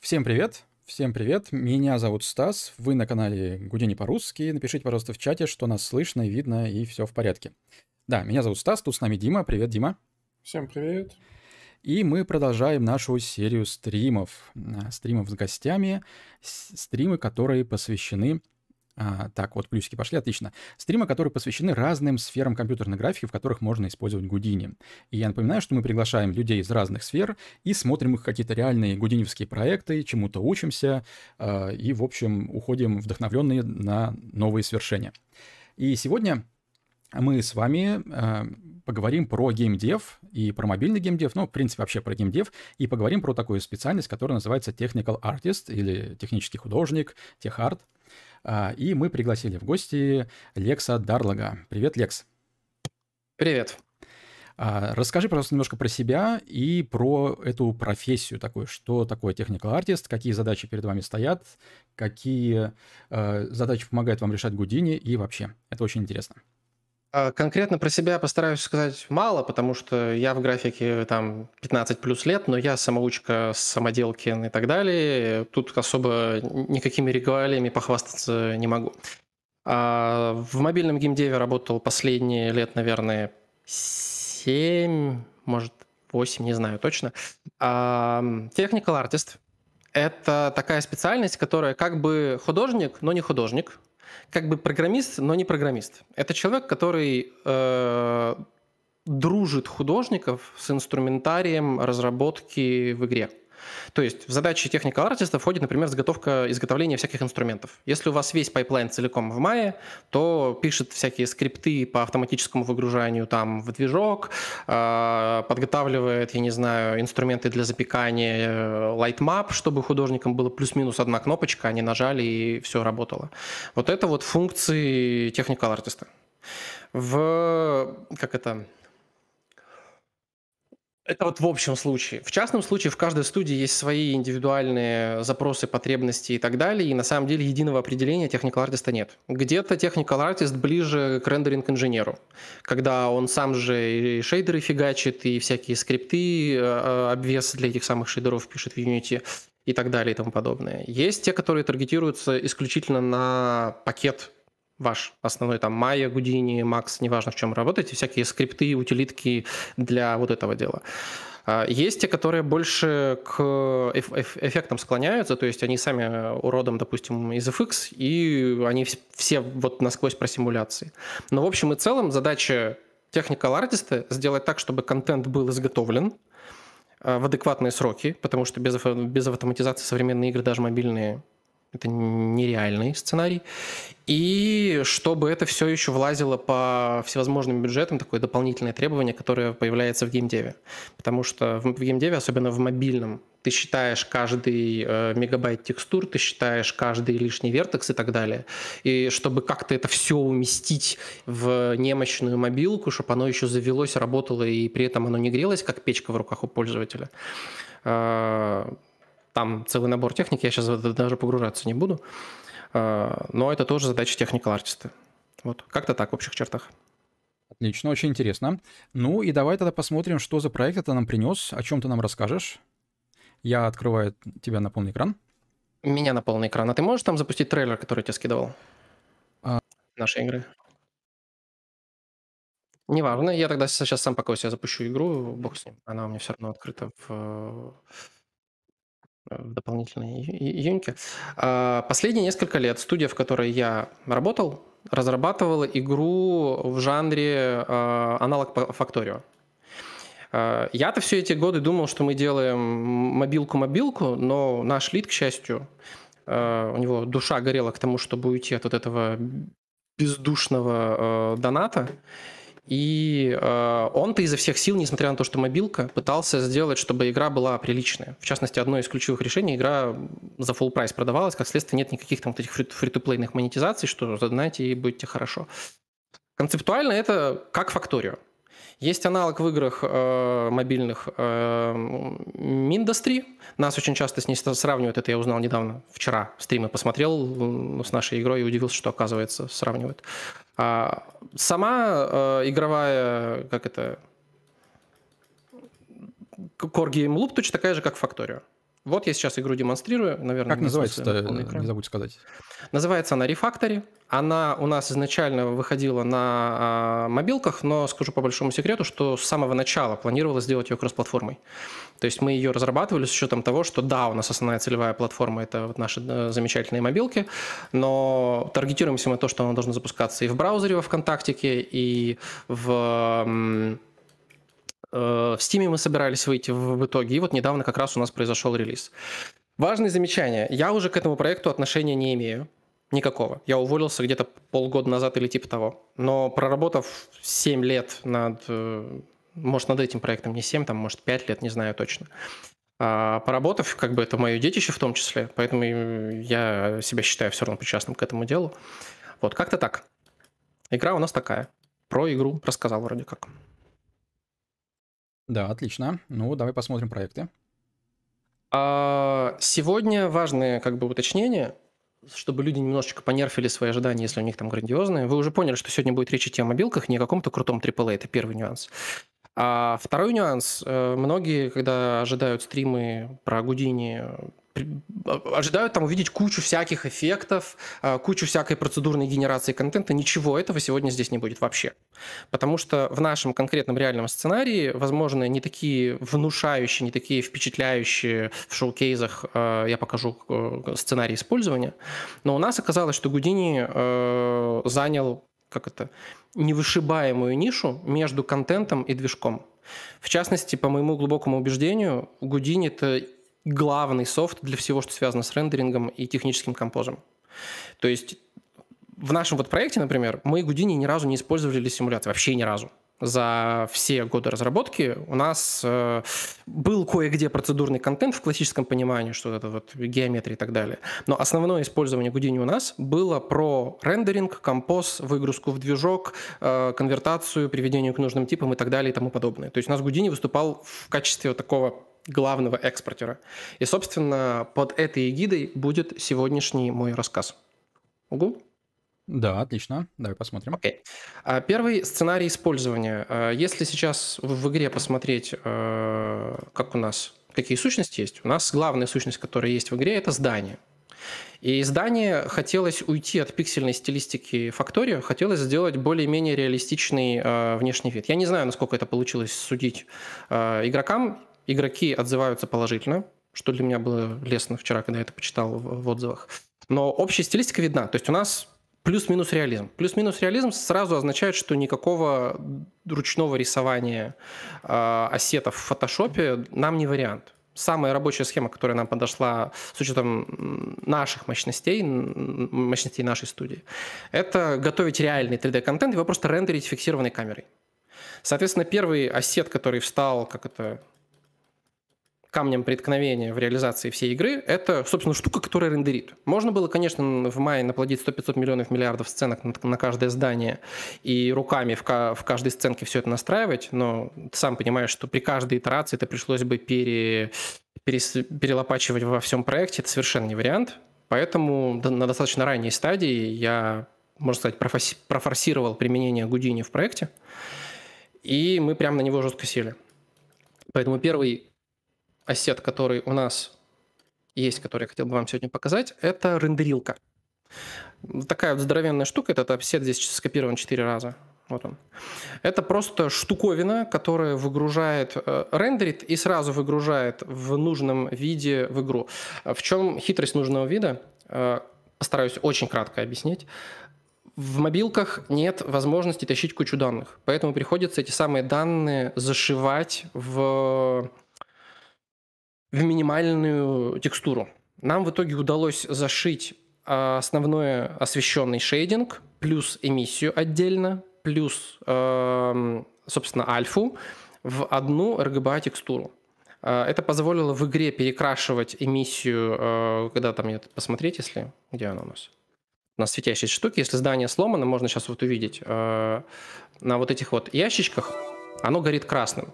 Всем привет, меня зовут Стас, вы на канале Гудини по-русски, напишите, пожалуйста, в чате, что нас слышно и видно, и все в порядке. Да, меня зовут Стас, тут с нами Дима, привет, Дима. Всем привет. И мы продолжаем нашу серию стримов с гостями, стримы, которые посвящены... Так, вот плюсики пошли, отлично. Стримы, которые посвящены разным сферам компьютерной графики, в которых можно использовать Гудини. И я напоминаю, что мы приглашаем людей из разных сфер и смотрим их какие-то реальные гудиневские проекты, чему-то учимся и, в общем, уходим вдохновленные на новые свершения. И сегодня мы с вами поговорим про геймдев и про мобильный геймдев, ну, в принципе, вообще про геймдев, и поговорим про такую специальность, которая называется Technical Artist или технический художник, техарт. И мы пригласили в гости Лекса Дарлога. Привет, Лекс. Привет. Расскажи, пожалуйста, немножко про себя и про эту профессию такую. Что такое Technical Artist, какие задачи перед вами стоят, какие задачи помогают вам решать Гудини и вообще. Это очень интересно. Конкретно про себя постараюсь сказать мало, потому что я в графике там 15 плюс лет, но я самоучка, самоделкин и так далее. Тут особо никакими регалиями похвастаться не могу. В мобильном геймдеве работал последние лет, наверное, 7, может 8, не знаю точно. Technical Artist – это такая специальность, которая как бы художник, но не художник. Как бы программист, но не программист. Это человек, который дружит художников с инструментарием разработки в игре. То есть в задачи Technical Artist входит, например, изготовление всяких инструментов. Если у вас весь пайплайн целиком в Maya, то пишет всякие скрипты по автоматическому выгружанию там в движок, подготавливает, я не знаю, инструменты для запекания lightmap, чтобы художникам было плюс-минус одна кнопочка, они нажали и все работало. Вот это вот функции Technical Artist. Это вот в общем случае. В частном случае в каждой студии есть свои индивидуальные запросы, потребности и так далее, и на самом деле единого определения Technical Artist нет. Где-то Technical Artist ближе к рендеринг-инженеру, когда он сам же и шейдеры фигачит, и всякие скрипты, обвес для этих самых шейдеров пишет в Unity и так далее и тому подобное. Есть те, которые таргетируются исключительно на пакет ваш основной, там, Maya, Houdini, Max, неважно, в чем работаете, всякие скрипты, утилитки для вот этого дела. Есть те, которые больше к эффектам склоняются, то есть они сами уродом, допустим, из FX, и они все вот насквозь про симуляции. Но в общем и целом задача Technical Artist сделать так, чтобы контент был изготовлен в адекватные сроки, потому что без автоматизации современные игры, даже мобильные, это нереальный сценарий. И чтобы это все еще влазило по всевозможным бюджетам, такое дополнительное требование, которое появляется в геймдеве. Потому что в геймдеве, особенно в мобильном, ты считаешь каждый мегабайт текстур, ты считаешь каждый лишний вертекс и так далее. И чтобы как-то это все уместить в немощную мобилку, чтобы оно еще завелось, работало, и при этом оно не грелось, как печка в руках у пользователя. Там целый набор техник, я сейчас даже погружаться не буду. Но это тоже задача Technical Artist. Вот, как-то так в общих чертах. Отлично, очень интересно. Ну и давай тогда посмотрим, что за проект это нам принес, о чем ты нам расскажешь. Я открываю тебя на полный экран. Меня на полный экран. А ты можешь там запустить трейлер, который я тебе скидывал? Нашей игры. Неважно, я тогда сейчас сам пока у себя запущу игру, бог с ним. Она у меня все равно открыта в дополнительной июньке. Последние несколько лет студия, в которой я работал, разрабатывала игру в жанре аналог Factorio. Я-то все эти годы думал, что мы делаем мобилку-мобилку, но наш лид, к счастью, у него душа горела к тому, чтобы уйти от вот этого бездушного доната. И он-то изо всех сил, несмотря на то, что мобилка, пытался сделать, чтобы игра была приличная. В частности, одно из ключевых решений – игра за full прайс продавалась, как следствие нет никаких там вот этих фри-то-плейных монетизаций, что, знаете, и будете хорошо. Концептуально это как Factorio. Есть аналог в играх мобильных Mindustry. Нас очень часто с ней сравнивают. Это я узнал недавно, вчера стримы посмотрел с нашей игрой и удивился, что, оказывается, сравнивают. Сама игровая, Core Game Loop точно такая же, как Factorio. Вот я сейчас игру демонстрирую. Наверное, как называется-то, не забудь сказать. Называется она Refactory. Она у нас изначально выходила на мобилках, но скажу по большому секрету, что с самого начала планировалось сделать ее кроссплатформой. То есть мы ее разрабатывали с учетом того, что да, у нас основная целевая платформа – это вот наши замечательные мобилки, но таргетируемся мы на то, что она должна запускаться и в браузере во ВКонтактике, и в Steam мы собирались выйти в итоге, и вот недавно как раз у нас произошел релиз. Важное замечание. Я уже к этому проекту отношения не имею. Никакого. Я уволился где-то полгода назад или типа того. Но проработав 7 лет над... Может, над этим проектом не 7, там, может, 5 лет, не знаю точно. Поработав, как бы это мое детище в том числе, поэтому я себя считаю все равно причастным к этому делу. Вот, как-то так. Игра у нас такая. Про игру рассказал вроде как. Да, отлично. Ну, давай посмотрим проекты. Сегодня важное как бы уточнение, чтобы люди немножечко понерфили свои ожидания, если у них там грандиозные. Вы уже поняли, что сегодня будет речь идти о мобилках, не о каком-то крутом AAA, это первый нюанс. А второй нюанс. Многие, когда ожидают стримы про Гудини, ожидают там увидеть кучу всяких эффектов, кучу всякой процедурной генерации контента. Ничего этого сегодня здесь не будет вообще. Потому что в нашем конкретном реальном сценарии, возможно, не такие внушающие, не такие впечатляющие в шоу-кейзах, я покажу сценарий использования, но у нас оказалось, что Гудини занял, как это, невышибаемую нишу между контентом и движком. В частности, по моему глубокому убеждению, Гудини – это главный софт для всего, что связано с рендерингом и техническим композом. То есть в нашем вот проекте, например, мы Гудини ни разу не использовали для симуляции, вообще ни разу. За все годы разработки у нас был кое-где процедурный контент в классическом понимании, что это вот геометрия и так далее. Но основное использование Гудини у нас было про рендеринг, композ, выгрузку в движок, конвертацию, приведение к нужным типам и так далее и тому подобное. То есть у нас Гудини выступал в качестве вот такого главного экспортера. И, собственно, под этой эгидой будет сегодняшний мой рассказ. Угу. Да, отлично. Давай посмотрим. Окей. Первый сценарий использования. Если сейчас в игре посмотреть, как у нас, какие сущности есть, у нас главная сущность, которая есть в игре, это здание. И здание хотелось уйти от пиксельной стилистики Факторио, хотелось сделать более-менее реалистичный внешний вид. Я не знаю, насколько это получилось судить игрокам. Игроки отзываются положительно, что для меня было лестно вчера, когда я это почитал в отзывах. Но общая стилистика видна. То есть у нас плюс-минус реализм. Плюс-минус реализм сразу означает, что никакого ручного рисования ассетов в фотошопе нам не вариант. Самая рабочая схема, которая нам подошла с учетом наших мощностей, мощностей нашей студии, это готовить реальный 3D-контент, его просто рендерить фиксированной камерой. Соответственно, первый ассет, который встал, как это... камнем преткновения в реализации всей игры, это, собственно, штука, которая рендерит. Можно было, конечно, в мае наплодить 100-500 миллионов миллиардов сценок на каждое здание и руками в каждой сценке все это настраивать, но ты сам понимаешь, что при каждой итерации это пришлось бы перелопачивать во всем проекте. Это совершенно не вариант. Поэтому на достаточно ранней стадии я, можно сказать, профорсировал применение Гудини в проекте, и мы прямо на него жестко сели. Поэтому первый ассет, который у нас есть, который я хотел бы вам сегодня показать, это рендерилка. Такая вот здоровенная штука, этот ассет здесь скопирован 4 раза. Вот он. Это просто штуковина, которая выгружает, рендерит и сразу выгружает в нужном виде в игру. В чем хитрость нужного вида? Постараюсь очень кратко объяснить. В мобилках нет возможности тащить кучу данных, поэтому приходится эти самые данные зашивать в минимальную текстуру. Нам в итоге удалось зашить основной освещенный шейдинг, плюс эмиссию отдельно, плюс, собственно, альфу в одну RGBA-текстуру. Это позволило в игре перекрашивать эмиссию, когда там ее посмотреть, если... Где она у нас? На светящейся штуке. Если здание сломано, можно сейчас вот увидеть, на вот этих вот ящичках оно горит красным.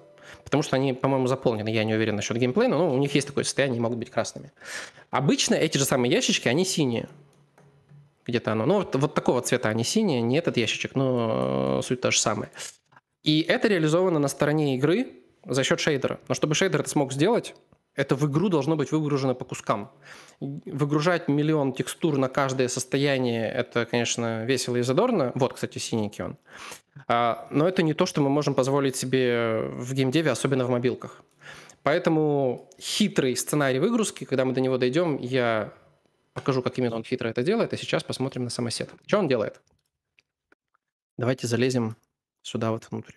Потому что они, по-моему, заполнены, я не уверен насчет геймплея, но у них есть такое состояние, они могут быть красными. Обычно эти же самые ящички, они синие. Где-то оно. Ну, вот такого цвета они синие, не этот ящичек, но суть та же самая. И это реализовано на стороне игры за счет шейдера. Но чтобы шейдер это смог сделать, Это в игру должно быть выгружено по кускам. Выгружать миллион текстур на каждое состояние – это, конечно, весело и задорно. Вот, кстати, синенький он. Но это не то, что мы можем позволить себе в геймдеве, особенно в мобилках. Поэтому хитрый сценарий выгрузки, когда мы до него дойдем, я покажу, как именно он хитро это делает, а сейчас посмотрим на самосет. Что он делает? Давайте залезем сюда вот внутрь.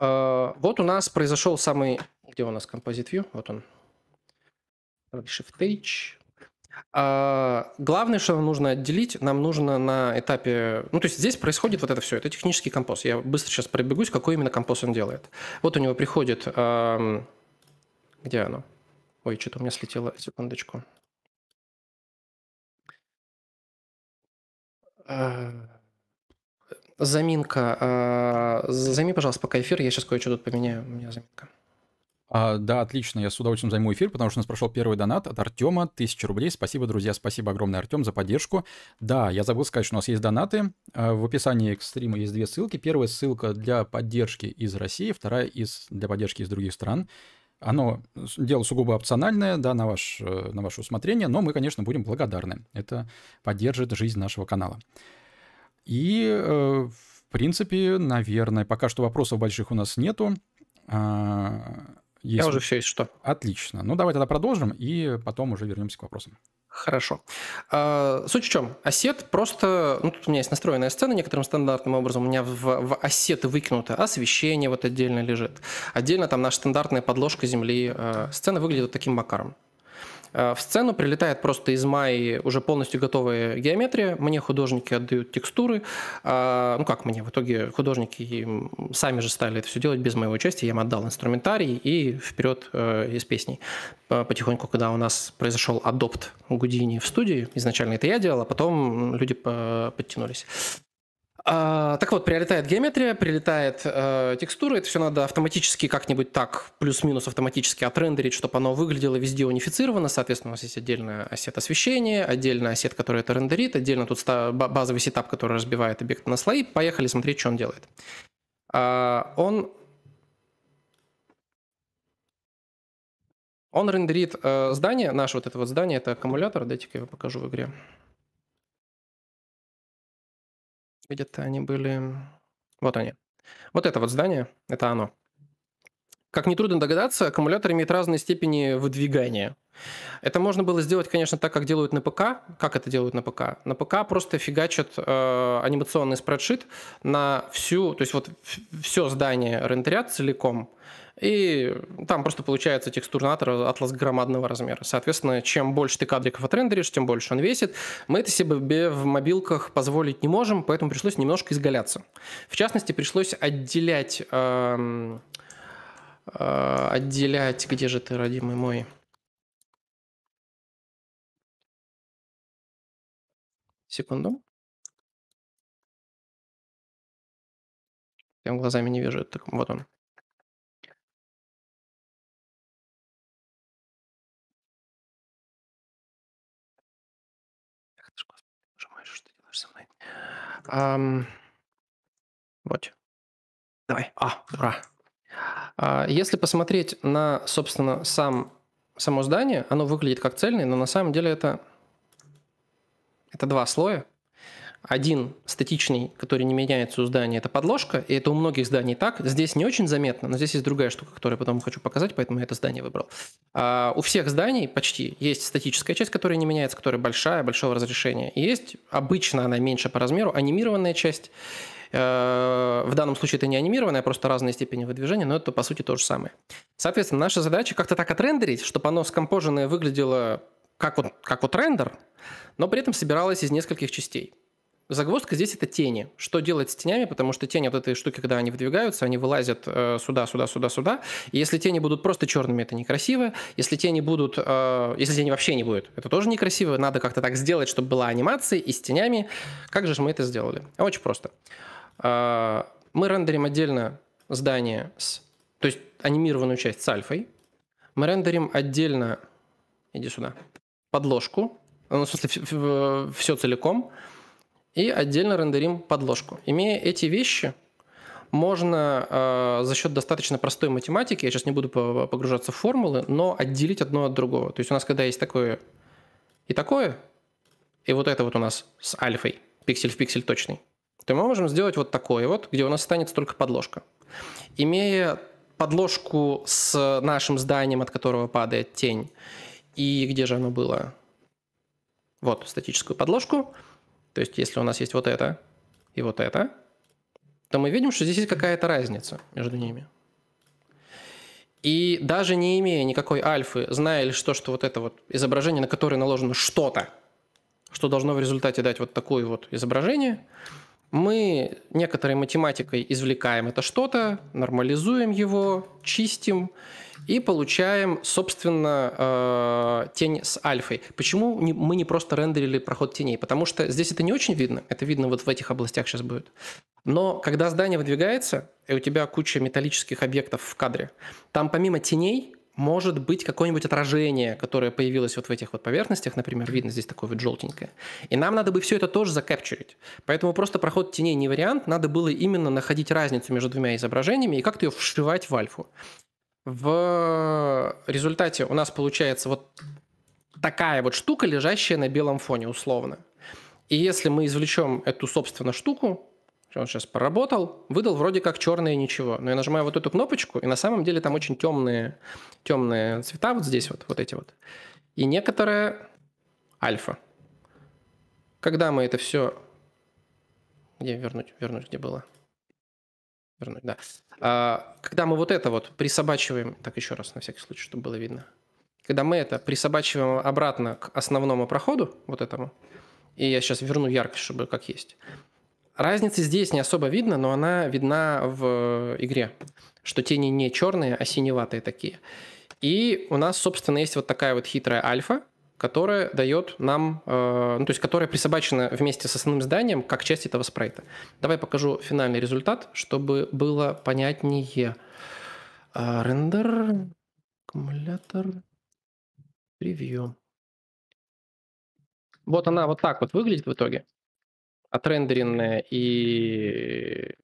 Вот у нас произошел самый... Где у нас Composite View? Вот он. Shift-H. Главное, что нам нужно отделить, нам нужно на этапе... Ну, то есть здесь происходит вот это все. Это технический композ. Я быстро сейчас пробегусь, какой именно композ он делает. Вот у него приходит... Где оно? Ой, что-то у меня слетело. Секундочку. Заминка. Займи, пожалуйста, пока эфир. Я сейчас кое-что тут поменяю. У меня заминка. Да, отлично. Я с удовольствием займу эфир, потому что у нас прошел первый донат от Артема. 1000 рублей. Спасибо, друзья. Спасибо огромное, Артем, за поддержку. Да, я забыл сказать, что у нас есть донаты. В описании к стриму есть две ссылки. Первая ссылка для поддержки из России, вторая для поддержки из других стран. Оно дело сугубо опциональное, да, на ваше усмотрение, но мы, конечно, будем благодарны. Это поддержит жизнь нашего канала. И, в принципе, наверное, пока что вопросов больших у нас нету. Есть... Я уже все, если что. Отлично. Ну, давай тогда продолжим, и потом уже вернемся к вопросам. Хорошо. Суть в чем? Ассет просто... Ну, тут у меня есть настроенная сцена некоторым стандартным образом. У меня в ассеты выкинуто освещение, вот отдельно лежит. Отдельно там наша стандартная подложка земли. Сцена выглядит вот таким макаром. В сцену прилетает просто из Майи уже полностью готовая геометрия. Мне художники отдают текстуры. Ну как мне? В итоге художники сами же стали это все делать без моего участия. Я им отдал инструментарий и вперед из песней. Потихоньку, когда у нас произошел адопт Гудини в студии, изначально это я делал, а потом люди подтянулись. Так вот, прилетает геометрия, прилетает текстура, это все надо автоматически как-нибудь так, плюс-минус автоматически отрендерить, чтобы оно выглядело везде унифицировано, соответственно, у нас есть отдельно ассет освещения, отдельно ассет, который это рендерит, отдельно тут базовый сетап, который разбивает объекты на слои, поехали смотреть, что он делает. Он рендерит здание, наше вот это вот здание, это аккумулятор, дайте-ка я его покажу в игре. Где-то они были... Вот они. Вот это вот здание, это оно. Как нетрудно догадаться, аккумулятор имеет разные степени выдвигания. Это можно было сделать, конечно, так, как делают на ПК. Как это делают на ПК? На ПК просто фигачат анимационный спредшит на всю... То есть вот все здание рендерят целиком. И там просто получается текстурнатор атлас громадного размера. Соответственно, чем больше ты кадриков отрендеришь, тем больше он весит. Мы это себе в мобилках позволить не можем, поэтому пришлось немножко изгаляться. В частности, пришлось отделять... Где же ты, родимый мой? Секунду. Я глазами не вижу. Так, вот он. Вот. Давай. Ура. Если посмотреть на, собственно, само здание, оно выглядит как цельное, но на самом деле это два слоя. Один статичный, который не меняется у здания, это подложка, и это у многих зданий так. Здесь не очень заметно, но здесь есть другая штука, которую я потом хочу показать, поэтому я это здание выбрал. У всех зданий почти есть статическая часть, которая не меняется, которая большая, большого разрешения. И есть, обычно она меньше по размеру, анимированная часть. В данном случае это не анимированная, а просто разные степени выдвижения, но это по сути то же самое. Соответственно, наша задача как-то так отрендерить, чтобы оно скомпоженное выглядело как вот рендер, но при этом собиралось из нескольких частей. Загвоздка здесь – это тени. Что делать с тенями? Потому что тени от этой штуки, когда они выдвигаются, они вылазят сюда, сюда, сюда, сюда. И если тени будут просто черными, это некрасиво. Если тени будут… Если тени вообще не будет, это тоже некрасиво. Надо как-то так сделать, чтобы была анимация и с тенями. Как же мы это сделали? Очень просто. Мы рендерим отдельно здание, то есть анимированную часть с альфой. Мы рендерим отдельно… Иди сюда. Подложку. Ну, в смысле, все целиком. И отдельно рендерим подложку. Имея эти вещи, можно за счет достаточно простой математики, я сейчас не буду погружаться в формулы, но отделить одно от другого. То есть у нас когда есть такое, и вот это вот у нас с альфой, пиксель в пиксель точный, то мы можем сделать вот такое вот, где у нас останется только подложка. Имея подложку с нашим зданием, от которого падает тень, и где же оно было? Вот статическую подложку. То есть если у нас есть вот это и вот это, то мы видим, что здесь есть какая-то разница между ними. И даже не имея никакой альфы, зная лишь то, что вот это вот изображение, на которое наложено что-то, что должно в результате дать вот такое вот изображение, мы некоторой математикой извлекаем это что-то, нормализуем его, чистим и получаем, собственно, тень с альфой. Почему мы не просто рендерили проход теней? Потому что здесь это не очень видно, это видно вот в этих областях сейчас будет. Но когда здание выдвигается, и у тебя куча металлических объектов в кадре, там помимо теней может быть какое-нибудь отражение, которое появилось вот в этих вот поверхностях, например, видно здесь такое вот желтенькое. И нам надо бы все это тоже закапчурить. Поэтому просто проход теней не вариант, надо было именно находить разницу между двумя изображениями и как-то ее вшивать в альфу. В результате у нас получается вот такая вот штука, лежащая на белом фоне условно. И если мы извлечем эту, собственно, штуку, он сейчас поработал, выдал вроде как черное ничего. Но я нажимаю вот эту кнопочку, и на самом деле там очень темные цвета вот здесь вот, вот эти вот. И некоторая альфа. Когда мы это все... Где вернуть? Вернуть, где было? Вернуть, да. Когда мы вот это вот присобачиваем... Так, еще раз, на всякий случай, чтобы было видно. Когда мы это присобачиваем обратно к основному проходу, вот этому, и я сейчас верну яркость, чтобы как есть... Разница здесь не особо видна, но она видна в игре, что тени не черные, а синеватые такие. И у нас, собственно, есть вот такая вот хитрая альфа, которая дает нам, то есть которая присобачена вместе с основным зданием как часть этого спрайта. Давай покажу финальный результат, чтобы было понятнее. Рендер, аккумулятор, превью. Вот она вот так вот выглядит в итоге. Отрендеренная и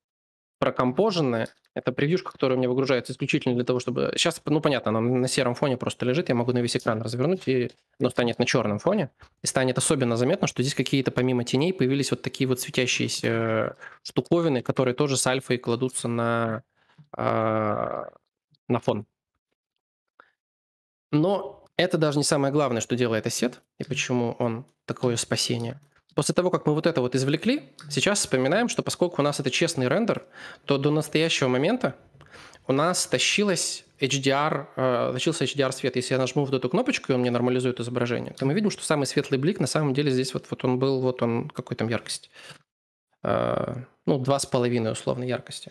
прокомпоженная. Это превьюшка, которая у меня выгружается исключительно для того, чтобы... Сейчас, ну понятно, она на сером фоне просто лежит, я могу на весь экран развернуть, и оно станет на черном фоне. И станет особенно заметно, что здесь какие-то помимо теней появились вот такие вот светящиеся штуковины, которые тоже с альфой кладутся на фон. Но это даже не самое главное, что делает ассет, и почему он такое спасение. После того, как мы вот это вот извлекли, сейчас вспоминаем, что поскольку у нас это честный рендер, то до настоящего момента у нас тащился HDR-свет. Если я нажму вот эту кнопочку, и он мне нормализует изображение, то мы видим, что самый светлый блик на самом деле здесь вот он был, вот он, какой там яркость? Ну, 2,5 условно яркости.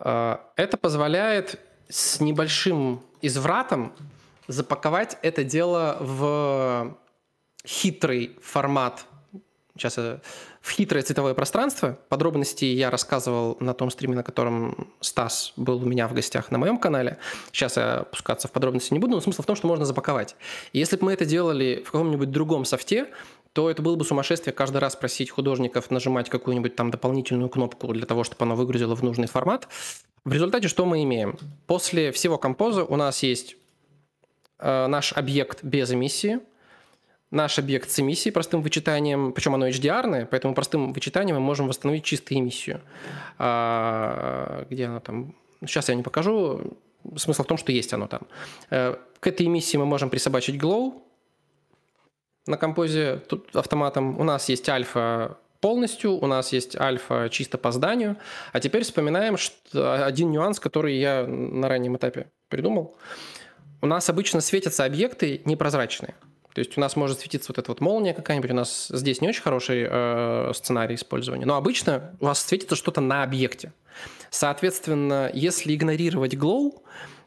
Это позволяет с небольшим извратом запаковать это дело в... хитрый формат, сейчас в хитрое цветовое пространство. Подробности я рассказывал на том стриме, на котором Стас был у меня в гостях на моем канале. Сейчас я опускаться в подробности не буду, но смысл в том, что можно запаковать. И если бы мы это делали в каком-нибудь другом софте, то это было бы сумасшествие каждый раз просить художников нажимать какую-нибудь там дополнительную кнопку для того, чтобы оно выгрузило в нужный формат. В результате что мы имеем? После всего композа у нас есть наш объект без эмиссии, наш объект с эмиссией простым вычитанием, причем оно HDR-ное, поэтому простым вычитанием мы можем восстановить чистую эмиссию. Где она там? Сейчас я не покажу. Смысл в том, что есть оно там. К этой эмиссии мы можем присобачить glow на композе тут автоматом. У нас есть альфа полностью, у нас есть альфа чисто по зданию. А теперь вспоминаем один нюанс, который я на раннем этапе придумал. У нас обычно светятся объекты непрозрачные. То есть у нас может светиться вот эта вот молния какая-нибудь. У нас здесь не очень хороший сценарий использования. Но обычно у вас светится что-то на объекте. Соответственно, если игнорировать glow,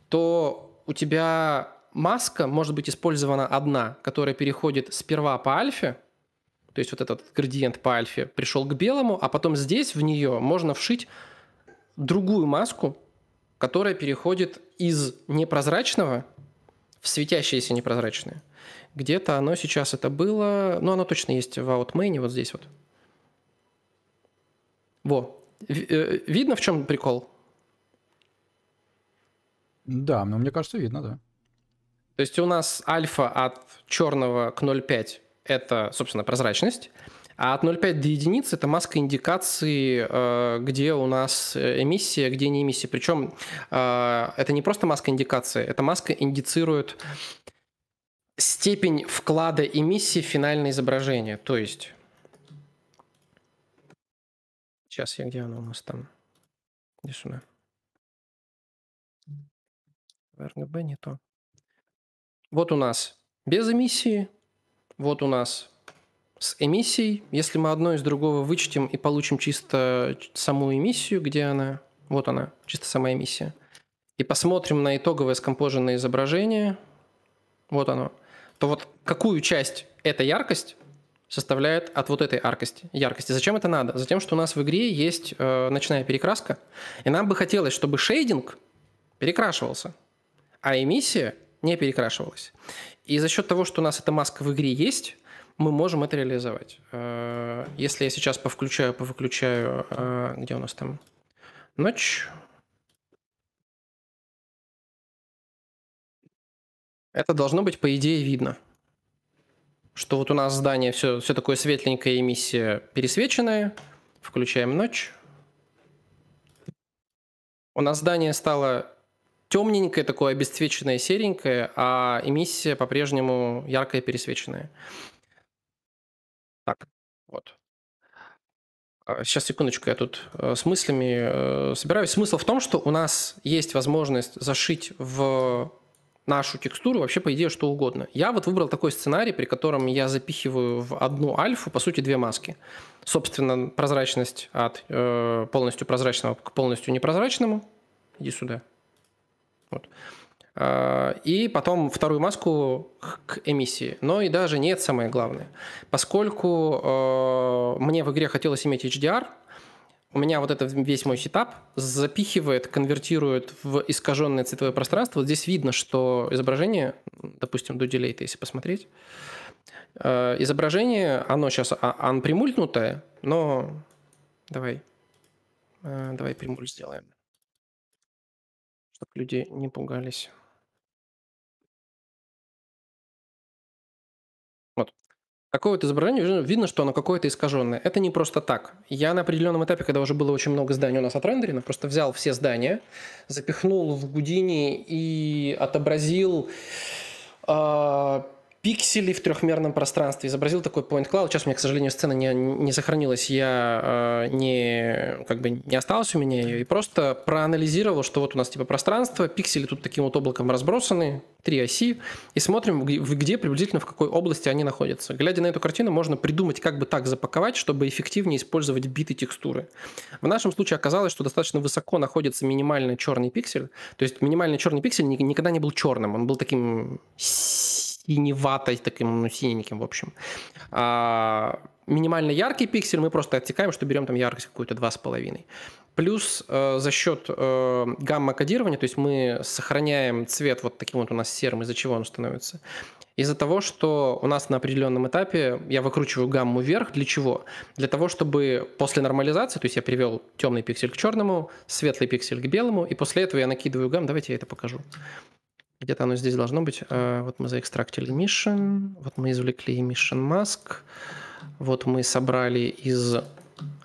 то у тебя маска может быть использована одна, которая переходит сперва по альфе, то есть вот этот градиент по альфе пришел к белому, а потом здесь в нее можно вшить другую маску, которая переходит из непрозрачного в светящееся непрозрачное. Где-то оно сейчас это было... Ну, оно точно есть в OutMain, вот здесь вот. Во. Видно, в чем прикол? Да, но мне кажется, видно, да. То есть у нас альфа от черного к 0,5 – это, собственно, прозрачность, а от 0,5 до единицы – это маска индикации, где у нас эмиссия, где не эмиссия. Причем это не просто маска индикации, эта маска индицирует степень вклада эмиссии в финальное изображение. То есть… Сейчас я где она у нас там? Где сюда? РГБ не то. Вот у нас без эмиссии, вот у нас с эмиссией. Если мы одно из другого вычтем и получим чисто саму эмиссию, где она? Вот она, чисто сама эмиссия. И посмотрим на итоговое скомпоженное изображение. Вот оно. То вот какую часть эта яркость составляет от вот этой яркости. Зачем это надо? Затем, что у нас в игре есть ночная перекраска, и нам бы хотелось, чтобы шейдинг перекрашивался, а эмиссия не перекрашивалась. И за счет того, что у нас эта маска в игре есть, мы можем это реализовать. Если я сейчас повключаю, повыключаю, где у нас там ночь. Это должно быть, по идее, видно. Что вот у нас здание все такое светленькое, эмиссия пересвеченная. Включаем ночь. У нас здание стало темненькое, такое обесцвеченное, серенькое, а эмиссия по-прежнему яркая, пересвеченная. Так, вот. Сейчас, секундочку, я тут с мыслями собираюсь. Смысл в том, что у нас есть возможность зашить в нашу текстуру вообще, по идее, что угодно. Я вот выбрал такой сценарий, при котором я запихиваю в одну альфу, по сути, две маски. Собственно, прозрачность от полностью прозрачного к полностью непрозрачному. Иди сюда. Вот. И потом вторую маску к эмиссии. Но и даже нет, самое главное. Поскольку мне в игре хотелось иметь HDR, у меня вот этот весь мой сетап запихивает, конвертирует в искаженное цветовое пространство. Вот здесь видно, что изображение, допустим, до делейта, если посмотреть, изображение, оно сейчас анпримультнутое, но давай примуль сделаем, чтобы люди не пугались. Какое-то изображение, видно, что оно какое-то искаженное. Это не просто так. Я на определенном этапе, когда уже было очень много зданий у нас отрендерено, просто взял все здания, запихнул в Houdini и отобразил пиксели в трехмерном пространстве. Изобразил такой point cloud. Сейчас у меня, к сожалению, сцена не сохранилась. Я не осталось у меня ее. И просто проанализировал, что вот у нас типа пространство, пиксели тут таким вот облаком разбросаны, три оси. И смотрим, где приблизительно, в какой области они находятся. Глядя на эту картину, можно придумать, как бы так запаковать, чтобы эффективнее использовать биты текстуры. В нашем случае оказалось, что достаточно высоко находится минимальный черный пиксель. То есть минимальный черный пиксель никогда не был черным. Он был таким... синеватой, таким, синеньким, в общем. Минимально яркий пиксель мы просто оттекаем, что берем там яркость какую-то 2,5. Плюс за счет гамма-кодирования, то есть мы сохраняем цвет вот таким вот у нас серым, из-за чего он становится. Из-за того, что у нас на определенном этапе я выкручиваю гамму вверх. Для чего? Для того, чтобы после нормализации, то есть я привел темный пиксель к черному, светлый пиксель к белому, и после этого я накидываю гамму. Давайте я это покажу. Где-то оно здесь должно быть. Вот мы заэкстрактили emission, вот мы извлекли emission mask, вот мы собрали из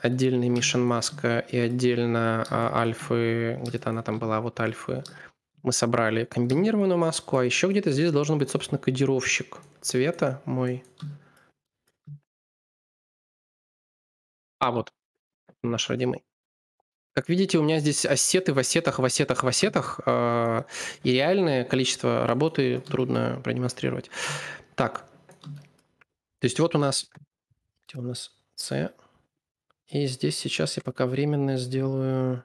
отдельной emission mask и отдельно альфы, где-то она там была, вот альфы, мы собрали комбинированную маску, а еще где-то здесь должен быть, собственно, кодировщик цвета мой. А вот наш родимый. Как видите, у меня здесь ассеты в ассетах. И реальное количество работы трудно продемонстрировать. Так. То есть вот у нас... Где у нас C? И здесь сейчас я пока временно сделаю...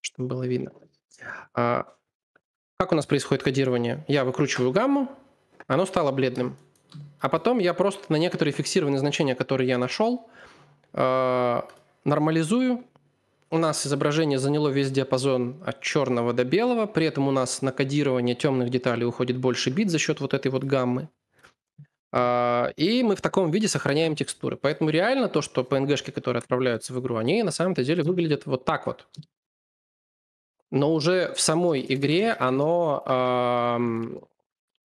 Чтобы было видно. Как у нас происходит кодирование? Я выкручиваю гамму, оно стало бледным. А потом я просто на некоторые фиксированные значения, которые я нашел, нормализую. У нас изображение заняло весь диапазон от черного до белого, при этом у нас на кодирование темных деталей уходит больше бит за счет вот этой вот гаммы. И мы в таком виде сохраняем текстуры. Поэтому реально то, что PNG-шки, которые отправляются в игру, они на самом-то деле выглядят вот так вот. Но уже в самой игре оно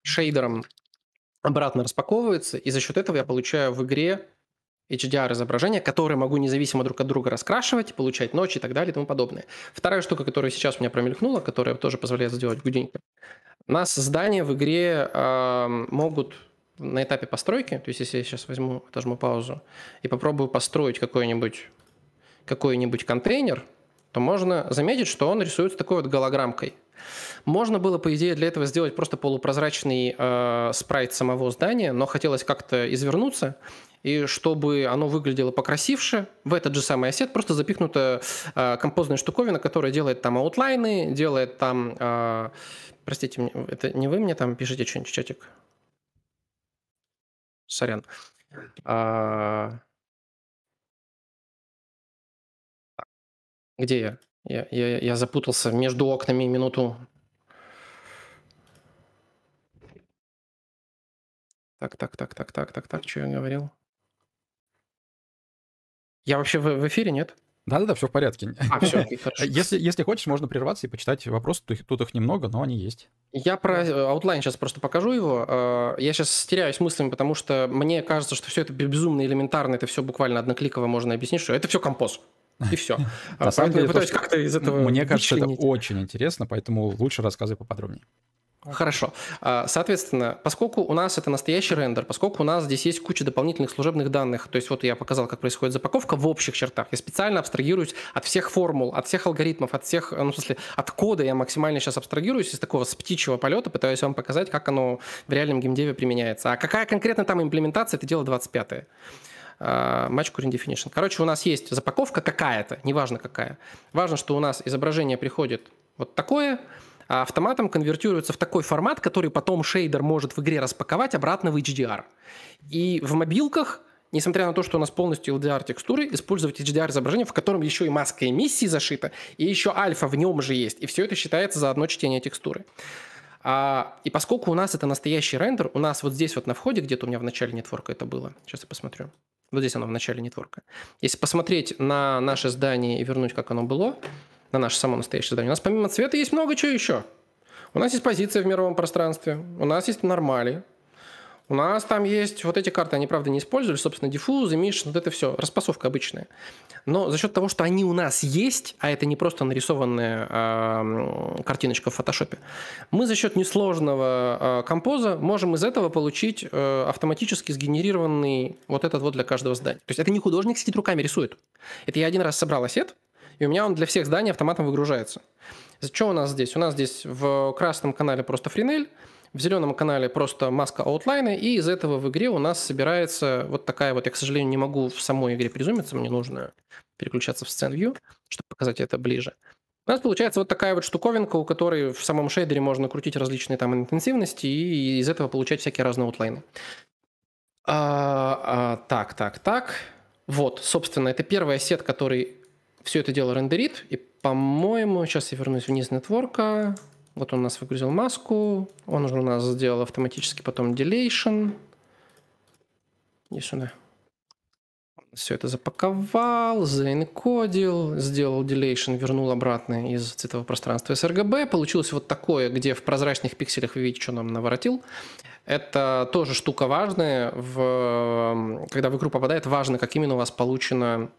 шейдером обратно распаковывается, и за счет этого я получаю в игре HDR-изображения, которые могу независимо друг от друга раскрашивать, получать ночи и так далее и тому подобное. Вторая штука, которая сейчас у меня промелькнула, которая тоже позволяет сделать гуденько. У нас здания в игре могут на этапе постройки, то есть если я сейчас возьму, отожму паузу и попробую построить какой-нибудь контейнер, то можно заметить, что он рисуется такой вот голограммкой. Можно было, по идее, для этого сделать просто полупрозрачный спрайт самого здания, но хотелось как-то извернуться, и чтобы оно выглядело покрасивше, в этот же самый ассет просто запихнута композная штуковина, которая делает там аутлайны, делает там... простите, это не вы мне там пишите что-нибудь в чатик? Сорян. Где я? Я запутался между окнами минуту. Так, что я говорил? Я вообще в эфире, нет? Да-да-да, все в порядке. Все, хорошо. Если хочешь, можно прерваться и почитать вопросы, тут их немного, но они есть. Я про Outline сейчас просто покажу его. Я сейчас теряюсь мыслями, потому что мне кажется, что все это безумно элементарно, это все буквально однокликово можно объяснить, что это все композ. И все. На самом деле, пытаюсь как-то из этого. Мне кажется, это очень интересно, поэтому лучше рассказывай поподробнее. Хорошо. Соответственно, поскольку у нас это настоящий рендер, поскольку у нас здесь есть куча дополнительных служебных данных, то есть вот я показал, как происходит запаковка в общих чертах, я специально абстрагируюсь от всех формул, от всех алгоритмов, от всех, ну, в смысле, от кода я максимально сейчас абстрагируюсь из такого с птичьего полета, пытаюсь вам показать, как оно в реальном геймдеве применяется. А какая конкретно там имплементация, это дело 25-е. Match Current Definition. Короче, у нас есть запаковка какая-то, неважно какая. Важно, что у нас изображение приходит вот такое, а автоматом конвертируется в такой формат, который потом шейдер может в игре распаковать обратно в HDR. И в мобилках, несмотря на то, что у нас полностью LDR-текстуры, использовать HDR-изображение, в котором еще и маска эмиссии зашита, и еще альфа в нем же есть. И все это считается за одно чтение текстуры. И поскольку у нас это настоящий рендер, у нас вот здесь вот на входе, где-то у меня в начале нетворка это было. Сейчас я посмотрю. Вот здесь оно в начале нетворка. Если посмотреть на наше здание и вернуть, как оно было, на наше само настоящее здание, у нас помимо цвета есть много чего еще. У нас есть позиция в мировом пространстве, у нас есть нормали, у нас там есть вот эти карты, они, правда, не использовали, собственно, диффуз, эмиш, вот это все, распасовка обычная. Но за счет того, что они у нас есть, а это не просто нарисованная картиночка в фотошопе, мы за счет несложного композа можем из этого получить автоматически сгенерированный вот этот вот для каждого здания. То есть это не художник сидит руками рисует. Это я один раз собрал ассет, и у меня он для всех зданий автоматом выгружается. Что у нас здесь? У нас здесь в красном канале просто френель, в зеленом канале просто маска аутлайна, и из этого в игре у нас собирается вот такая вот, я, к сожалению, не могу в самой игре призумиться, мне нужно переключаться в Scene View, чтобы показать это ближе. У нас получается вот такая вот штуковинка, у которой в самом шейдере можно крутить различные там интенсивности и из этого получать всякие разные аутлайны. Вот, собственно, это первый ассет, который все это дело рендерит, и, по-моему, сейчас я вернусь вниз нетворка. Вот он у нас выгрузил маску, он уже у нас сделал автоматически потом делейшн. Иди сюда. Все это запаковал, заинкодил, сделал делейшн, вернул обратно из цветового пространства sRGB. Получилось вот такое, где в прозрачных пикселях вы видите, что нам наворотил. Это тоже штука важная. Когда в игру попадает, важно, как именно у вас получено...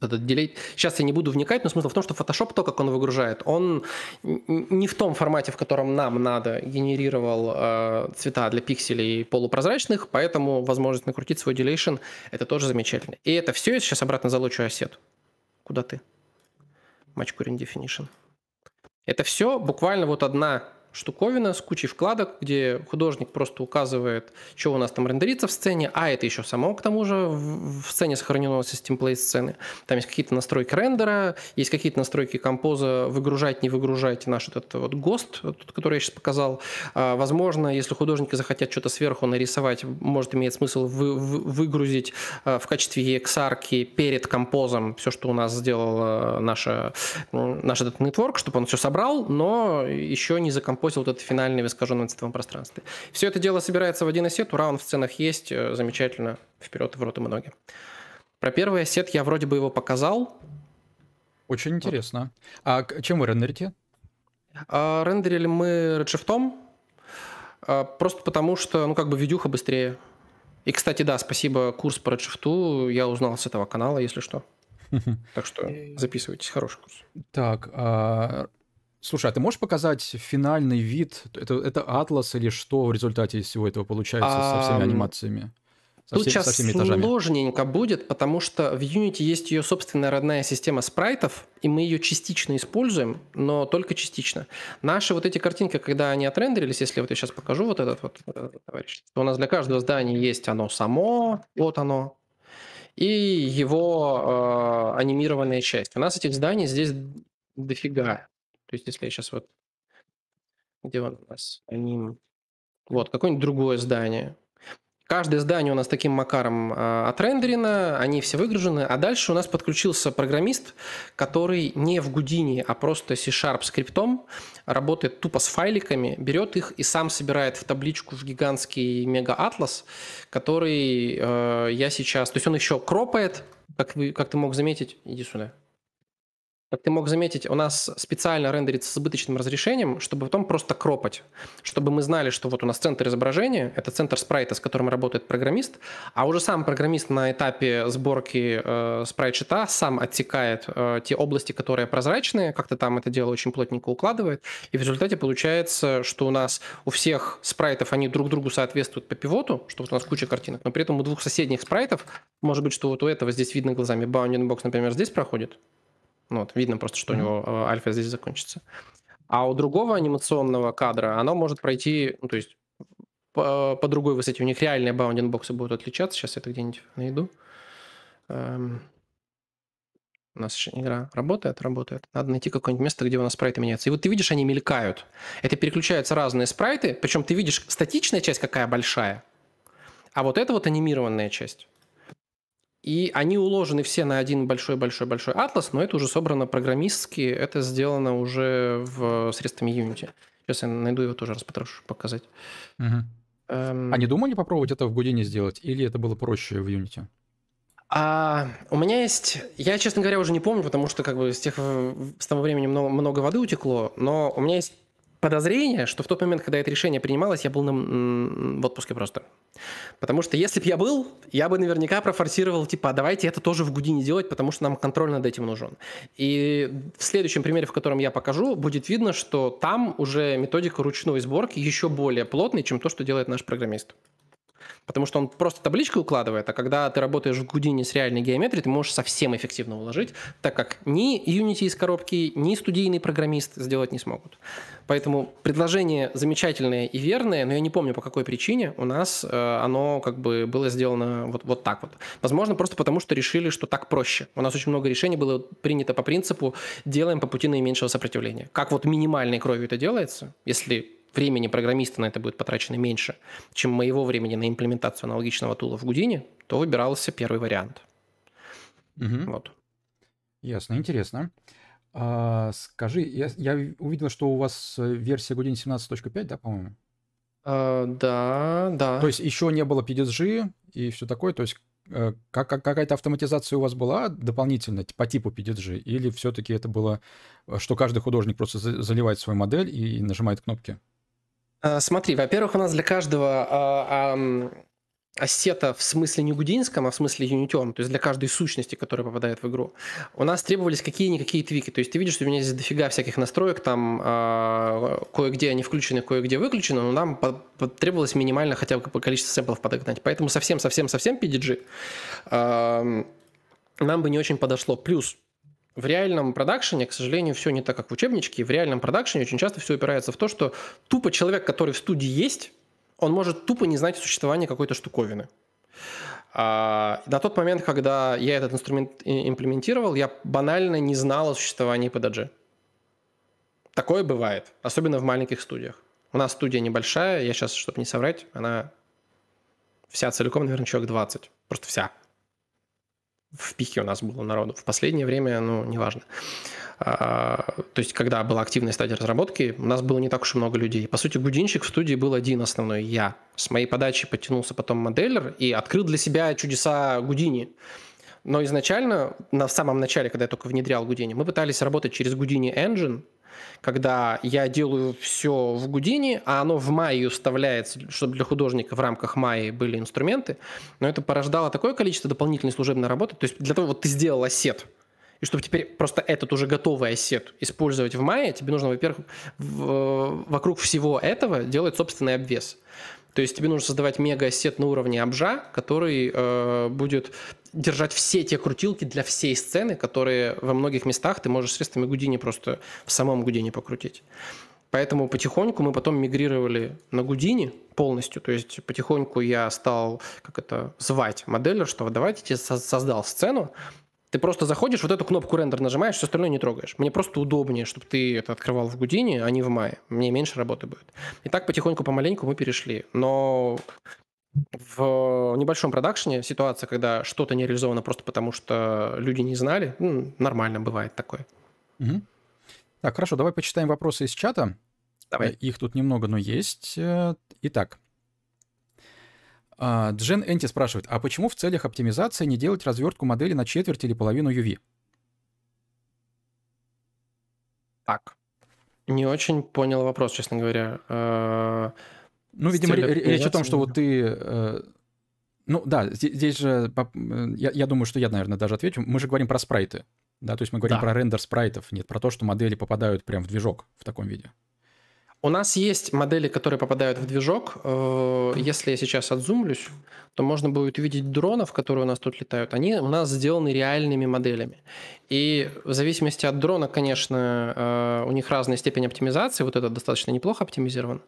этот делей. Сейчас я не буду вникать, но смысл в том, что Photoshop, то, как он выгружает, он не в том формате, в котором нам надо, генерировал цвета для пикселей полупрозрачных, поэтому возможность накрутить свой делейшн – это тоже замечательно. И это все, я сейчас обратно залочу ассет. Куда ты? Match Current Definition. Это все буквально вот одна штуковина с кучей вкладок, где художник просто указывает, что у нас там рендерится в сцене, а это еще само, к тому же, в сцене сохранено с темплейт-сцены. Там есть какие-то настройки рендера, есть какие-то настройки композа, выгружать, не выгружать, наш этот вот ГОСТ, который я сейчас показал. Возможно, если художники захотят что-то сверху нарисовать, может, имеет смысл выгрузить в качестве EXR-ки перед композом все, что у нас сделал наш этот нетворк, чтобы он все собрал, но еще не закомпозировал позе, вот этот финальный в искаженном цветовом пространстве. Все это дело собирается в один ассет. Ура, он в сценах есть. Замечательно. Вперед, в рот и в ноги. Про первый ассет я вроде бы его показал. Очень интересно. Вот. А чем вы рендерите? Рендерили мы редшифтом. Просто потому, что, ну, как бы видюха быстрее. И, кстати, да, спасибо, курс по редшифту. Я узнал с этого канала, если что. Так что записывайтесь, хороший курс. Так, слушай, а ты можешь показать финальный вид? Это атлас или что в результате из всего этого получается со всеми анимациями? Тут сейчас сложненько будет, потому что в Unity есть ее собственная родная система спрайтов, и мы ее частично используем, но только частично. Наши вот эти картинки, когда они отрендерились, если вот я сейчас покажу вот этот вот, товарищ, то у нас для каждого здания есть оно само, вот оно, и его анимированная часть. У нас этих зданий здесь дофига. То есть если я сейчас вот... Где он у нас? Аним. Вот, какое-нибудь другое здание. Каждое здание у нас таким макаром отрендерено, они все выгружены, а дальше у нас подключился программист, который не в Houdini, а просто C# скриптом, работает тупо с файликами, берет их и сам собирает в табличку в гигантский мега-атлас, который я сейчас... То есть он еще кропает, как ты мог заметить, иди сюда. Как ты мог заметить, у нас специально рендерится с избыточным разрешением, чтобы потом просто кропать, чтобы мы знали, что вот у нас центр изображения, это центр спрайта, с которым работает программист, а уже сам программист на этапе сборки спрайт-шита сам отсекает те области, которые прозрачные, как-то там это дело очень плотненько укладывает, и в результате получается, что у нас у всех спрайтов они друг другу соответствуют по пивоту, что вот у нас куча картинок, но при этом у двух соседних спрайтов, может быть, что вот у этого здесь видно глазами, Bounding Box, например, здесь проходит, вот, видно просто, что у него альфа здесь закончится. А у другого анимационного кадра оно может пройти, ну, то есть по другой высоте. У них реальные баундинг-боксы будут отличаться. Сейчас я это где-нибудь найду. У нас игра работает. Надо найти какое-нибудь место, где у нас спрайты меняются. И вот ты видишь, они мелькают. Это переключаются разные спрайты. Причем ты видишь статичная часть, какая большая. А вот это вот анимированная часть. И они уложены все на один большой-большой-большой атлас, но это уже собрано программистски, это сделано уже средствами Unity. Сейчас я найду его тоже, раз потрошу, показать. Угу. А не думали попробовать это в Houdini сделать, или это было проще в Unity? У меня есть... Я, честно говоря, уже не помню, потому что как бы с того времени много воды утекло, но у меня есть подозрение, что в тот момент, когда это решение принималось, я был в отпуске просто. Потому что если бы я был, я бы наверняка профорсировал, типа, давайте это тоже в Houdini делать, потому что нам контроль над этим нужен. И в следующем примере, в котором я покажу, будет видно, что там уже методика ручной сборки еще более плотная, чем то, что делает наш программист. Потому что он просто табличкой укладывает, а когда ты работаешь в Houdini с реальной геометрией, ты можешь совсем эффективно уложить, так как ни Unity из коробки, ни студийный программист сделать не смогут. Поэтому предложение замечательное и верное, но я не помню, по какой причине у нас оно как бы было сделано вот так вот. Возможно, просто потому, что решили, что так проще. У нас очень много решений было принято по принципу «делаем по пути наименьшего сопротивления». Как вот минимальной кровью это делается, если... Времени программиста на это будет потрачено меньше, чем моего времени на имплементацию аналогичного тула в Houdini, то выбирался первый вариант. Угу. Вот. Ясно, интересно. Скажи, я увидел, что у вас версия Houdini 17.5, да, по-моему? Да. То есть еще не было PDSG и все такое, то есть какая-то автоматизация у вас была дополнительно по типу PDG, или все-таки это было, что каждый художник просто заливает свою модель и нажимает кнопки? Смотри, во-первых, у нас для каждого ассета в смысле не гудинском, а в смысле юнитион, то есть для каждой сущности, которая попадает в игру, у нас требовались какие-никакие твики. То есть ты видишь, что у меня здесь дофига всяких настроек, там кое-где они включены, кое-где выключены, но нам потребовалось минимально хотя бы количество сэмплов подогнать. Поэтому совсем PDG нам бы не очень подошло. Плюс в реальном продакшене, к сожалению, все не так, как в учебничке. В реальном продакшене очень часто все упирается в то, что тупо человек, который в студии есть, он может тупо не знать о существовании какой-то штуковины. На тот момент, когда я этот инструмент имплементировал, я банально не знал о существовании PDG. Такое бывает, особенно в маленьких студиях. У нас студия небольшая, я сейчас, чтобы не соврать, она вся целиком, наверное, человек 20. Просто вся. В пике у нас было народу. В последнее время, неважно. То есть, когда была активная стадия разработки, у нас было не так уж и много людей. По сути, гудинщик в студии был один основной, я. С моей подачи подтянулся потом моделлер и открыл для себя чудеса Houdini. Но изначально, на самом начале, когда я только внедрял Houdini, мы пытались работать через Houdini Engine, когда я делаю все в Houdini, а оно в Maya вставляется, чтобы для художника в рамках Maya были инструменты, но это порождало такое количество дополнительной служебной работы, то есть для того, вот ты сделал ассет, и чтобы теперь просто этот уже готовый ассет использовать в Maya, тебе нужно, во-первых, вокруг всего этого делать собственный обвес. То есть тебе нужно создавать мега-ассет на уровне обжа, который будет держать все те крутилки для всей сцены, которые во многих местах ты можешь средствами Houdini просто в самом Houdini покрутить. Поэтому потихоньку мы потом мигрировали на Houdini полностью. То есть потихоньку я стал, как это, звать моделлера, что давайте я создал сцену. Ты просто заходишь, вот эту кнопку рендер нажимаешь, все остальное не трогаешь. Мне просто удобнее, чтобы ты это открывал в Houdini, а не в Maya. Мне меньше работы будет. И так потихоньку, помаленьку мы перешли. Но в небольшом продакшне ситуация, когда что-то не реализовано просто потому, что люди не знали, нормально бывает такое. Угу. Так, хорошо, давай почитаем вопросы из чата. Давай. Их тут немного, но есть. Итак. Джен Энти спрашивает, а почему в целях оптимизации не делать развертку модели на четверть или половину UV? Так, не очень понял вопрос, честно говоря. Ну, видимо, речь о том, что вот ты... Ну да, здесь же... Я думаю, что я, наверное, даже отвечу. Мы же говорим про спрайты, да? То есть мы говорим про рендер спрайтов, нет, про то, что модели попадают прям в движок в таком виде. У нас есть модели, которые попадают в движок. Если я сейчас отзумлюсь, то можно будет увидеть дронов, которые у нас тут летают. Они у нас сделаны реальными моделями. И в зависимости от дрона, конечно, у них разная степень оптимизации. Вот этот достаточно неплохо оптимизирован.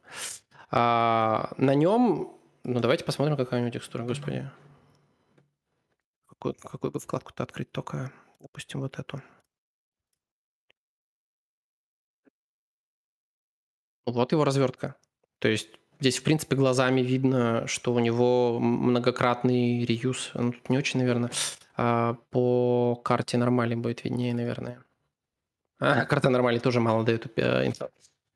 На нем... Ну, давайте посмотрим, какая у него текстура, господи. Какую бы вкладку-то открыть только? Допустим, вот эту. Вот его развертка. То есть здесь, в принципе, глазами видно, что у него многократный реюз. Ну, тут не очень, наверное. По карте нормали будет виднее, наверное. Карта нормали тоже мало дает инфа.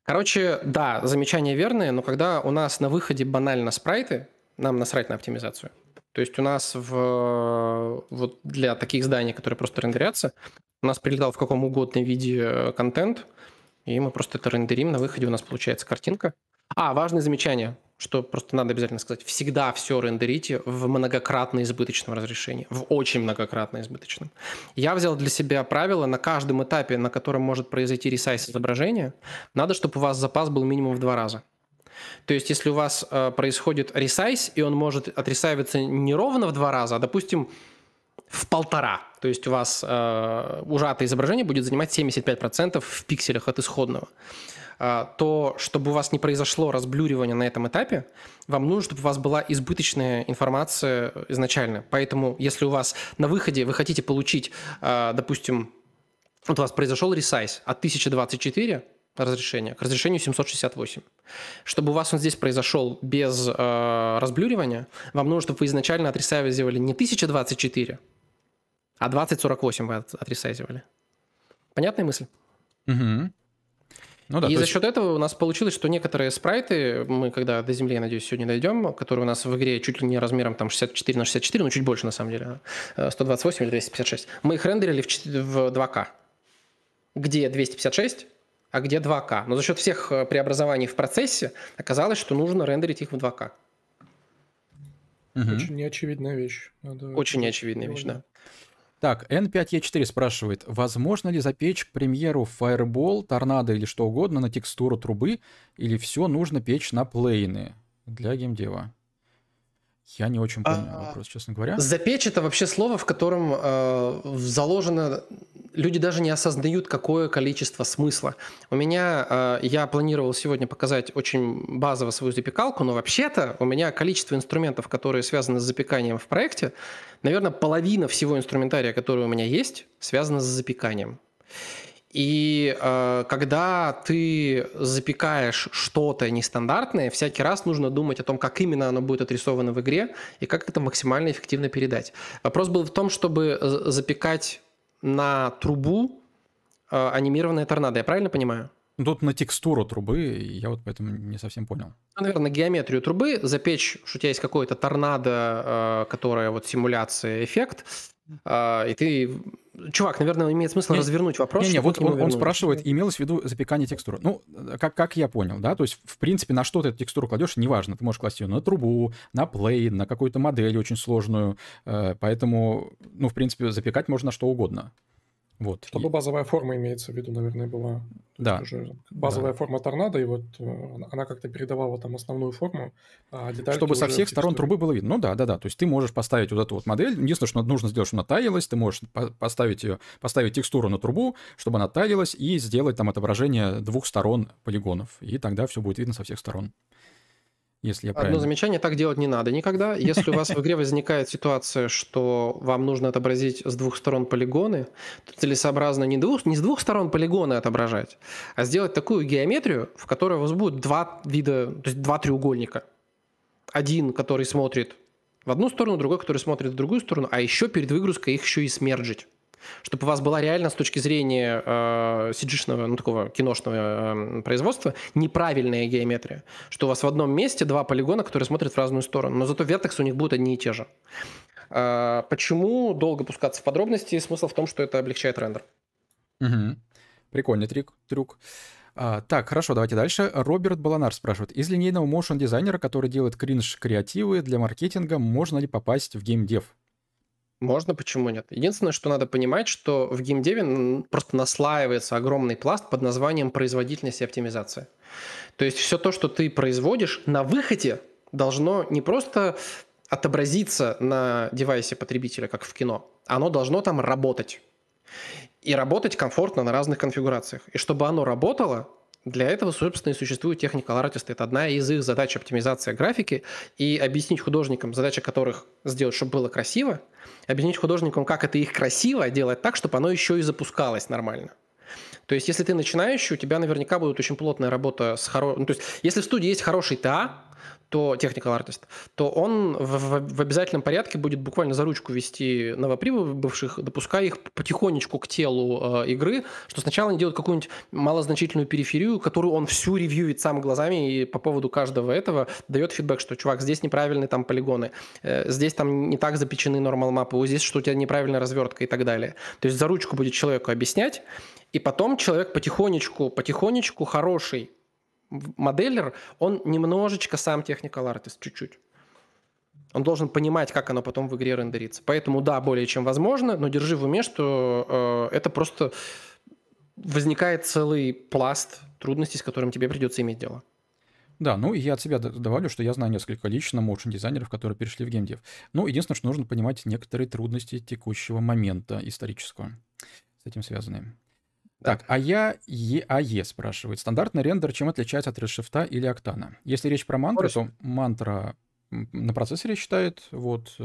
Короче, да, замечание верное, но когда у нас на выходе банально спрайты, нам насрать на оптимизацию. То есть у нас вот для таких зданий, которые просто рендерятся, у нас прилетал в каком угодно виде контент, и мы просто это рендерим, на выходе у нас получается картинка. Важное замечание, что просто надо обязательно сказать. Всегда все рендерите в многократно избыточном разрешении, в очень многократно избыточном. Я взял для себя правило: на каждом этапе, на котором может произойти ресайз изображения, надо, чтобы у вас запас был минимум в 2 раза. То есть если у вас происходит ресайз, и он может отресайвиться не ровно в 2 раза, а, допустим, в 1,5. То есть у вас ужатое изображение будет занимать 75% в пикселях от исходного. То, чтобы у вас не произошло разблюривание на этом этапе, вам нужно, чтобы у вас была избыточная информация изначально. Поэтому если у вас на выходе вы хотите получить, допустим, вот у вас произошел ресайз от 1024 разрешения к разрешению 768. Чтобы у вас он здесь произошел без разблюривания, вам нужно, чтобы вы изначально отресайвизировали не 1024, а 2048 вы отресайзивали. Понятная мысль? Угу. Ну, да, и за счет этого у нас получилось, что некоторые спрайты, мы когда до земли, я надеюсь, сегодня дойдем, которые у нас в игре чуть ли не размером там 64 на 64, ну чуть больше на самом деле, 128 или 256, мы их рендерили в 2К. Где 256, а где 2К. Но за счет всех преобразований в процессе оказалось, что нужно рендерить их в 2К. Угу. Очень неочевидная вещь. Очень неочевидная вещь, да. Так, N5E4 спрашивает, возможно ли запечь к премьеру Fireball, торнадо или что угодно на текстуру трубы, или все нужно печь на плейны для геймдева? Я не очень понял вопрос, честно говоря. Запечь — это вообще слово, в котором заложено... Люди даже не осознают, какое количество смысла. У меня, я планировал сегодня показать очень базово свою запекалку, но вообще-то у меня количество инструментов, которые связаны с запеканием в проекте, наверное, половина всего инструментария, который у меня есть, связано с запеканием. И когда ты запекаешь что-то нестандартное, всякий раз нужно думать о том, как именно оно будет отрисовано в игре и как это максимально эффективно передать. Вопрос был в том, чтобы запекать на трубу анимированная торнадо, я правильно понимаю? Тут на текстуру трубы, я вот поэтому не совсем понял. Наверное, геометрию трубы, запечь, что у тебя есть какое-то торнадо, которое вот симуляция, эффект, и ты... Чувак, наверное, имеет смысл развернуть вопрос. Не-не, вот он спрашивает, имелось в виду запекание текстуры. Ну, как я понял, да, то есть, в принципе, на что ты эту текстуру кладешь, неважно. Ты можешь класть ее на трубу, на плей, на какую-то модель очень сложную, поэтому, ну, в принципе, запекать можно на что угодно. Вот. Чтобы базовая форма имеется в виду, наверное, была. Да. Базовая форма торнадо, и вот она как-то передавала там основную форму. А чтобы со всех сторон трубы было видно. Ну да. То есть ты можешь поставить вот эту вот модель. Единственное, что нужно сделать, чтобы она таялась. Ты можешь поставить текстуру на трубу, чтобы она таялась, и сделать там отображение двух сторон полигонов. И тогда все будет видно со всех сторон. Если я правильно... Одно замечание, так делать не надо никогда. Если у вас в игре возникает ситуация, что вам нужно отобразить с двух сторон полигоны, то целесообразно не с двух сторон полигоны отображать, а сделать такую геометрию, в которой у вас будет два вида, то есть два треугольника. Один, который смотрит в одну сторону, другой, который смотрит в другую сторону, а еще перед выгрузкой их еще и смерджить. Чтобы у вас была реально с точки зрения CG-шного, ну такого киношного производства, неправильная геометрия. Что у вас в одном месте два полигона, которые смотрят в разную сторону, но зато вертексы у них будут одни и те же. Почему долго пускаться в подробности? Смысл в том, что это облегчает рендер. Угу. Прикольный трюк. Так, хорошо, давайте дальше. Роберт Баланар спрашивает. Из линейного моушн-дизайнера, который делает кринж-креативы для маркетинга, можно ли попасть в геймдев? Можно, почему нет? Единственное, что надо понимать, что в геймдеве просто наслаивается огромный пласт под названием производительность и оптимизация. То есть все то, что ты производишь на выходе, должно не просто отобразиться на девайсе потребителя, как в кино, оно должно там работать. И работать комфортно на разных конфигурациях. И чтобы оно работало, для этого, собственно, и существует техника артиста. Это одна из их задач — оптимизация графики, и объяснить художникам, задача которых сделать, чтобы было красиво, объяснить художникам, как это их красиво делать так, чтобы оно еще и запускалось нормально. То есть, если ты начинающий, у тебя наверняка будет очень плотная работа с хорошим... Ну, то есть, если в студии есть хороший ТА, то техникал артист, то он в обязательном порядке будет буквально за ручку вести новоприбывших, допуская их потихонечку к телу игры, что сначала они делают какую-нибудь малозначительную периферию, которую он всю ревьюет сам глазами, и по поводу каждого этого дает фидбэк, что, чувак, здесь неправильные там полигоны, здесь там не так запечены нормал-мапы, вот здесь что у тебя неправильная развертка и так далее. То есть за ручку будет человеку объяснять, и потом человек потихонечку хороший моделлер, он немножечко сам technical артист, чуть-чуть. Он должен понимать, как оно потом в игре рендерится. Поэтому да, более чем возможно, но держи в уме, что это просто возникает целый пласт трудностей, с которым тебе придется иметь дело. Да, ну и я от себя добавлю, что я знаю несколько лично моушн-дизайнеров, которые перешли в геймдев. Ну, единственное, что нужно понимать некоторые трудности текущего момента исторического, с этим связанные. Так, АЕ спрашивает. Стандартный рендер чем отличается от RedShift или Октана? Если речь про мантру, то мантра на процессоре считает, вот,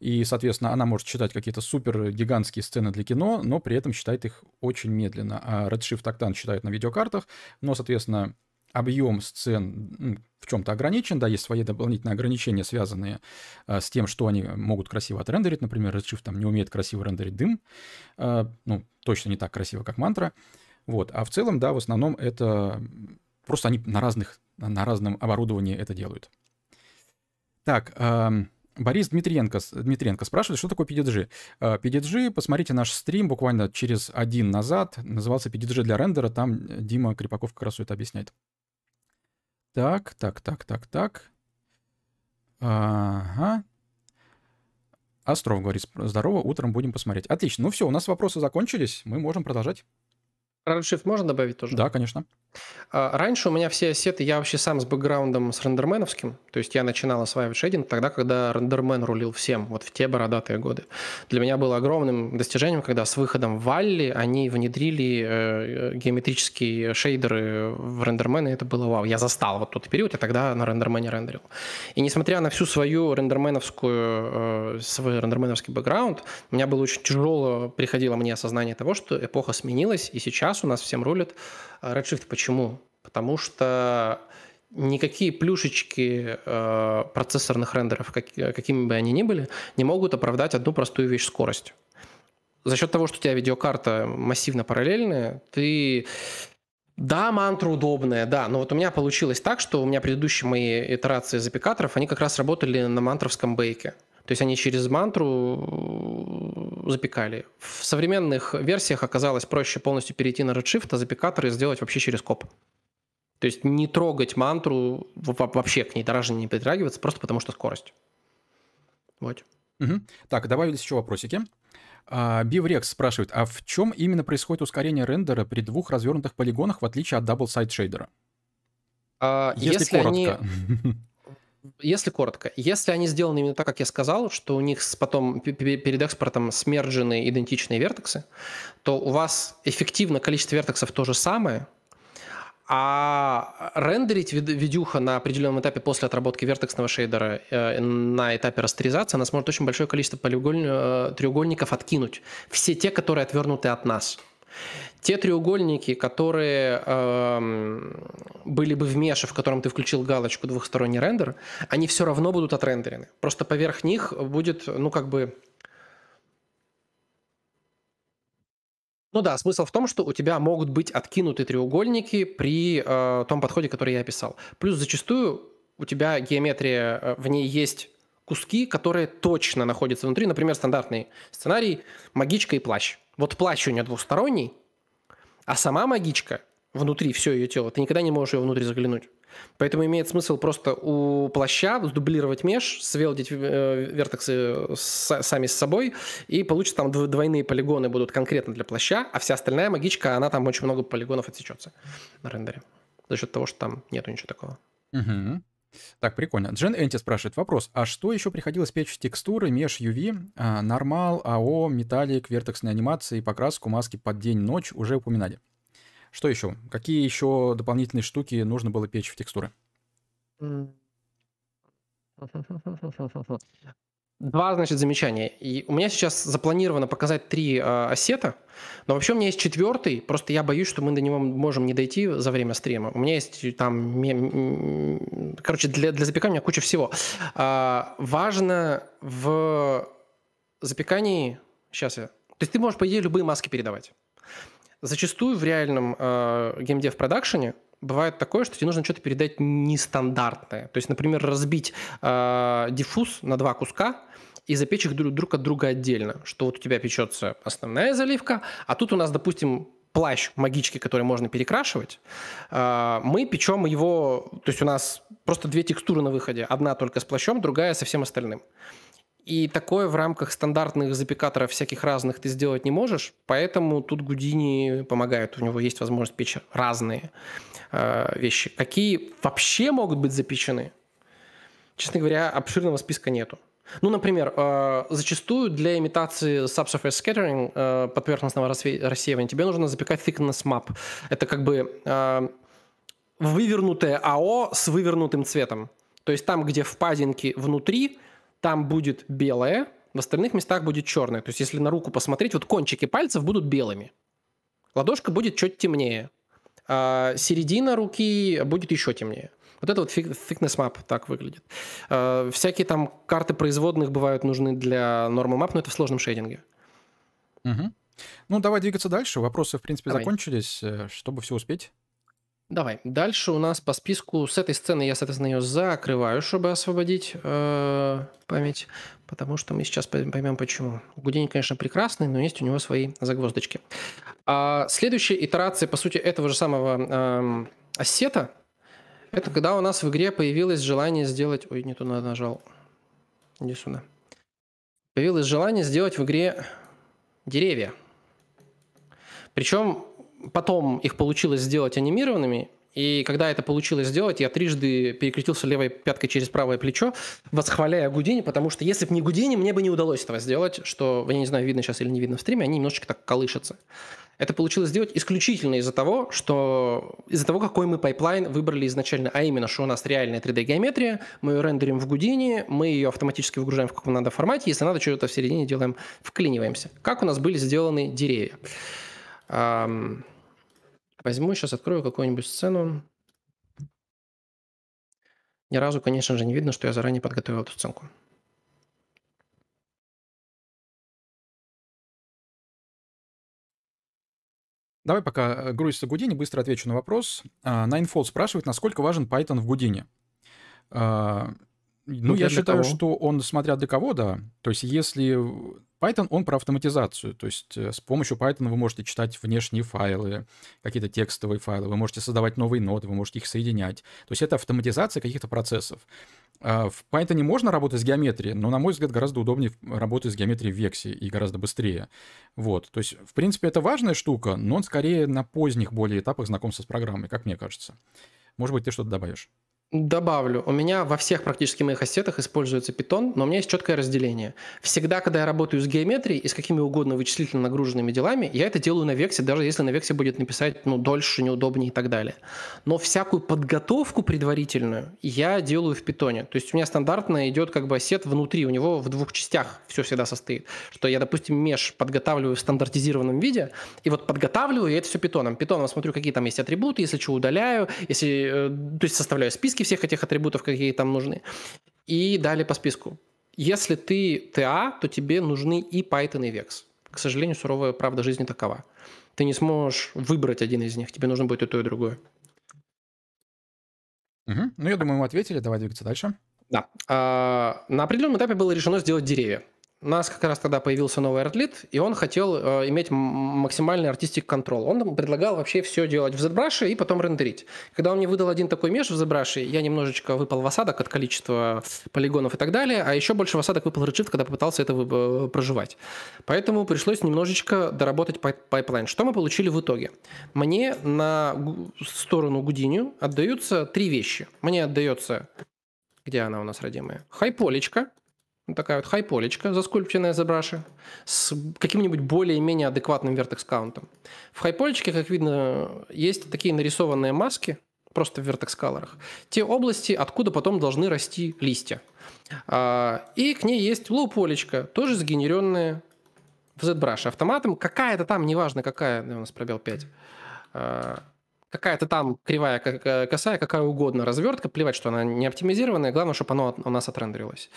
и, соответственно, она может считать какие-то супер гигантские сцены для кино, но при этом считает их очень медленно. А RedShift Octane считает на видеокартах, но, соответственно, объем сцен в чем-то ограничен, да, есть свои дополнительные ограничения, связанные с тем, что они могут красиво отрендерить. Например, RedShift там не умеет красиво рендерить дым, ну, точно не так красиво, как мантра. Вот. А в целом, да, в основном это просто они на разном оборудовании это делают. Так, Борис Дмитриенко спрашивает, что такое PDG? PDG, посмотрите наш стрим буквально через один назад, назывался PDG для рендера, там Дима Крепаков как раз это объясняет. Так. Ага. Остров говорит, здорово, утром будем посмотреть. Отлично, ну все, у нас вопросы закончились, мы можем продолжать. Про RedShift можно добавить тоже? Да, конечно. Раньше у меня все ассеты, я вообще сам с бэкграундом с рендерменовским, то есть я начинал осваивать шейдинг тогда, когда рендермен рулил всем, вот в те бородатые годы. Для меня было огромным достижением, когда с выходом Валли они внедрили геометрические шейдеры в рендермен, и это было вау. Я застал вот тот период, я тогда на рендермене рендерил. И несмотря на всю свою свой рендерменовский бэкграунд, у меня было очень тяжело, приходило мне осознание того, что эпоха сменилась, и сейчас у нас всем рулит RedShift. Почему? Потому что никакие плюшечки процессорных рендеров, какими бы они ни были, не могут оправдать одну простую вещь — скорость. за счет того, что у тебя видеокарта массивно параллельная, ты... Да, мантра удобная, да, но вот у меня получилось так, что у меня предыдущие мои итерации запикаторов, они как раз работали на мантровском бейке. То есть они через мантру запекали. В современных версиях оказалось проще полностью перейти на Redshift, а запикаторы сделать вообще через коп. То есть не трогать мантру, вообще к ней даже не притрагиваться, просто потому что скорость. Вот. Угу. Так, добавились еще вопросики. Биврекс спрашивает, а в чем именно происходит ускорение рендера при двух развернутых полигонах, в отличие от double-side шейдера? Если коротко. Они... Если коротко. Если они сделаны именно так, как я сказал, что у них потом перед экспортом смерджены идентичные вертексы, то у вас эффективно количество вертексов то же самое, а рендерить видюха на определенном этапе после отработки вертексного шейдера на этапе растеризации, она сможет очень большое количество треугольников откинуть. Все те, которые отвернуты от нас. Те треугольники, которые были бы в меше, в котором ты включил галочку двухсторонний рендер, они все равно будут отрендерены. Просто поверх них будет, ну как бы... Ну да, смысл в том, что у тебя могут быть откинуты треугольники при том подходе, который я описал. Плюс зачастую у тебя геометрия, в ней есть куски, которые точно находятся внутри. Например, стандартный сценарий магичка и плащ. Вот плащ у нее двухсторонний, а сама магичка внутри, все ее тело, ты никогда не можешь ее внутрь заглянуть. Поэтому имеет смысл просто у плаща сдублировать меж, свелдить вертексы сами с собой, и получится там двойные полигоны будут конкретно для плаща, а вся остальная магичка, она там очень много полигонов отсечется на рендере. За счет того, что там нету ничего такого. Угу. Так, прикольно. Джен Энти спрашивает вопрос. А что еще приходилось печь текстуры, меж UV, нормал, АО, металлик, вертексные анимации, покраску, маски под день-ночь уже упоминали? Что еще? Какие еще дополнительные штуки нужно было печь в текстуры? Два, значит, замечания. И у меня сейчас запланировано показать 3 ассета, но вообще у меня есть 4, просто я боюсь, что мы до него можем не дойти за время стрима. У меня есть там... Короче, для запекания куча всего. Важно в запекании... Сейчас я... То есть ты можешь, по идее, любые маски передавать. Зачастую в реальном геймдев-продакшене бывает такое, что тебе нужно что-то передать нестандартное. То есть, например, разбить диффуз на 2 куска и запечь их друг от друга отдельно. Что вот у тебя печется основная заливка, а тут у нас, допустим, плащ магички, который можно перекрашивать. Мы печем его... То есть у нас просто 2 текстуры на выходе. Одна только с плащом, другая со всем остальным. И такое в рамках стандартных запекаторов всяких разных ты сделать не можешь, поэтому тут Houdini помогает. У него есть возможность печь разные вещи. Какие вообще могут быть запечены? Честно говоря, обширного списка нету. Ну, например, зачастую для имитации subsurface scattering поверхностного рассеивания тебе нужно запекать thickness map. Это как бы вывернутое АО с вывернутым цветом. То есть там, где впадинки внутри, там будет белое, в остальных местах будет черное. То есть если на руку посмотреть, вот кончики пальцев будут белыми. Ладошка будет чуть темнее. А середина руки будет еще темнее. Вот это вот thickness map так выглядит. Всякие там карты производных бывают нужны для нормы map, но это в сложном шейдинге. Угу. Ну, давай двигаться дальше. Вопросы, в принципе, закончились, чтобы все успеть. Давай. Дальше у нас по списку с этой сцены я, соответственно, ее закрываю, чтобы освободить память, потому что мы сейчас поймем, почему. Houdini, конечно, прекрасный, но есть у него свои загвоздочки. Следующая итерация, по сути, этого же самого ассета, это когда у нас в игре появилось желание сделать... Ой, не туда нажал. Иди сюда. Появилось желание сделать в игре деревья. Причем... Потом их получилось сделать анимированными, и когда это получилось сделать, я трижды перекрестился левой пяткой через правое плечо, восхваляя Houdini, потому что если бы не Houdini, мне бы не удалось этого сделать, что, я не знаю, видно сейчас или не видно в стриме, они немножечко так колышутся. Это получилось сделать исключительно из-за того, какой мы пайплайн выбрали изначально, а именно, что у нас реальная 3D-геометрия, мы ее рендерим в Houdini, мы ее автоматически выгружаем в каком надо формате, если надо, что-то в середине делаем, вклиниваемся. Как у нас были сделаны деревья. Возьму, сейчас открою какую-нибудь сцену. Ни разу, конечно же, не видно, что я заранее подготовил эту сценку. Давай пока грузится Houdini, быстро отвечу на вопрос. Ninefold спрашивает, насколько важен Python в Houdini. Ну, я считаю, что он, смотря для кого, да. То есть, если Python, он про автоматизацию. То есть, с помощью Python вы можете читать внешние файлы, какие-то текстовые файлы, вы можете создавать новые ноды, вы можете их соединять. То есть, это автоматизация каких-то процессов. В Python можно работать с геометрией, но, на мой взгляд, гораздо удобнее работать с геометрией в Vexy и гораздо быстрее. Вот. То есть, в принципе, это важная штука, но он скорее на поздних более этапах знакомства с программой, как мне кажется. Может быть, ты что-то добавишь? Добавлю. У меня во всех практически моих ассетах используется Python, но у меня есть четкое разделение. Всегда, когда я работаю с геометрией и с какими угодно вычислительно нагруженными делами, я это делаю на Vexy, даже если на Vexy будет написать дольше, неудобнее и так далее. Но всякую подготовку предварительную я делаю в Python. То есть у меня стандартно идет как бы ассет внутри, у него в двух частях все всегда состоит. Что я, допустим, меж подготавливаю в стандартизированном виде, и вот подготавливаю я это все Python. Python смотрю, какие там есть атрибуты, если что, удаляю, если, то есть составляю списки всех этих атрибутов, какие там нужны. И далее по списку. Если ты TA, то тебе нужны и Python, и Vex. К сожалению, суровая правда жизни такова. Ты не сможешь выбрать один из них. Тебе нужно будет и то, и другое. Угу. Ну, я думаю, мы ответили. Давай двигаться дальше. Да. На определенном этапе было решено сделать деревья. У нас как раз тогда появился новый артлид, и он хотел иметь максимальный artistic control. Он предлагал вообще все делать в ZBrush и потом рендерить. Когда он мне выдал один такой меж в ZBrush, я немножечко выпал в осадок от количества полигонов и так далее, а еще больше в осадок выпал Redshift, когда попытался это проживать. Поэтому пришлось немножечко доработать пайплайн. Что мы получили в итоге? Мне на сторону Houdini отдаются три вещи. Мне отдается... Где она у нас, родимая? Хайполечка. Вот такая вот хайполечка, заскульпченная за браши, с каким-нибудь более-менее адекватным вертекс-каунтом. В хайполечке, как видно, есть такие нарисованные маски, просто в вертекс-калорах. Те области, откуда потом должны расти листья. И к ней есть лоу-полечка, тоже сгенеренная в ZBrush автоматом. Какая-то там, неважно какая, у нас пробел 5, какая-то там кривая, косая, какая угодно развертка, плевать, что она не оптимизированная, главное, чтобы она у нас отрендерилась.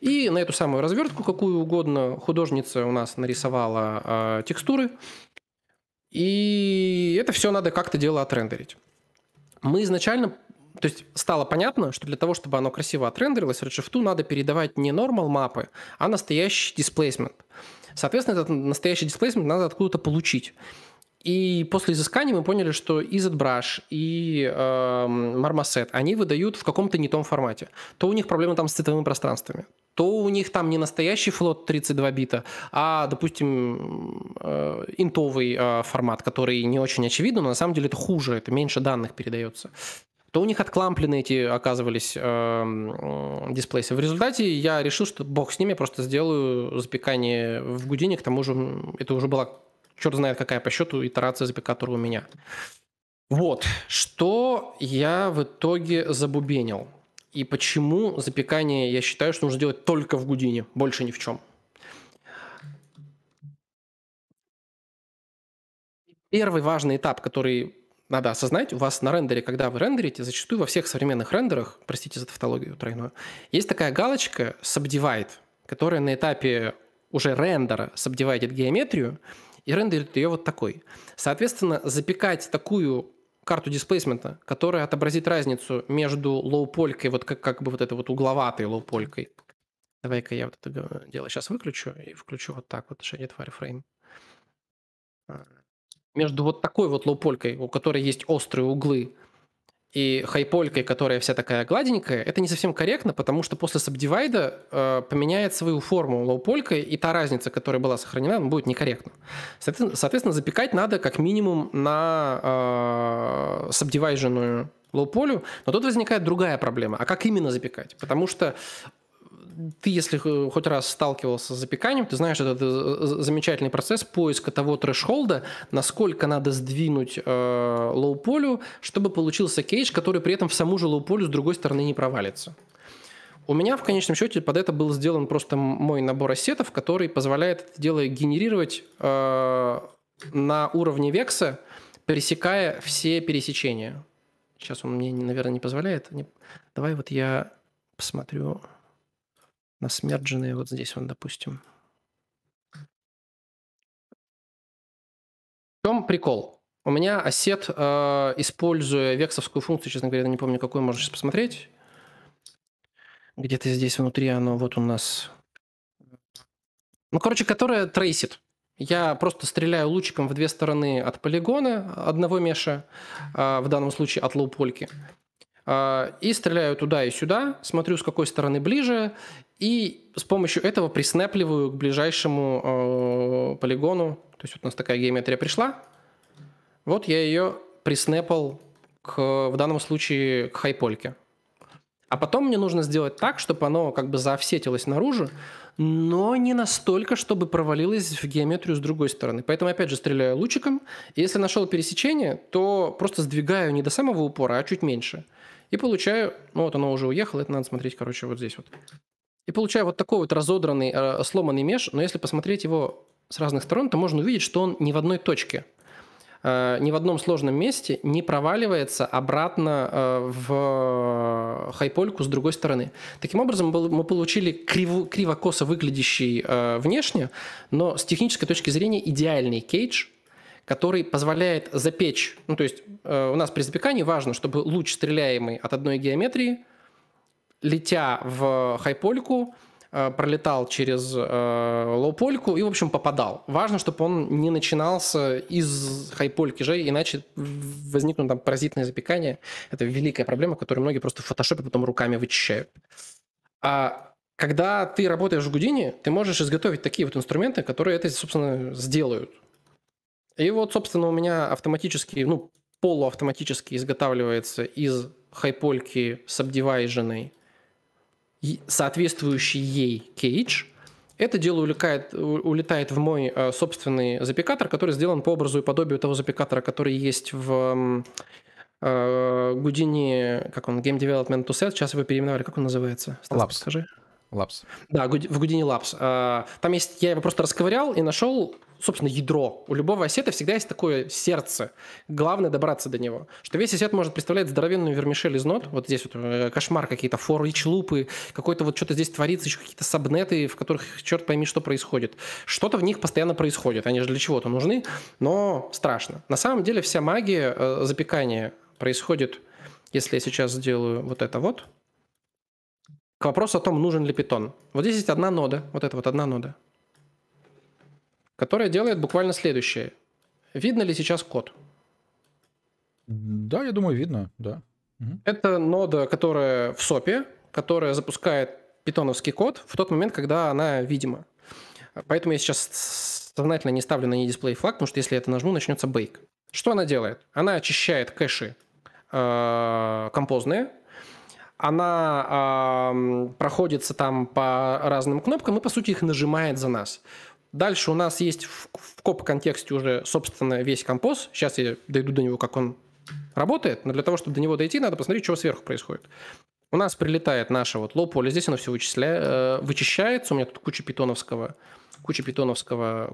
И на эту самую развертку, какую угодно, художница у нас нарисовала текстуры, и это все надо как-то дело отрендерить. Мы изначально, то есть стало понятно, что для того, чтобы оно красиво отрендерилось, Redshift надо передавать не normal мапы, а настоящий displacement. Соответственно, этот настоящий displacement надо откуда-то получить. И после изыскания мы поняли, что и ZBrush, и Marmoset, они выдают в каком-то не том формате. То у них проблемы там с цветовыми пространствами, то у них там не настоящий флот 32 бита, а, допустим, интовый формат, который не очень очевиден, но на самом деле это хуже, это меньше данных передается. То у них откламплены эти, оказывались, дисплейсы. В результате я решил, что бог с ними, я просто сделаю запекание в Houdini, к тому же это уже была... Черт знает, какая по счету итерация запекатора у меня. Вот, что я в итоге забубенил. И почему запекание, я считаю, что нужно делать только в Houdini, больше ни в чем. Первый важный этап, который надо осознать, у вас на рендере, когда вы рендерите, зачастую во всех современных рендерах, простите за тавтологию тройную, есть такая галочка Subdivide, которая на этапе уже рендера сабдивайдит геометрию, и рендерит ее вот такой. Соответственно, запекать такую карту дисплейсмента, которая отобразит разницу между лоу-полькой, вот как бы вот этой вот угловатой лоу-полькой. Давай-ка я вот это дело сейчас выключу и включу вот так вот, Shaded Wireframe. Между вот такой вот лоу-полькой, у которой есть острые углы, и хайполькой, которая вся такая гладенькая, это не совсем корректно, потому что после сабдивайда поменяет свою форму лоу-полькой, и та разница, которая была сохранена, будет некорректна. Соответственно, запекать надо как минимум на сабдивайженную лоу-полю, но тут возникает другая проблема. А как именно запекать? Потому что ты, если хоть раз сталкивался с запеканием, ты знаешь, это замечательный процесс поиска того трэшхолда, насколько надо сдвинуть лоу-полю, чтобы получился кейдж, который при этом в саму же лоу-полю с другой стороны не провалится. У меня в конечном счете под это был сделан просто мой набор ассетов, который позволяет это дело генерировать на уровне векса, пересекая все пересечения. Сейчас он мне, наверное, не позволяет. Давай вот я посмотрю... на смердженные вот здесь, он, допустим. В чем прикол? У меня ассет, используя вексовскую функцию, честно говоря, я не помню, какую, можно сейчас посмотреть. Где-то здесь внутри оно вот у нас. Ну, короче, которая трейсит. Я просто стреляю лучиком в две стороны от полигона одного меша, в данном случае от лоупольки. И стреляю туда и сюда, смотрю, с какой стороны ближе, и с помощью этого приснепливаю к ближайшему полигону. То есть вот у нас такая геометрия пришла. Вот я ее приснепал в данном случае к хайпольке. А потом мне нужно сделать так, чтобы оно как бы заофсетилось наружу, но не настолько, чтобы провалилось в геометрию с другой стороны. Поэтому опять же стреляю лучиком. И если нашел пересечение, то просто сдвигаю не до самого упора, а чуть меньше. И получаю... Ну вот оно уже уехало, это надо смотреть, короче, вот здесь вот. И получаю вот такой вот разодранный, сломанный меш. Но если посмотреть его с разных сторон, то можно увидеть, что он не в одной точке, ни в одном сложном месте не проваливается обратно в хайпольку с другой стороны. Таким образом, мы получили криво-косо выглядящий внешне, но с технической точки зрения идеальный кейдж, который позволяет запечь. Ну, то есть у нас при запекании важно, чтобы луч, стреляемый от одной геометрии, летя в хайпольку, пролетал через лоупольку и, в общем, попадал. Важно, чтобы он не начинался из хайпольки же, иначе возникнут там паразитное запекание. Это великая проблема, которую многие просто в фотошопе потом руками вычищают. А когда ты работаешь в Houdini, ты можешь изготовить такие вот инструменты, которые это, собственно, сделают. И вот, собственно, у меня автоматически, ну, полуавтоматически изготавливается из хайпольки сабдивайженной соответствующий ей кейдж. Это дело улетает в мой собственный запекатор, который сделан по образу и подобию того запекатора, который есть в Houdini, как он, Game Development to Set, сейчас его переименовали, как он называется? Лапс. Скажи. Лапс. Да, в Houdini Labs. Там есть, я его просто расковырял и нашел, собственно, ядро. У любого ассета всегда есть такое сердце. Главное добраться до него. Что весь ассет может представлять здоровенную вермишель из нот. Вот здесь вот кошмар, какие-то for-each-лупы, какой-то вот что-то здесь творится, еще какие-то сабнеты, в которых черт пойми, что происходит. Что-то в них постоянно происходит. Они же для чего-то нужны, но страшно. На самом деле вся магия запекания происходит, если я сейчас сделаю вот это вот. К вопросу о том, нужен ли питон. Вот здесь есть одна нода, вот эта вот одна нода, которая делает буквально следующее. Видно ли сейчас код? Да, я думаю, видно, да. Это нода, которая в сопе, которая запускает питоновский код в тот момент, когда она видима. Поэтому я сейчас сознательно не ставлю на ней дисплей флаг, потому что если я это нажму, начнется бейк. Что она делает? Она очищает кэши композные. Она проходится там по разным кнопкам и, по сути, их нажимает за нас. Дальше у нас есть в коп-контексте уже, собственно, весь композ. Сейчас я дойду до него, как он работает. Но для того, чтобы до него дойти, надо посмотреть, что сверху происходит. У нас прилетает наше вот лоу-поле. Здесь оно все вычищается. У меня тут куча питоновского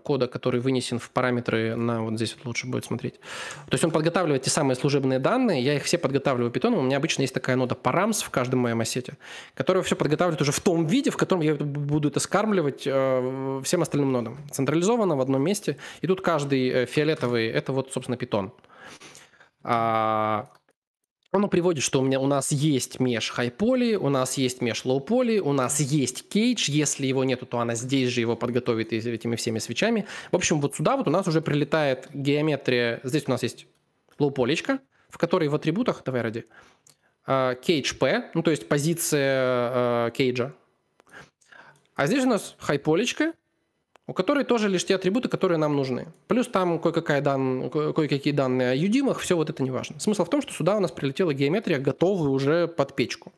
кода, который вынесен в параметры на вот здесь вот лучше будет смотреть. То есть он подготавливает те самые служебные данные, я их все подготавливаю питоном, у меня обычно есть такая нода params в каждом моем ассете, которая все подготавливает уже в том виде, в котором я буду это скармливать всем остальным нодам. Централизованно в одном месте, и тут каждый фиолетовый, это вот, собственно, питон. Оно приводит, что у нас есть меж хайполи, у нас есть меж лоуполи, у нас есть кейдж. Если его нету, то она здесь же его подготовит этими всеми свечами. В общем, вот сюда вот у нас уже прилетает геометрия. Здесь у нас есть лоуполечка, в которой в атрибутах, давай ради, кейдж P, ну то есть позиция кейджа. А здесь у нас хайполечка, у которой тоже лишь те атрибуты, которые нам нужны. Плюс там кое-какие данные о юдимах, все вот это не важно. Смысл в том, что сюда у нас прилетела геометрия, готовая уже под печку.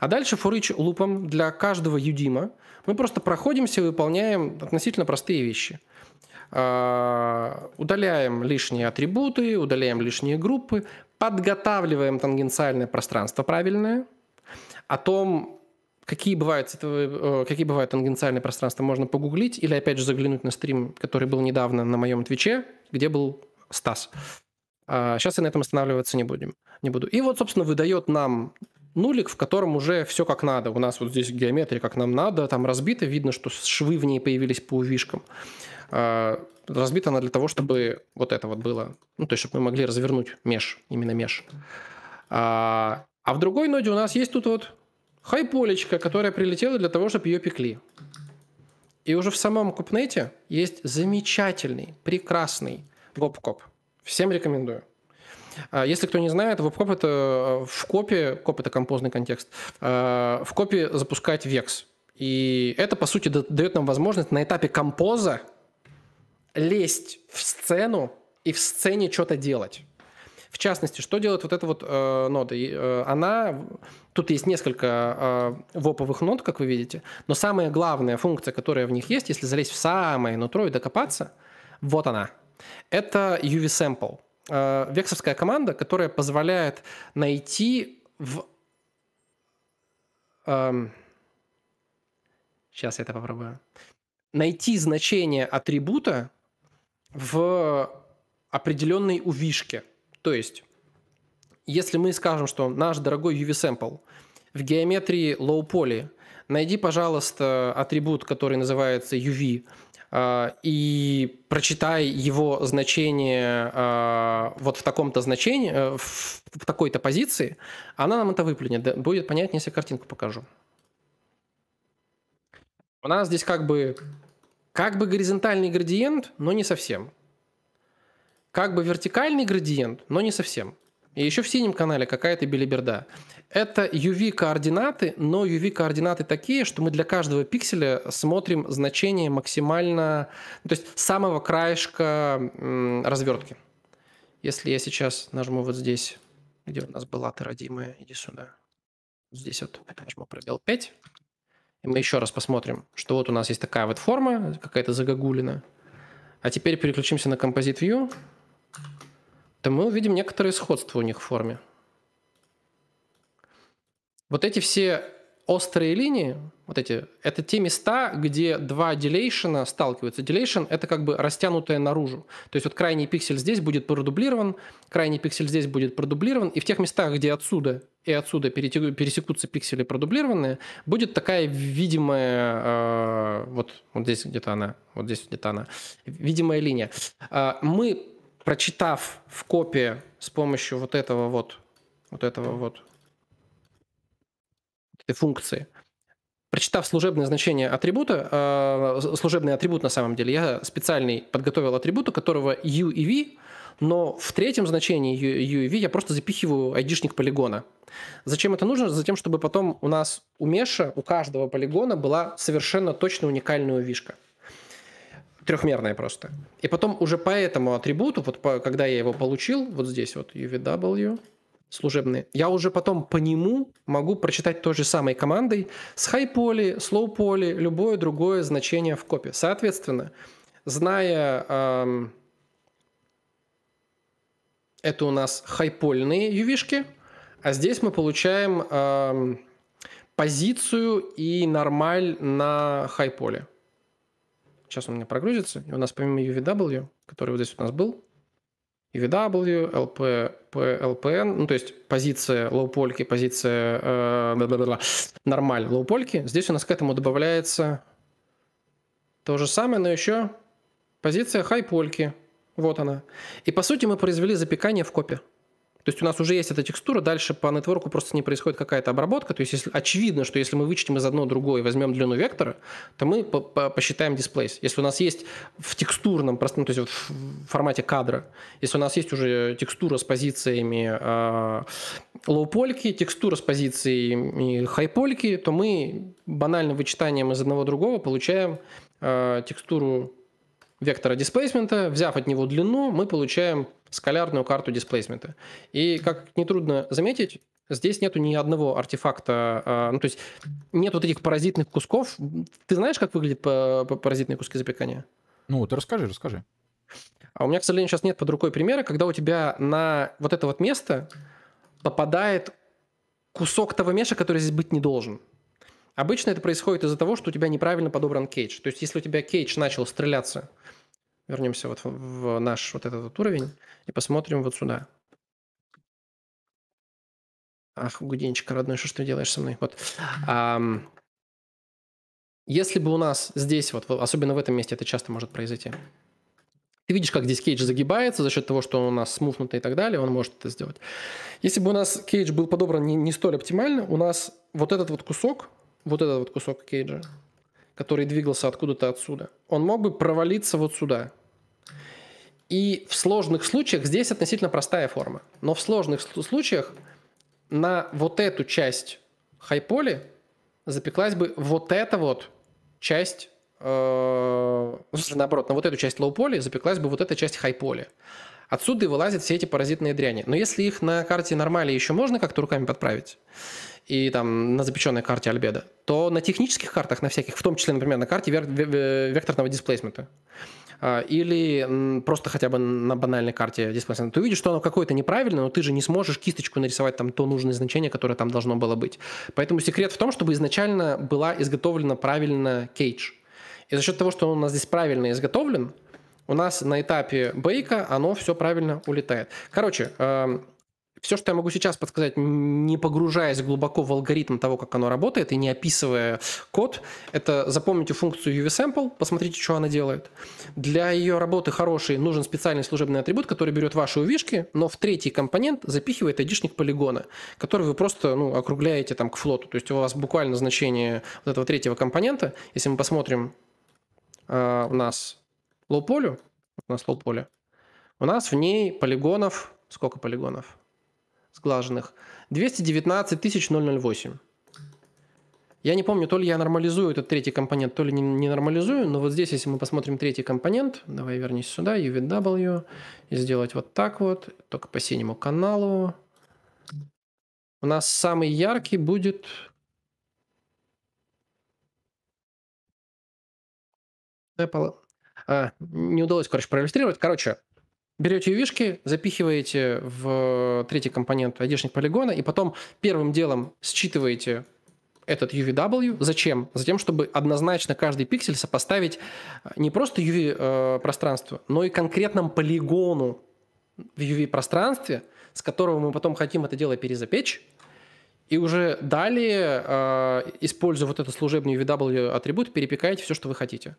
А дальше for-each лупом для каждого юдима мы просто проходимся и выполняем относительно простые вещи. Удаляем лишние атрибуты, удаляем лишние группы, подготавливаем тангенциальное пространство правильное, о том, какие бывают тангенциальные пространства, можно погуглить или, опять же, заглянуть на стрим, который был недавно на моем Твиче, где был Стас. Сейчас я на этом останавливаться не буду. И вот, собственно, выдает нам нулик, в котором уже все как надо. У нас вот здесь геометрия как нам надо, там разбита, видно, что швы в ней появились по UV-шкам. Разбита она для того, чтобы вот это вот было. Ну, то есть, чтобы мы могли развернуть меш, именно меш. А в другой ноде у нас есть тут вот хайполечка, которая прилетела для того, чтобы ее пекли. И уже в самом кубнете есть замечательный, прекрасный гопкоп. Всем рекомендую. Если кто не знает, веб-коп это в копе, коп это композный контекст, в копе запускать векс. И это, по сути, дает нам возможность на этапе композа лезть в сцену и в сцене что-то делать. В частности, что делает вот эта вот нода? Она, тут есть несколько воповых нод, как вы видите, но самая главная функция, которая в них есть, если залезть в самое нутро и докопаться, вот она. Это UV-sample. Вексовская команда, которая позволяет найти в... Сейчас я это попробую. Найти значение атрибута в определенной увишке. То есть, если мы скажем, что наш дорогой UV-sample в геометрии low-poly, найди, пожалуйста, атрибут, который называется UV, и прочитай его значение вот в таком-то значении, в такой-то позиции, она нам это выплюнет. Будет понятнее, если я картинку покажу. У нас здесь как бы горизонтальный градиент, но не совсем. Как бы вертикальный градиент, но не совсем. И еще в синем канале какая-то белиберда. Это UV-координаты, но UV-координаты такие, что мы для каждого пикселя смотрим значение максимально... То есть самого краешка развертки. Если я сейчас нажму вот здесь, где у нас была ты, родимая, иди сюда. Здесь вот нажму пробел 5. И мы еще раз посмотрим, что вот у нас есть такая вот форма, какая-то загогулина. А теперь переключимся на Composite View. То мы увидим некоторые сходства у них в форме. Вот эти все острые линии, вот эти, это те места, где два делейшена сталкиваются. Делейшен — это как бы растянутое наружу. То есть вот крайний пиксель здесь будет продублирован, крайний пиксель здесь будет продублирован, и в тех местах, где отсюда и отсюда пересекутся пиксели продублированные, будет такая видимая, вот здесь где-то она, вот здесь где-то она, видимая линия. Мы, прочитав в копе с помощью вот этого этой функции, прочитав служебное значение атрибута, служебный атрибут на самом деле, я специальный подготовил атрибут, у которого U и V, но в третьем значении U и V я просто запихиваю айдишник полигона. Зачем это нужно? Затем, чтобы потом у нас у меша, у каждого полигона была совершенно точно уникальная вишка. Трехмерная просто. И потом уже по этому атрибуту, вот когда я его получил, вот здесь вот UVW, служебные. Я уже потом по нему могу прочитать той же самой командой с high-poly, slow-poly, любое другое значение в копе. Соответственно, зная это у нас high-polyные UV-шки, а здесь мы получаем позицию и нормаль на high-poly. Сейчас он у меня прогрузится. И у нас помимо UVW, который вот здесь у нас был, UVW, LPN, ну то есть позиция лоупольки, позиция нормаль лоупольки. Здесь у нас к этому добавляется то же самое, но еще позиция хайпольки. Вот она. И по сути мы произвели запекание в копе. То есть у нас уже есть эта текстура, дальше по нетворку просто не происходит какая-то обработка. То есть очевидно, что если мы вычтем из одного другое и возьмем длину вектора, то мы посчитаем дисплейс. Если у нас есть в текстурном, то есть вот в формате кадра, если у нас есть уже текстура с позициями лоупольки, текстура с позициями хайпольки, то мы банальным вычитанием из одного другого получаем текстуру вектора дисплейсмента, взяв от него длину, мы получаем скалярную карту дисплейсмента. И, как нетрудно заметить, здесь нету ни одного артефакта, ну, то есть нет вот этих паразитных кусков. Ты знаешь, как выглядят паразитные куски запекания? Ну, ты расскажи. А у меня, к сожалению, сейчас нет под рукой примера, когда у тебя на вот это вот место попадает кусок того меша, который здесь быть не должен. Обычно это происходит из-за того, что у тебя неправильно подобран кейдж. То есть если у тебя кейдж начал стреляться... Вернемся вот в наш вот этот вот уровень и посмотрим вот сюда. Ах, Гудинчик, родной, что ж ты делаешь со мной? Вот. Если бы у нас здесь, вот, особенно в этом месте, это часто может произойти. Ты видишь, как здесь кейдж загибается за счет того, что у нас смуфнутый и так далее, он может это сделать. Если бы у нас кейдж был подобран не столь оптимально, у нас вот этот вот кусок кейджа, который двигался откуда-то отсюда, он мог бы провалиться вот сюда. И в сложных случаях, здесь относительно простая форма, но в сложных случаях на вот эту часть хайполи запеклась бы вот эта вот часть, наоборот, на вот эту часть лоу-поли запеклась бы вот эта часть хайполи. Отсюда и вылазят все эти паразитные дряни. Но если их на карте нормали еще можно как-то руками подправить, и там на запеченной карте Альбедо, то на технических картах, на всяких, в том числе, например, на карте векторного дисплейсмента, или просто хотя бы на банальной карте дисплейсмента, ты увидишь, что оно какое-то неправильное, но ты же не сможешь кисточку нарисовать там то нужное значение, которое там должно было быть. Поэтому секрет в том, чтобы изначально была изготовлена правильно кейдж. И за счет того, что он у нас здесь правильно изготовлен, у нас на этапе бейка оно все правильно улетает. Короче, все, что я могу сейчас подсказать, не погружаясь глубоко в алгоритм того, как оно работает, и не описывая код, это запомните функцию UV-Sample, посмотрите, что она делает. Для ее работы хорошей нужен специальный служебный атрибут, который берет ваши увишки, но в третий компонент запихивает айдишник полигона, который вы просто округляете там к флоту. То есть у вас буквально значение вот этого третьего компонента, если мы посмотрим у нас лоу-полю, у нас в ней полигонов, сколько полигонов? Сглаженных 219 008. Я не помню, то ли я нормализую этот третий компонент, то ли не нормализую, но вот здесь, если мы посмотрим третий компонент, давай вернись сюда, UVW, и сделать вот так вот, только по синему каналу. У нас самый яркий будет... не удалось, короче, проиллюстрировать. Короче, берете UV-шки, запихиваете в третий компонент айдишник полигона, и потом первым делом считываете этот UVW. Зачем? Затем, чтобы однозначно каждый пиксель сопоставить не просто UV-пространству, но и конкретному полигону в UV-пространстве, с которого мы потом хотим это дело перезапечь. И уже далее, используя вот этот служебный UV-атрибут, перепекаете все, что вы хотите.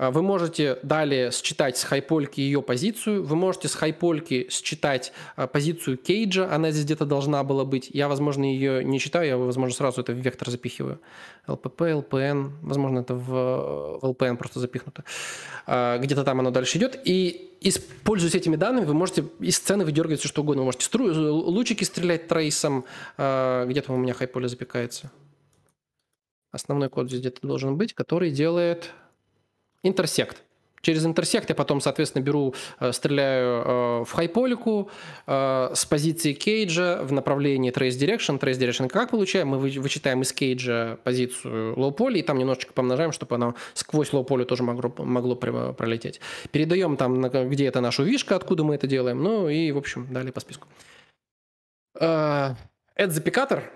Вы можете далее считать с хайпольки ее позицию, вы можете с хайпольки считать позицию кейджа, она здесь где-то должна была быть. Я, возможно, ее не читаю, я, возможно, сразу это в вектор запихиваю. ЛПП, ЛПН, возможно, это в ЛПН просто запихнуто. Где-то там оно дальше идет. И, используясь этими данными, вы можете из сцены выдергивать все, что угодно. Вы можете лучики стрелять трейсом, где-то у меня хайполя запекается. Основной код здесь где-то должен быть, который делает... интерсект. Через интерсект я потом, соответственно, беру, стреляю в хайполику с позиции кейджа в направлении trace direction. Trace direction как получаем? Мы вычитаем из кейджа позицию лоу-поля и там немножечко помножаем, чтобы оно сквозь лоу-поле тоже могло пролететь. Передаем там, где это наша вишка, откуда мы это делаем. Ну и, в общем, далее по списку. Этот запекатор,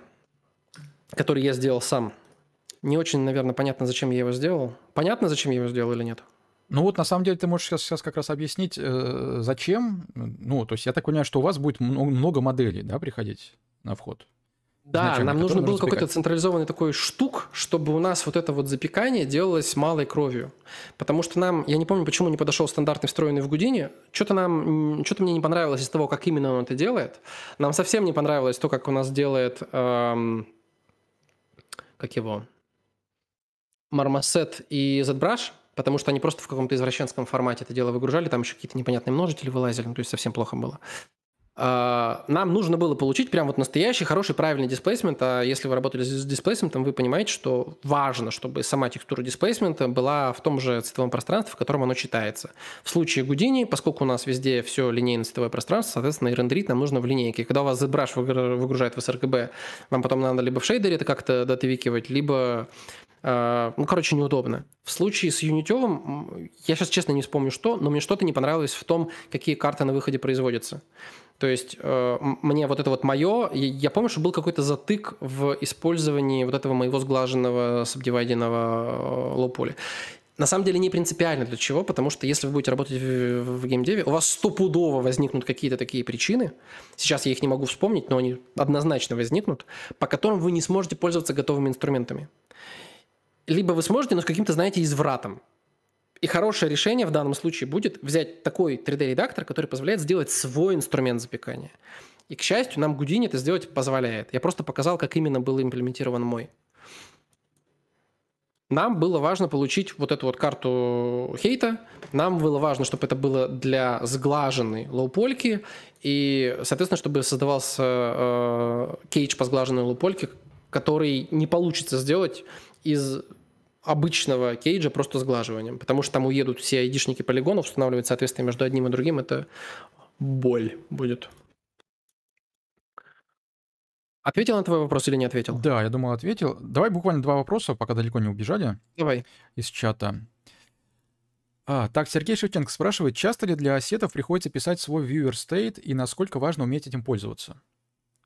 который я сделал сам, не очень, наверное, понятно, зачем я его сделал. Понятно, зачем я его сделал или нет? Ну вот, на самом деле, ты можешь сейчас как раз объяснить, зачем. Ну, то есть я так понимаю, что у вас будет много моделей, да, приходить на вход? Да, нам нужен был какой-то централизованный такой штук, чтобы у нас вот это вот запекание делалось малой кровью. Потому что нам, я не помню, почему не подошел стандартный встроенный в Houdini, что-то мне не понравилось из того, как именно он это делает. Нам совсем не понравилось то, как у нас делает, как его... Marmoset и ZBrush, потому что они просто в каком-то извращенском формате это дело выгружали, там еще какие-то непонятные множители вылазили, ну, то есть совсем плохо было. Нам нужно было получить прям вот настоящий, хороший, правильный дисплейсмент, а если вы работали с дисплейсментом, вы понимаете, что важно, чтобы сама текстура дисплейсмента была в том же цветовом пространстве, в котором оно читается. В случае Houdini, поскольку у нас везде все линейное цветовое пространство, соответственно, и рендерить нам нужно в линейке. Когда у вас ZBrush выгружает в SRGB, вам потом надо либо в шейдере это как-то дотвикивать, либо... Ну, короче, неудобно. В случае с Юнитевым, я сейчас, честно, не вспомню что, но мне что-то не понравилось в том, какие карты на выходе производятся. То есть мне вот это вот мое... Я помню, что был какой-то затык в использовании вот этого моего сглаженного, сабдивайденного лоу-поля. На самом деле не принципиально для чего, потому что если вы будете работать в геймдеве, у вас стопудово возникнут какие-то такие причины, сейчас я их не могу вспомнить, но они однозначно возникнут, по которым вы не сможете пользоваться готовыми инструментами. Либо вы сможете, но с каким-то, знаете, извратом. И хорошее решение в данном случае будет взять такой 3D-редактор, который позволяет сделать свой инструмент запекания. И, к счастью, нам Houdini это сделать позволяет. Я просто показал, как именно был имплементирован мой. Нам было важно получить вот эту вот карту хейта. Нам было важно, чтобы это было для сглаженной лоупольки. И, соответственно, чтобы создавался кейдж по сглаженной лоупольке, который не получится сделать из обычного кейджа просто сглаживанием. Потому что там уедут все айдишники полигонов, устанавливать соответствие между одним и другим. Это боль будет. Ответил на твой вопрос или не ответил? Да, я думал, ответил. Давай буквально два вопроса, пока далеко не убежали. Давай. Из чата. Так, Сергей Шевченко спрашивает, часто ли для ассетов приходится писать свой viewer state и насколько важно уметь этим пользоваться?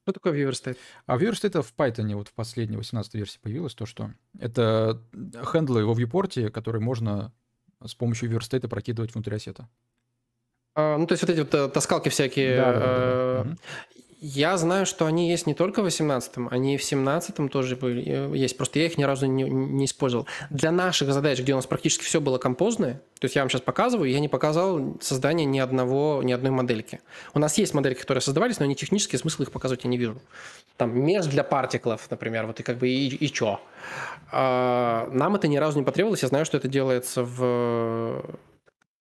Что такое viewer state? А viewer state в Python, вот в последней 18-й версии появилось, то что это хендлы во viewport, которые можно с помощью viewer state прокидывать внутрь ассета. Ну, то есть вот эти вот таскалки всякие... Да. Я знаю, что они есть не только в 18-м, они и в 17-м тоже есть, просто я их ни разу не использовал. Для наших задач, где у нас практически все было композное, то есть я вам сейчас показываю, я не показал создание ни одной модельки. У нас есть модельки, которые создавались, но они технические, смысл их показывать я не вижу. Там мерж для партиклов, например, вот и как бы и чё. Нам это ни разу не потребовалось, я знаю, что это делается в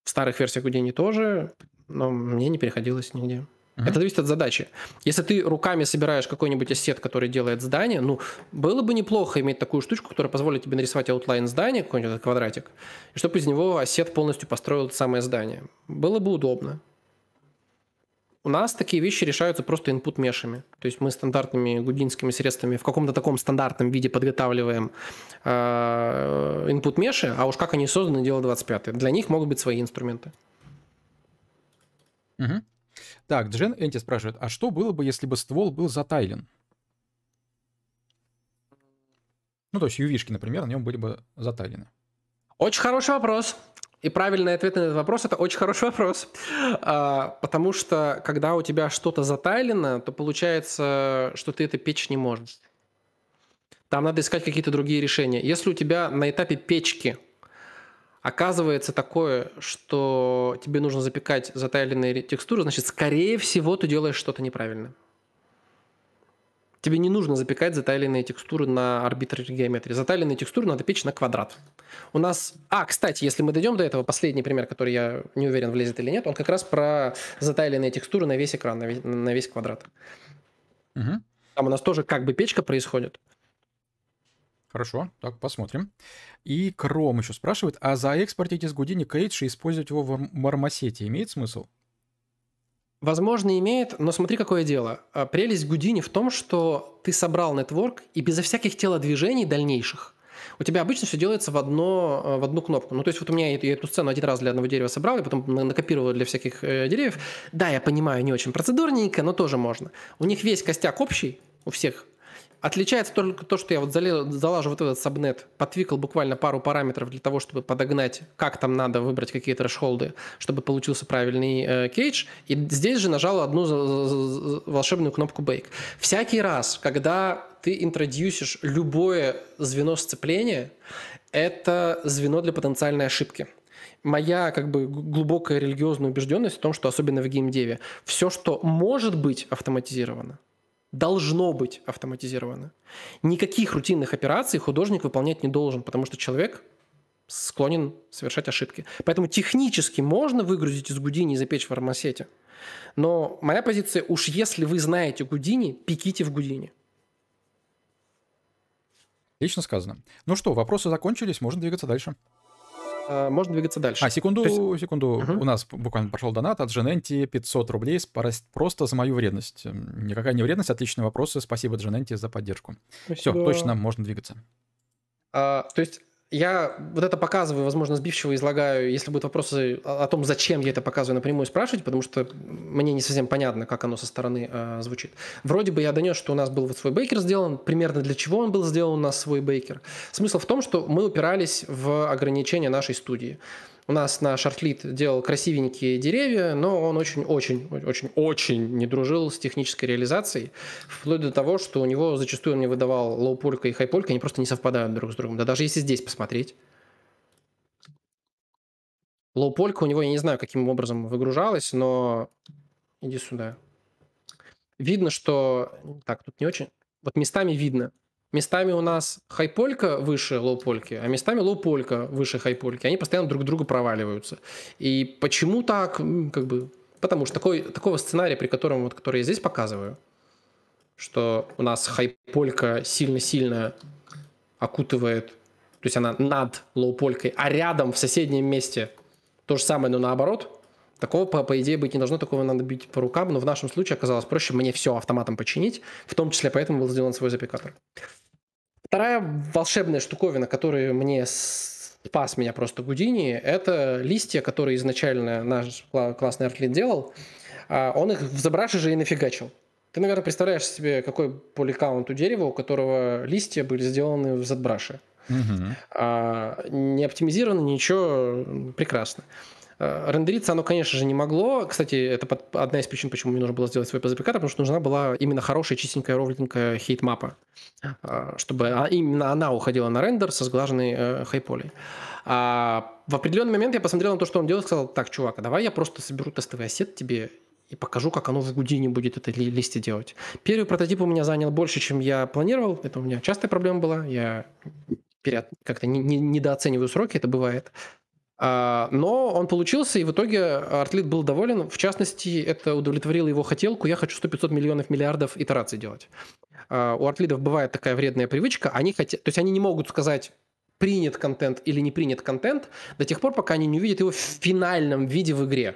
старых версиях Houdini тоже, но мне не переходилось нигде. Это зависит от задачи. Если ты руками собираешь какой-нибудь ассет, который делает здание, ну, было бы неплохо иметь такую штучку, которая позволит тебе нарисовать аутлайн здания, какой-нибудь квадратик, и чтобы из него ассет полностью построил это самое здание. Было бы удобно. У нас такие вещи решаются просто input-мешами. То есть мы стандартными гудинскими средствами в каком-то таком стандартном виде подготавливаем input-меши, а уж как они созданы, дело 25-е. Для них могут быть свои инструменты. Так, Джен Энти спрашивает, а что было бы, если бы ствол был затайлен? Ну, то есть UV-шки, например, на нем были бы затайлены. Очень хороший вопрос. И правильный ответ на этот вопрос – это очень хороший вопрос. Потому что, когда у тебя что-то затайлено, то получается, что ты это печь не можешь. Там надо искать какие-то другие решения. Если у тебя на этапе печки оказывается такое, что тебе нужно запекать затайленные текстуры, значит, скорее всего, ты делаешь что-то неправильно. Тебе не нужно запекать затайленные текстуры на арбитрарной геометрии. Затайленные текстуры надо печь на квадрат. У нас... кстати, если мы дойдем до этого, последний пример, который я не уверен, влезет или нет, он как раз про затайленные текстуры на весь экран, на весь квадрат. Там у нас тоже как бы печка происходит. Хорошо, так, посмотрим. И Кром еще спрашивает, а заэкспортить из Houdini Кейдж и использовать его в Мармосете имеет смысл? Возможно, имеет, но смотри, какое дело. Прелесть Houdini в том, что ты собрал нетворк, и безо всяких телодвижений дальнейших у тебя обычно все делается в одну кнопку. Ну, то есть вот у меня я эту сцену один раз для одного дерева собрал, и потом накопировал для всяких деревьев. Да, я понимаю, не очень процедурненько, но тоже можно. У них весь костяк общий, у всех. Отличается только то, что я вот залажу вот этот сабнет, подтвикал буквально пару параметров для того, чтобы подогнать, как там надо выбрать какие трэшхолды, чтобы получился правильный кейдж. И здесь же нажал одну волшебную кнопку Bake. Всякий раз, когда ты интродюсишь любое звено сцепления, это звено для потенциальной ошибки. Моя как бы глубокая религиозная убежденность в том, что особенно в геймдеве, все, что может быть автоматизировано, должно быть автоматизировано. Никаких рутинных операций художник выполнять не должен, потому что человек склонен совершать ошибки. Поэтому технически можно выгрузить из Houdini и запечь в Marmoset. Но моя позиция, уж если вы знаете Houdini, пеките в Houdini. Отлично сказано. Ну что, вопросы закончились, можно двигаться дальше. Можно двигаться дальше. Секунду. У нас буквально пошел донат от Джененти, 500 рублей просто за мою вредность. Никакая не вредность, отличные вопросы. Спасибо, Джененти, за поддержку. Спасибо. Все, точно, можно двигаться. То есть я вот это показываю, возможно, сбивчиво излагаю, если будут вопросы о том, зачем я это показываю, напрямую спрашивать, потому что мне не совсем понятно, как оно со стороны звучит. Вроде бы я донес, что у нас был вот свой бейкер сделан, примерно для чего он был сделан у нас свой бейкер. Смысл в том, что мы упирались в ограничения нашей студии. У нас наш артлит делал красивенькие деревья, но он очень-очень-очень-очень не дружил с технической реализацией, вплоть до того, что у него зачастую он мне выдавал лоу-полька и хай-полька, они просто не совпадают друг с другом. Да даже если здесь посмотреть. Лоуполька у него, я не знаю, каким образом выгружалась, но... Иди сюда. Видно, что... Так, тут не очень... Вот местами видно. Местами у нас хайполька выше лоупольки, а местами лоуполька выше хайпольки. Они постоянно друг друга проваливаются. И почему так? Как бы... Потому что такого сценария, при котором вот, который я здесь показываю, что у нас хайполька сильно-сильно окутывает... То есть она над лоуполькой, а рядом в соседнем месте то же самое, но наоборот. Такого, по идее, быть не должно, такого надо бить по рукам. Но в нашем случае оказалось проще мне все автоматом починить. В том числе поэтому был сделан свой запекатор. Вторая волшебная штуковина, которую мне спас меня просто Гудини, это листья, которые изначально наш классный артлит делал. Он их в забраше же и нафигачил. Ты, наверное, представляешь себе, какой поликаунт у дерева, у которого листья были сделаны в задбраше. Не оптимизировано, ничего, прекрасно. Рендериться оно, конечно же, не могло. Кстати, это одна из причин, почему мне нужно было сделать свой PZPK, потому что нужна была именно хорошая, чистенькая, ровненькая хейтмапа, чтобы именно она уходила на рендер со сглаженной хайполей. А в определенный момент я посмотрел на то, что он делает, и сказал: так, чувак, давай я просто соберу тестовый ассет тебе и покажу, как оно в Гудини будет это листья делать. Первый прототип у меня занял больше, чем я планировал. Это у меня частая проблема была. Я как-то недооцениваю сроки, это бывает. Но он получился, и в итоге артлит был доволен. В частности, это удовлетворило его хотелку. Я хочу 100-500 миллионов миллиардов итераций делать. У артлитов бывает такая вредная привычка. Они хотят, то есть они не могут сказать, принят контент или не принят контент, до тех пор, пока они не увидят его в финальном виде в игре.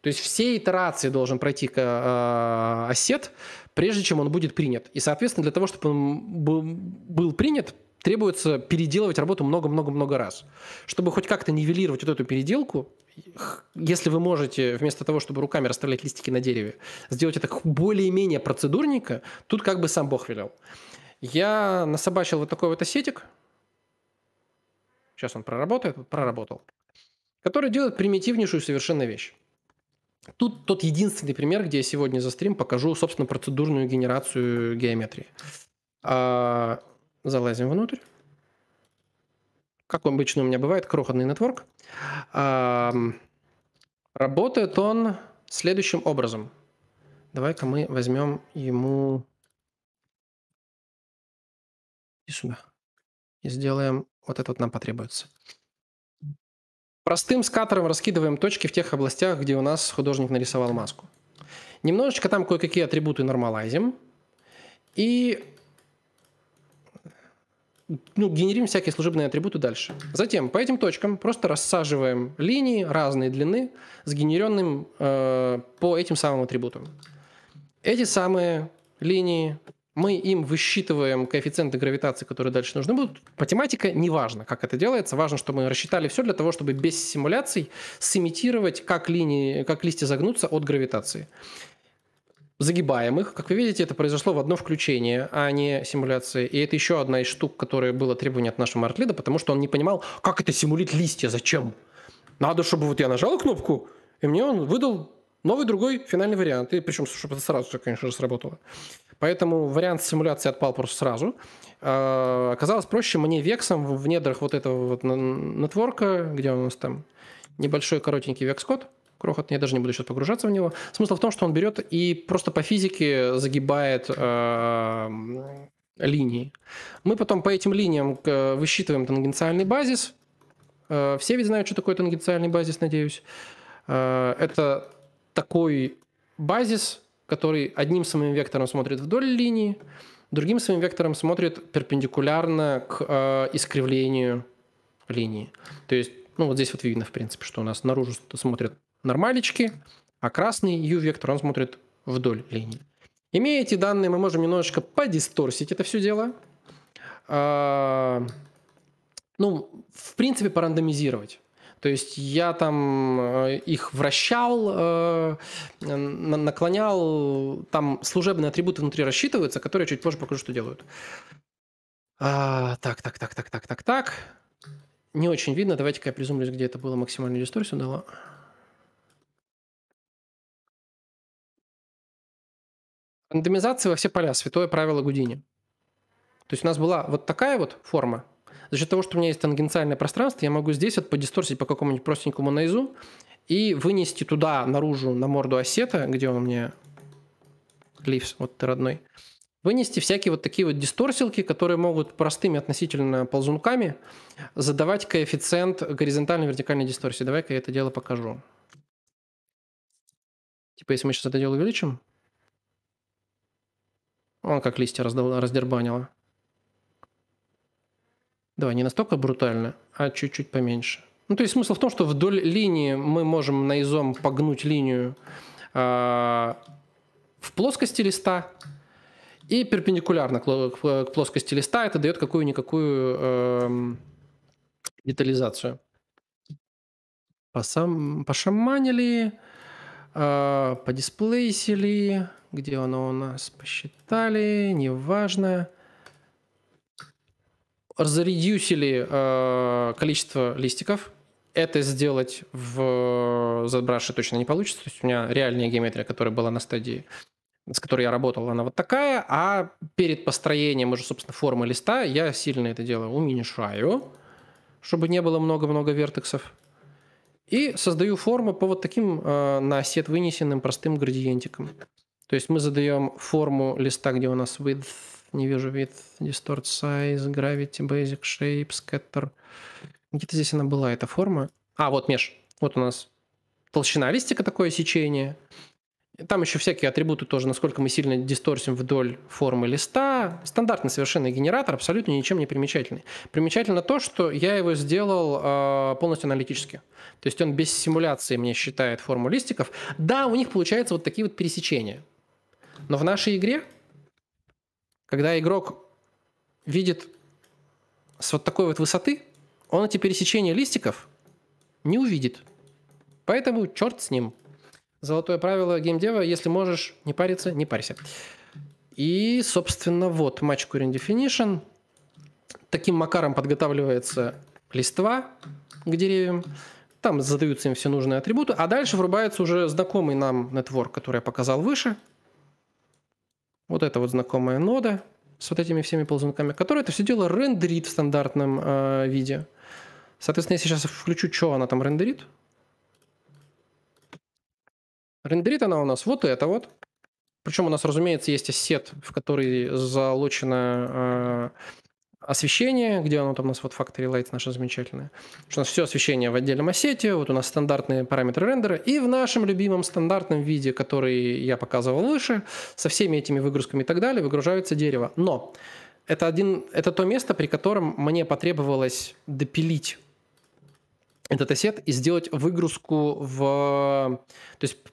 То есть все итерации должен пройти ассет, прежде чем он будет принят. И, соответственно, для того, чтобы он был принят, требуется переделывать работу много-много-много раз. Чтобы хоть как-то нивелировать вот эту переделку, если вы можете вместо того, чтобы руками расставлять листики на дереве, сделать это более-менее процедурненько, тут как бы сам Бог велел. Я насобачил вот такой вот ассетик. Сейчас он проработал. Который делает примитивнейшую совершенно вещь. Тут тот единственный пример, где я сегодня за стрим покажу, собственно, процедурную генерацию геометрии. Залазим внутрь. Как обычно у меня бывает, крохотный нетворк. Работает он следующим образом. Давай-ка мы возьмем ему... И сюда. И сделаем... Вот это вот нам потребуется. Простым скаттером раскидываем точки в тех областях, где у нас художник нарисовал маску. Немножечко там кое-какие атрибуты нормализим. И генерим всякие служебные атрибуты дальше. Затем по этим точкам просто рассаживаем линии разной длины с генеренным по этим самым атрибутам. Эти самые линии... Мы им высчитываем коэффициенты гравитации, которые дальше нужны будут. Математика, неважно, как это делается. Важно, что мы рассчитали все для того, чтобы без симуляций сымитировать, как листья загнутся от гравитации. Загибаем их. Как вы видите, это произошло в одно включение, а не симуляции. И это еще одна из штук, которая была требование от нашего артлида, потому что он не понимал, как это симулить листья, зачем. Надо, чтобы вот я нажал кнопку, и мне он выдал новый другой финальный вариант. И причем, чтобы это сразу, конечно же, сработало. Поэтому вариант симуляции отпал просто сразу. Оказалось проще мне вексом в недрах вот этого вот нетворка, где у нас там небольшой коротенький векс-код, крохотный, я даже не буду сейчас погружаться в него. Смысл в том, что он берет и просто по физике загибает линии. Мы потом по этим линиям высчитываем тангенциальный базис. Все ведь знают, что такое тангенциальный базис, надеюсь. Это такой базис, который одним своим вектором смотрит вдоль линии, другим своим вектором смотрит перпендикулярно к искривлению линии. То есть, ну вот здесь вот видно, в принципе, что у нас наружу смотрят нормалечки, а красный U-вектор, он смотрит вдоль линии. Имея эти данные, мы можем немножечко подисторсить это все дело. В принципе, порандомизировать. То есть я там их вращал, наклонял, там служебные атрибуты внутри рассчитываются, которые я чуть позже покажу, что делают. Так. Не очень видно. Давайте-ка я призумлюсь, где это было максимальную дисторсию дало. Рандомизация во все поля. Святое правило Гудини. То есть у нас была вот такая вот форма. за счет того, что у меня есть тангенциальное пространство, я могу здесь вот подисторсить по какому-нибудь простенькому нейзу и вынести туда, наружу, на морду ассета, где он мне Leaves, вот ты родной, вынести всякие вот такие вот дисторсилки, которые могут простыми относительно ползунками задавать коэффициент горизонтально-вертикальной дисторсии. Давай-ка я это дело покажу. Типа, если мы сейчас это дело увеличим, он как листья раздербанило. Давай, не настолько брутально, а чуть-чуть поменьше. Ну, то есть смысл в том, что вдоль линии мы можем наизом погнуть линию в плоскости листа и перпендикулярно к плоскости листа. Это дает какую-никакую детализацию. Пошаманили, подисплейсили, где оно у нас, посчитали, неважно. Заредюсили количество листиков. Это сделать в ZBrush точно не получится. То есть у меня реальная геометрия, которая была на стадии, с которой я работал, она вот такая. А перед построением уже, собственно, формы листа я сильно это дело уменьшаю, чтобы не было много-много вертексов. И создаю форму по вот таким на осет вынесенным простым градиентикам. То есть мы задаем форму листа, где у нас width, не вижу width, distort size, gravity, basic shape, scatter. Где-то здесь она была, эта форма. А, вот меж. Вот у нас толщина листика, такое сечение. Там еще всякие атрибуты тоже, насколько мы сильно дисторсим вдоль формы листа. Стандартный совершенно генератор, абсолютно ничем не примечательный. Примечательно то, что я его сделал полностью аналитически. То есть он без симуляции мне считает форму листиков. Да, у них получаются вот такие вот пересечения. Но в нашей игре, когда игрок видит с вот такой вот высоты, он эти пересечения листиков не увидит. Поэтому черт с ним. Золотое правило геймдева: если можешь не париться, не парься. И, собственно, вот Match Current Definition. Таким макаром подготавливается листва к деревьям. Там задаются им все нужные атрибуты. А дальше врубается уже знакомый нам нетворк, который я показал выше. Вот эта вот знакомая нода с вот этими всеми ползунками, которая это все дело рендерит в стандартном виде. Соответственно, если сейчас включу, что она там рендерит. Рендерит она у нас вот это вот. Причем у нас, разумеется, есть ассет, в который залочено освещение, где оно там у нас вот Factory Lights наше замечательное. У нас все освещение в отдельном ассете, вот у нас стандартные параметры рендера. И в нашем любимом стандартном виде, который я показывал выше, со всеми этими выгрузками и так далее, выгружается дерево. Но это то место, при котором мне потребовалось допилить этот ассет и сделать выгрузку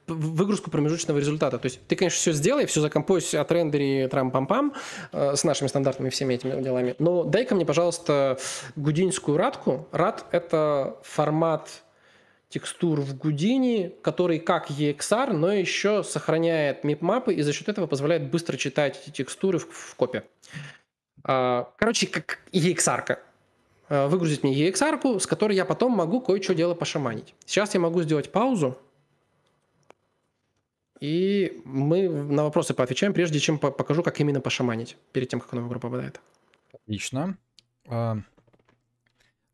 выгрузку промежуточного результата. То есть ты, конечно, все сделай, все закомпозь, отрендери, трам-пам-пам, с нашими стандартными всеми этими делами. Но дай-ка мне, пожалуйста, гудинскую радку. Рад – это формат текстур в Гудини, который как EXR, но еще сохраняет мип-мапы и за счет этого позволяет быстро читать эти текстуры в копе. Короче, как EXR-ка. Выгрузить мне EXR-ку, с которой я потом могу кое-что дело пошаманить. Сейчас я могу сделать паузу, и мы на вопросы поотвечаем, прежде чем покажу, как именно пошаманить, перед тем, как оно в игру попадает. Отлично.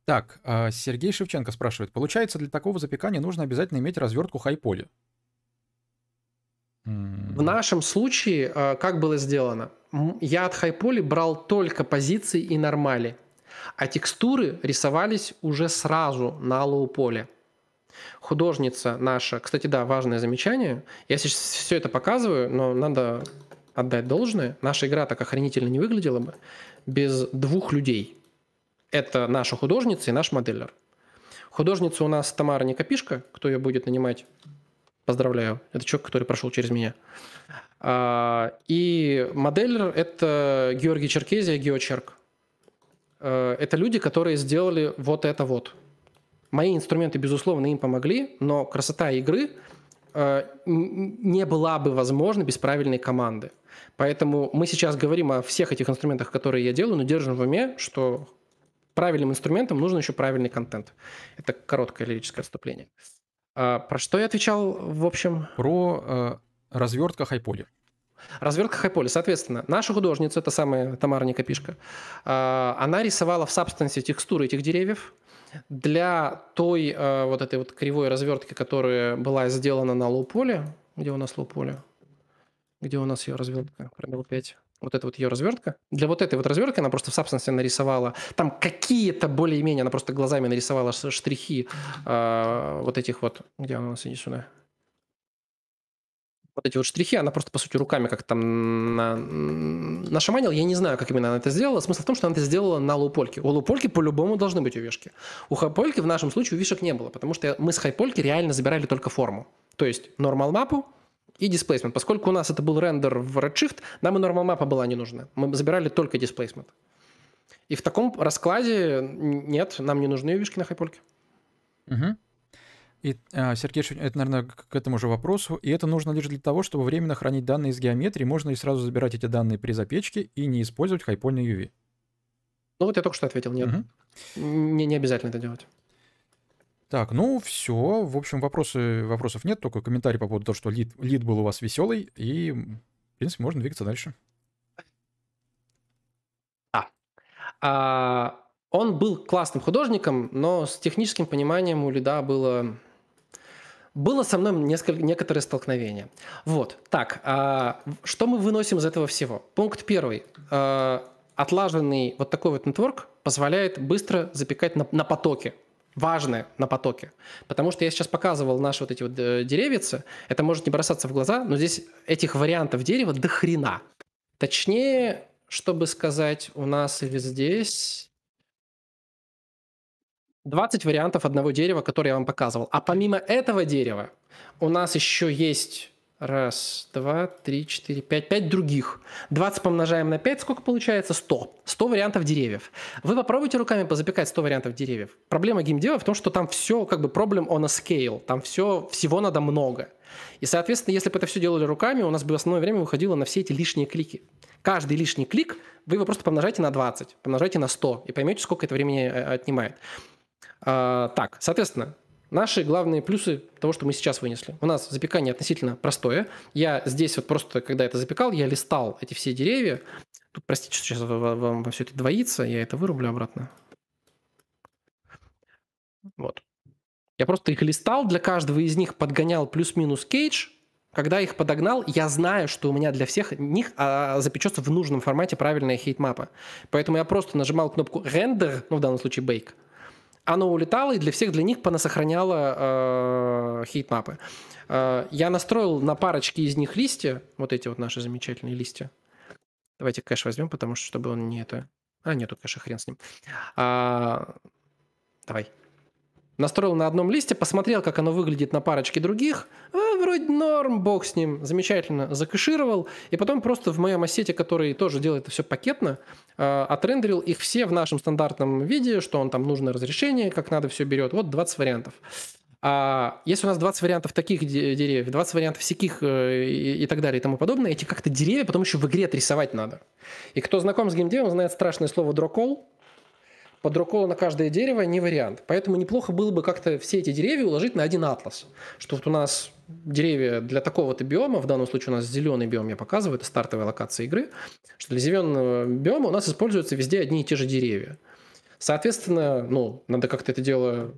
Так, Сергей Шевченко спрашивает. Получается, для такого запекания нужно обязательно иметь развертку хайполи? В нашем случае, как было сделано? Я от хайполи брал только позиции и нормали. А текстуры рисовались уже сразу на лоу-поле. Художница наша... Кстати, да, важное замечание. Я сейчас все это показываю, но надо отдать должное. Наша игра так охренительно не выглядела бы без двух людей. Это наша художница и наш модельер. Художница у нас Тамара Никопишко. Кто ее будет нанимать? Поздравляю. Это человек, который прошел через меня. И модельер – это Георгий Черкезия, Геочерк. Это люди, которые сделали вот это вот. Мои инструменты, безусловно, им помогли, но красота игры не была бы возможна без правильной команды. Поэтому мы сейчас говорим о всех этих инструментах, которые я делаю, но держим в уме, что правильным инструментам нужен еще правильный контент. Это короткое лирическое отступление. Про что я отвечал, в общем? Про развертка хайполи. Развертка Хайполя. Соответственно, наша художница, та самая Тамара Некопишка, она рисовала в Substance текстуры этих деревьев для той вот этой вот кривой развертки, которая была сделана на лоу-поле. Где у нас лоу-поле? Где у нас ее развертка? Пробел 5. Вот это вот ее развертка. Для вот этой вот развертки она просто в Substance нарисовала. Там какие-то более-менее, она просто глазами нарисовала штрихи вот этих вот... Где она у нас? Иди сюда. Вот эти вот штрихи, она просто, по сути, руками как-то там нашаманила. Я не знаю, как именно она это сделала. Смысл в том, что она это сделала на лоупольке. У лоупольки по-любому должны быть увешки. У хайпольки в нашем случае увешек не было, потому что мы с хайпольки реально забирали только форму. То есть normal мапу и displacement. Поскольку у нас это был рендер в Redshift, нам и normal мапа была не нужна. Мы забирали только displacement. И в таком раскладе нет, нам не нужны увешки на хайпольке. Угу. И, Сергей, это, наверное, к этому же вопросу. И это нужно лишь для того, чтобы временно хранить данные из геометрии. Можно и сразу забирать эти данные при запечке и не использовать хайпольный UV. Ну вот я только что ответил. Нет. Угу. Не обязательно это делать. Так, ну все. В общем, вопросов нет. Только комментарий по поводу того, что лид был у вас веселый. И, в принципе, можно двигаться дальше. Он был классным художником, но с техническим пониманием у лида было со мной некоторые столкновения. Вот, так, что мы выносим из этого всего? Пункт первый. Отлаженный вот такой вот нетворк позволяет быстро запекать на потоке. Важное на потоке. Потому что я сейчас показывал наши вот эти вот деревицы. Это может не бросаться в глаза, но здесь этих вариантов дерева до хрена. Точнее, чтобы сказать, у нас или здесь... 20 вариантов одного дерева, которое я вам показывал. А помимо этого дерева у нас еще есть 5 других. 20 помножаем на 5, сколько получается? 100. 100 вариантов деревьев. Вы попробуйте руками позапекать 100 вариантов деревьев. Проблема геймдева в том, что там все как бы problem on a scale. Там всего надо много. И, соответственно, если бы это все делали руками, у нас бы в основное время выходило на все эти лишние клики. Каждый лишний клик вы его просто помножаете на 20, помножаете на 100 и поймете, сколько это времени отнимает. Так, соответственно, наши главные плюсы того, что мы сейчас вынесли. У нас запекание относительно простое. Я здесь вот просто, когда это запекал, я листал эти все деревья. Тут, простите, что сейчас вам все это двоится. Я это вырублю обратно. Вот. Я просто их листал. Для каждого из них подгонял плюс-минус кейдж. Когда их подогнал, я знаю, что у меня для всех них запечется в нужном формате правильная хейтмапа. Поэтому я просто нажимал кнопку «Рендер», ну, в данном случае «Bake». Оно улетало, и для всех для них понасохраняло хейтмапы. Я настроил на парочке из них листья, вот эти вот наши замечательные листья. Давайте кэш возьмем, потому что чтобы он не это... нету кэша, хрен с ним. Давай. Настроил на одном листе, посмотрел, как оно выглядит на парочке других. Вроде норм, бог с ним. Замечательно. Закэшировал. И потом просто в моем ассете, который тоже делает это все пакетно, отрендерил их все в нашем стандартном виде, что он там нужно разрешение, как надо все берет. Вот 20 вариантов. Если у нас 20 вариантов таких деревьев, 20 вариантов всяких и так далее и тому подобное, эти как-то деревья потом еще в игре отрисовать надо. И кто знаком с геймдевом, знает страшное слово «дрокол». Под руколу на каждое дерево не вариант. Поэтому неплохо было бы как-то все эти деревья уложить на один атлас. Что вот у нас деревья для такого-то биома, в данном случае у нас зеленый биом я показываю, это стартовая локация игры, что для зеленого биома у нас используются везде одни и те же деревья. Соответственно, ну, надо как-то это дело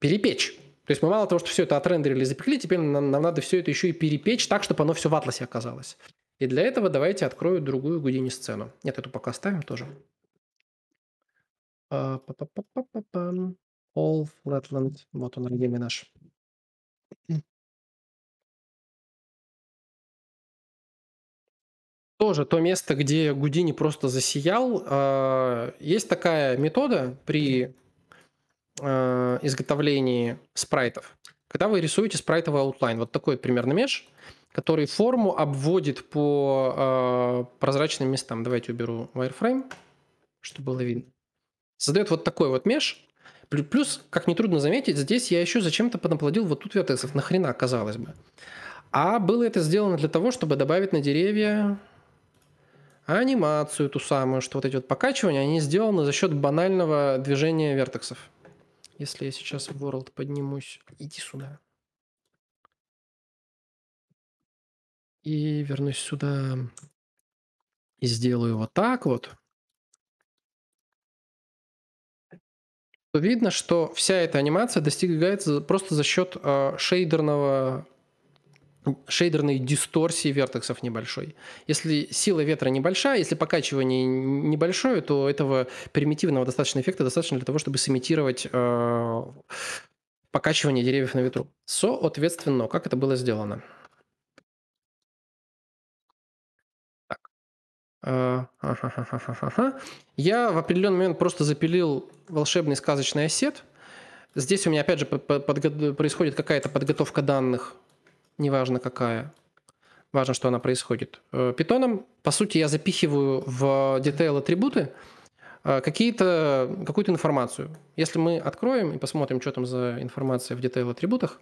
перепечь. То есть мы мало того, что все это отрендерили и запекли, теперь нам надо все это еще и перепечь так, чтобы оно все в атласе оказалось. И для этого давайте открою другую Houdini-сцену. Нет, эту пока оставим тоже. All Flatland. Вот он, регими наш. Тоже то место, где Houdini просто засиял. Есть такая метода при изготовлении спрайтов. Когда вы рисуете спрайтовый аутлайн, вот такой примерно меж, который форму обводит по прозрачным местам. Давайте уберу wireframe, чтобы было видно. Создает вот такой вот меш. Плюс, как нетрудно заметить, здесь я еще зачем-то понаплодил вот тут вертексов. Нахрена, казалось бы. А было это сделано для того, чтобы добавить на деревья анимацию ту самую, что вот эти вот покачивания, они сделаны за счет банального движения вертексов. Если я сейчас в World поднимусь, иди сюда. И вернусь сюда и сделаю вот так вот. То видно, что вся эта анимация достигается просто за счет шейдерной дисторсии вертексов небольшой. Если сила ветра небольшая, если покачивание небольшое, то этого примитивного достаточно эффекта достаточно для того, чтобы сымитировать покачивание деревьев на ветру. Соответственно, как это было сделано? Я в определенный момент просто запилил волшебный сказочный осет. Здесь у меня опять же происходит какая-то подготовка данных, неважно какая. Важно, что она происходит. Питоном, по сути, я запихиваю в detail атрибуты какую-то информацию. Если мы откроем и посмотрим, что там за информация в detail атрибутах,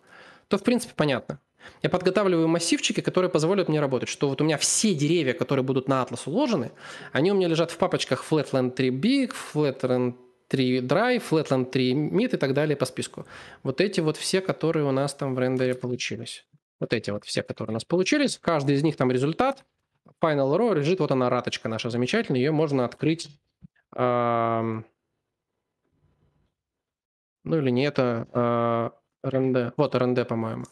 то, в принципе, понятно. Я подготавливаю массивчики, которые позволят мне работать. Что вот у меня все деревья, которые будут на Atlas уложены, они у меня лежат в папочках Flatland 3 Big, Flatland 3 Dry, Flatland 3 Mid и так далее по списку. Вот эти вот все, которые у нас там в рендере получились. Вот эти вот все, которые у нас получились. Каждый из них там результат. Final Row лежит, вот она, раточка наша замечательная. Ее можно открыть. Ну или не это... РНД. Вот РНД, по-моему.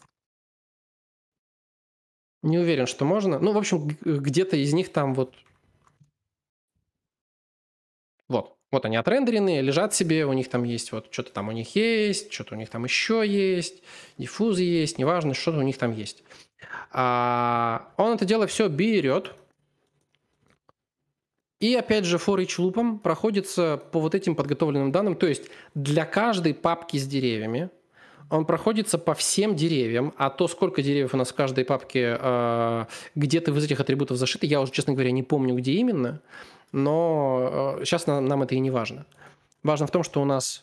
Не уверен, что можно. Ну, в общем, где-то из них там вот... Вот они отрендеренные, лежат себе, у них там есть вот что-то там у них есть, что-то у них там еще есть, диффузы есть, неважно, что-то у них там есть. Он это дело все берет. И опять же for each loop'ом проходится по вот этим подготовленным данным. То есть для каждой папки с деревьями он проходится по всем деревьям, а то, сколько деревьев у нас в каждой папке где-то из этих атрибутов зашито, я уже, честно говоря, не помню, где именно, но сейчас нам это и не важно. Важно в том, что у нас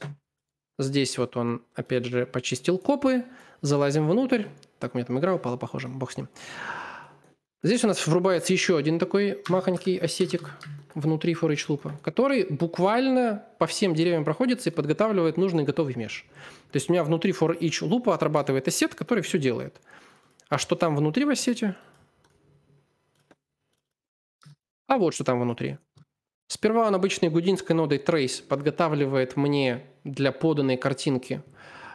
здесь вот он, опять же, почистил копы, залазим внутрь. Так, у меня там игра упала, похоже, бог с ним. Здесь у нас врубается еще один такой махонький осетик внутри for each loop, который буквально по всем деревьям проходится и подготавливает нужный готовый меш. То есть у меня внутри for each loop отрабатывает осет, который все делает. А что там внутри в осете? А вот что там внутри. Сперва он обычной гудинской нодой trace подготавливает мне для поданной картинки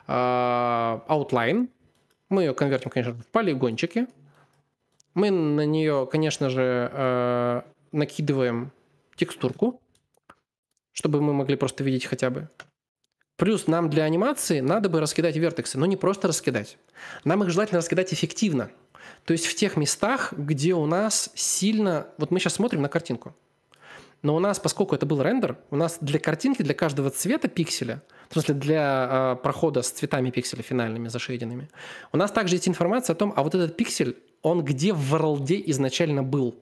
outline. Мы ее конвертим, конечно, в полигончики. Мы на нее, конечно же, накидываем текстурку, чтобы мы могли просто видеть хотя бы. Плюс нам для анимации надо бы раскидать вертексы, но не просто раскидать. Нам их желательно раскидать эффективно. То есть в тех местах, где у нас сильно... Вот мы сейчас смотрим на картинку. Но у нас, поскольку это был рендер, у нас для картинки, для каждого цвета пикселя, в смысле для прохода с цветами пикселя финальными, зашейденными, у нас также есть информация о том, а вот этот пиксель, он где в ворлде изначально был.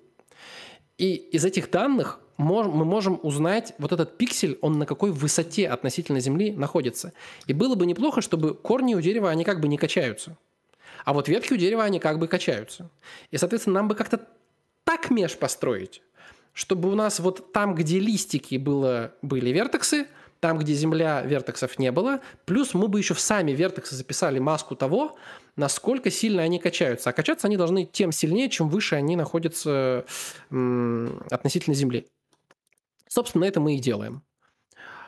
И из этих данных мы можем узнать, вот этот пиксель, он на какой высоте относительно Земли находится. И было бы неплохо, чтобы корни у дерева, они как бы не качаются. А вот ветки у дерева, они как бы качаются. И, соответственно, нам бы как-то так меж построить, чтобы у нас вот там, где листики были вертексы, там, где земля, вертексов не было. Плюс мы бы еще в сами вертексы записали маску того, насколько сильно они качаются. А качаться они должны тем сильнее, чем выше они находятся относительно земли. Собственно, это мы и делаем.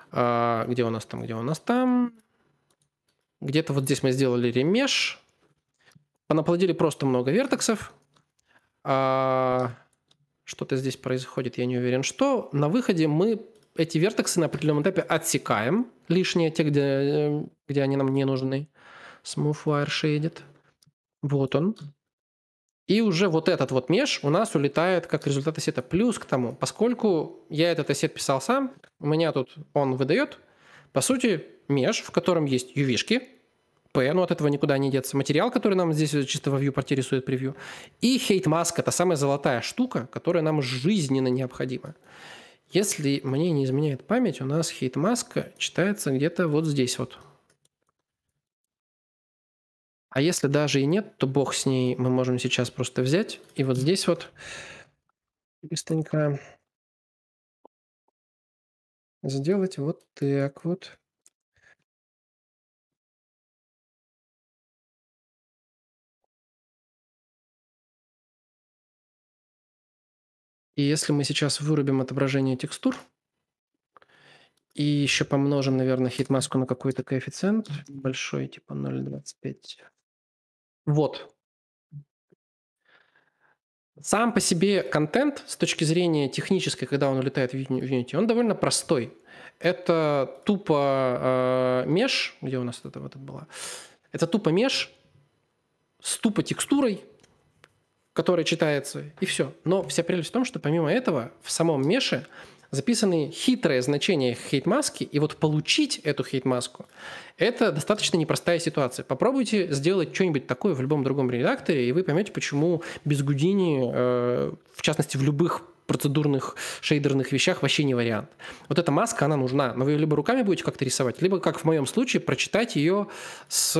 Где у нас там? Где у нас там? Где-то вот здесь мы сделали ремеш. Понаплодили просто много вертексов. Что-то здесь происходит, я не уверен, что. На выходе мы... Эти вертексы на определенном этапе отсекаем лишние, те, где они нам не нужны. Smooth Wire Shaded. Вот он. И уже вот этот вот меш у нас улетает как результат осета. Плюс к тому, поскольку я этот осет писал сам, у меня тут он выдает, по сути, меш, в котором есть UV-шки, P, ну от этого никуда не деться, материал, который нам здесь чисто во viewport рисует превью, и хейт-маска, та самая золотая штука, которая нам жизненно необходима. Если мне не изменяет память, у нас хейт-маска читается где-то вот здесь вот. А если даже и нет, то бог с ней, мы можем сейчас просто взять. И вот здесь вот быстренько сделать вот так вот. И если мы сейчас вырубим отображение текстур и еще помножим, наверное, хит-маску на какой-то коэффициент большой, типа 0,25. Вот. Сам по себе контент с точки зрения технической, когда он улетает в Unity, он довольно простой. Это тупо меш, где у нас это вот было? Это тупо меш с тупо текстурой, которая читается, и все. Но вся прелесть в том, что помимо этого в самом меше записаны хитрые значения хейт-маски, и вот получить эту хейт-маску – это достаточно непростая ситуация. Попробуйте сделать что-нибудь такое в любом другом редакторе, и вы поймете, почему без Houdini, в частности, в любых процедурных шейдерных вещах вообще не вариант. Вот эта маска, она нужна, но вы ее либо руками будете как-то рисовать, либо, как в моем случае, прочитать ее с…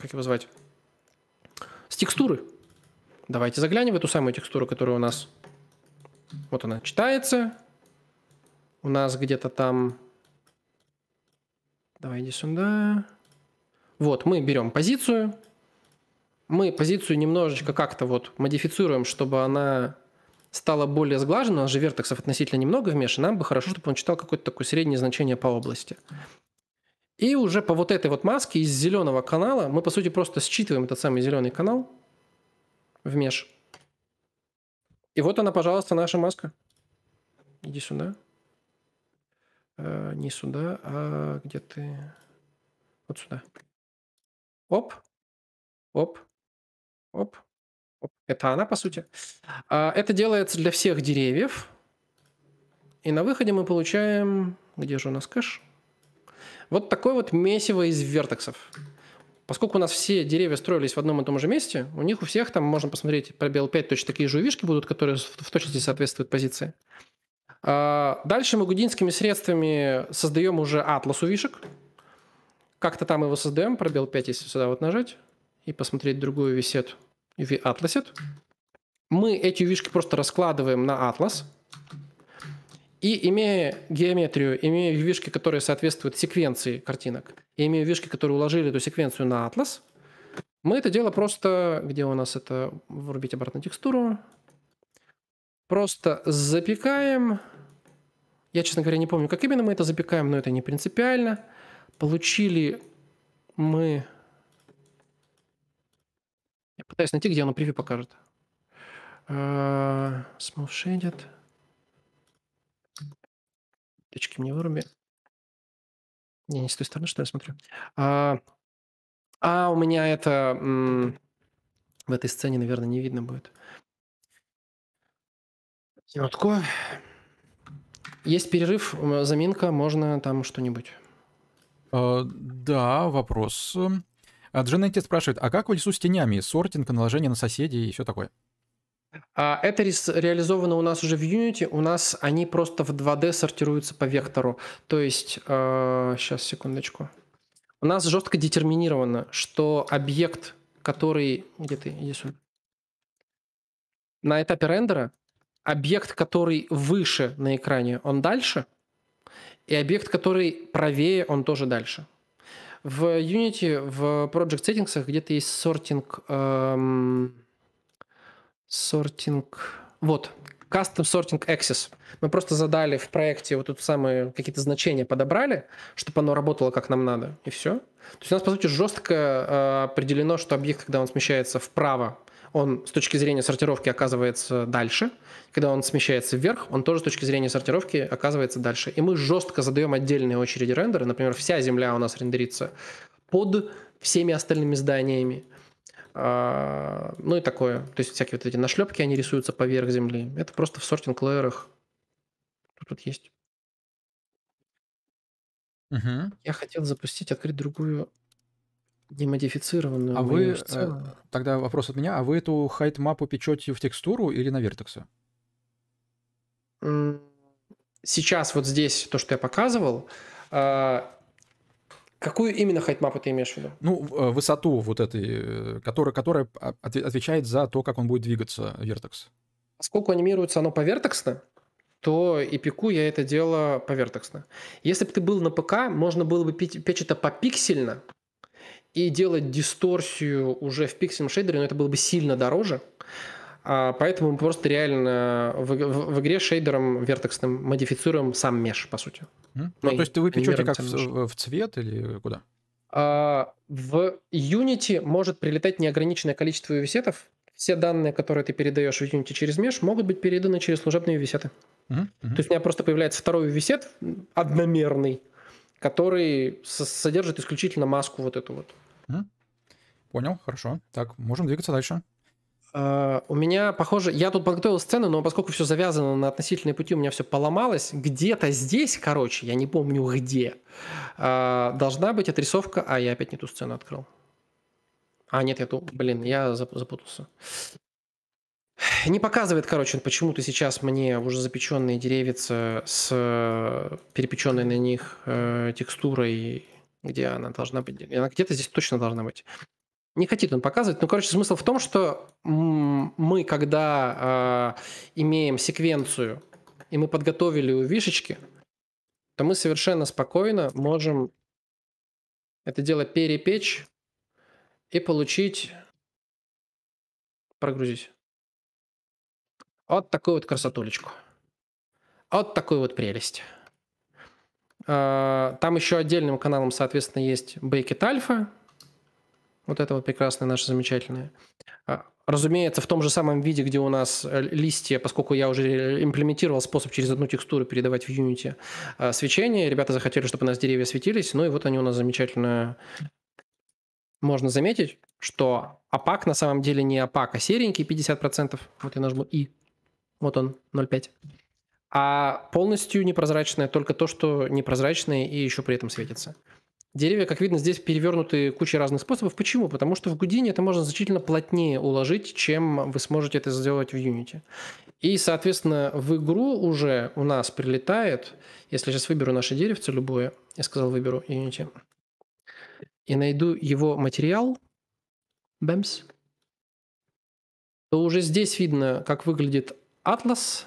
как его звать? С текстуры. Давайте заглянем в эту самую текстуру, которая у нас… Вот она читается. У нас где-то там… Давай иди сюда. Вот, мы берем позицию. Мы позицию немножечко как-то вот модифицируем, чтобы она стала более сглажена. У нас же вертексов относительно немного вмешано. Нам бы хорошо, чтобы он читал какое-то такое среднее значение по области. И уже по вот этой вот маске из зеленого канала мы, по сути, просто считываем этот самый зеленый канал в меш. И вот она, пожалуйста, наша маска. Иди сюда. Не сюда, а где ты? Вот сюда. Оп. Оп. Оп. Оп. Это она, по сути. Это делается для всех деревьев. И на выходе мы получаем… Где же у нас кэш? Вот такое вот месиво из вертексов. Поскольку у нас все деревья строились в одном и том же месте, у них у всех, там можно посмотреть, пробел 5, точно такие же увишки будут, которые в точности соответствуют позиции. Дальше мы гудинскими средствами создаем уже атлас увишек. Как-то там его создаем, пробел 5, если сюда вот нажать, и посмотреть, другую висит, атласит. Мы эти увишки просто раскладываем на атлас. И имея геометрию, имея вишки, которые соответствуют секвенции картинок, и имея вишки, которые уложили эту секвенцию на атлас, мы это дело просто… Где у нас это? Врубить обратно текстуру. Просто запекаем. Я, честно говоря, не помню, как именно мы это запекаем, но это не принципиально. Получили мы… Я пытаюсь найти, где оно превью покажет. Smooth Shaded. Точки мне выруби. Не с той стороны, что я смотрю. У меня это… в этой сцене, наверное, не видно будет. Минутку. Есть перерыв, заминка, можно там что-нибудь? Да, вопрос. Дженетти спрашивает, а как в лесу с тенями? Сортинг, наложение на соседей и все такое? Это реализовано у нас уже в Unity. У нас они просто в 2D сортируются по вектору. То есть, сейчас, секундочку. У нас жестко детерминировано, что объект, который… Где ты? Иди сюда. На этапе рендера объект, который выше на экране, он дальше. И объект, который правее, он тоже дальше. В Unity, в Project Settings где-то есть сортинг… Сортинг, вот, Custom Sorting Axis. Мы просто задали в проекте вот тут самые какие-то значения, подобрали, чтобы оно работало как нам надо, и все. То есть у нас, по сути, жестко определено, что объект, когда он смещается вправо, он с точки зрения сортировки оказывается дальше. Когда он смещается вверх, он тоже с точки зрения сортировки оказывается дальше. И мы жестко задаем отдельные очереди рендера. Например, вся земля у нас рендерится под всеми остальными зданиями. Ну и такое. То есть всякие вот эти нашлепки, они рисуются поверх земли. Это просто в сортинг-леерах. Тут есть. Угу. Я хотел запустить, открыть другую немодифицированную. А вы… тогда вопрос от меня. А вы эту хайт-мапу печете в текстуру или на вертексы? Сейчас вот здесь то, что я показывал… Какую именно хайтмапу ты имеешь в виду? Ну, высоту вот этой, которая отвечает за то, как он будет двигаться, вертекс. Поскольку анимируется оно повертексно, то и пеку я это дело повертексно. Если бы ты был на ПК, можно было бы печь это попиксельно и делать дисторсию уже в пиксельном шейдере, но это было бы сильно дороже. Поэтому мы просто реально в игре шейдером вертексным модифицируем сам меш, по сути. То есть вы печете как в цвет или куда? В Unity может прилетать неограниченное количество висетов. Все данные, которые ты передаешь в Unity через меш, могут быть переданы через служебные висеты. То есть у меня просто появляется второй висет одномерный, который содержит исключительно маску вот эту вот. Понял, хорошо. Так, можем двигаться дальше. У меня, похоже, я тут подготовил сцену, но поскольку все завязано на относительные пути, у меня все поломалось. Где-то здесь, короче, я не помню где, должна быть отрисовка... А, я опять не ту сцену открыл. А, нет, я запутался. Не показывает, короче, почему-то сейчас мне уже запеченные деревица с перепеченной на них текстурой, где она должна быть. Она где-то здесь точно должна быть. Не хотит он показывать. Ну, короче, смысл в том, что мы, когда имеем секвенцию, и мы подготовили у вишечки, то мы совершенно спокойно можем это дело перепечь и получить... Прогрузить. Вот такую вот красотулечку. Вот такую вот прелесть. Там еще отдельным каналом, соответственно, есть Baked Alpha. Вот это вот прекрасное наше замечательное. Разумеется, в том же самом виде, где у нас листья, поскольку я уже имплементировал способ через одну текстуру передавать в Unity свечение, ребята захотели, чтобы у нас деревья светились, ну и вот они у нас замечательно. Можно заметить, что опак на самом деле не опак, а серенький 50%. Вот я нажму «И». Вот он, 0,5. А полностью непрозрачное, только то, что непрозрачное и еще при этом светится. Деревья, как видно, здесь перевернуты кучей разных способов. Почему? Потому что в Houdini это можно значительно плотнее уложить, чем вы сможете это сделать в Unity. И, соответственно, в игру уже у нас прилетает, если я сейчас выберу наше деревце любое, я сказал выберу Unity, и найду его материал, бэмс, то уже здесь видно, как выглядит атлас,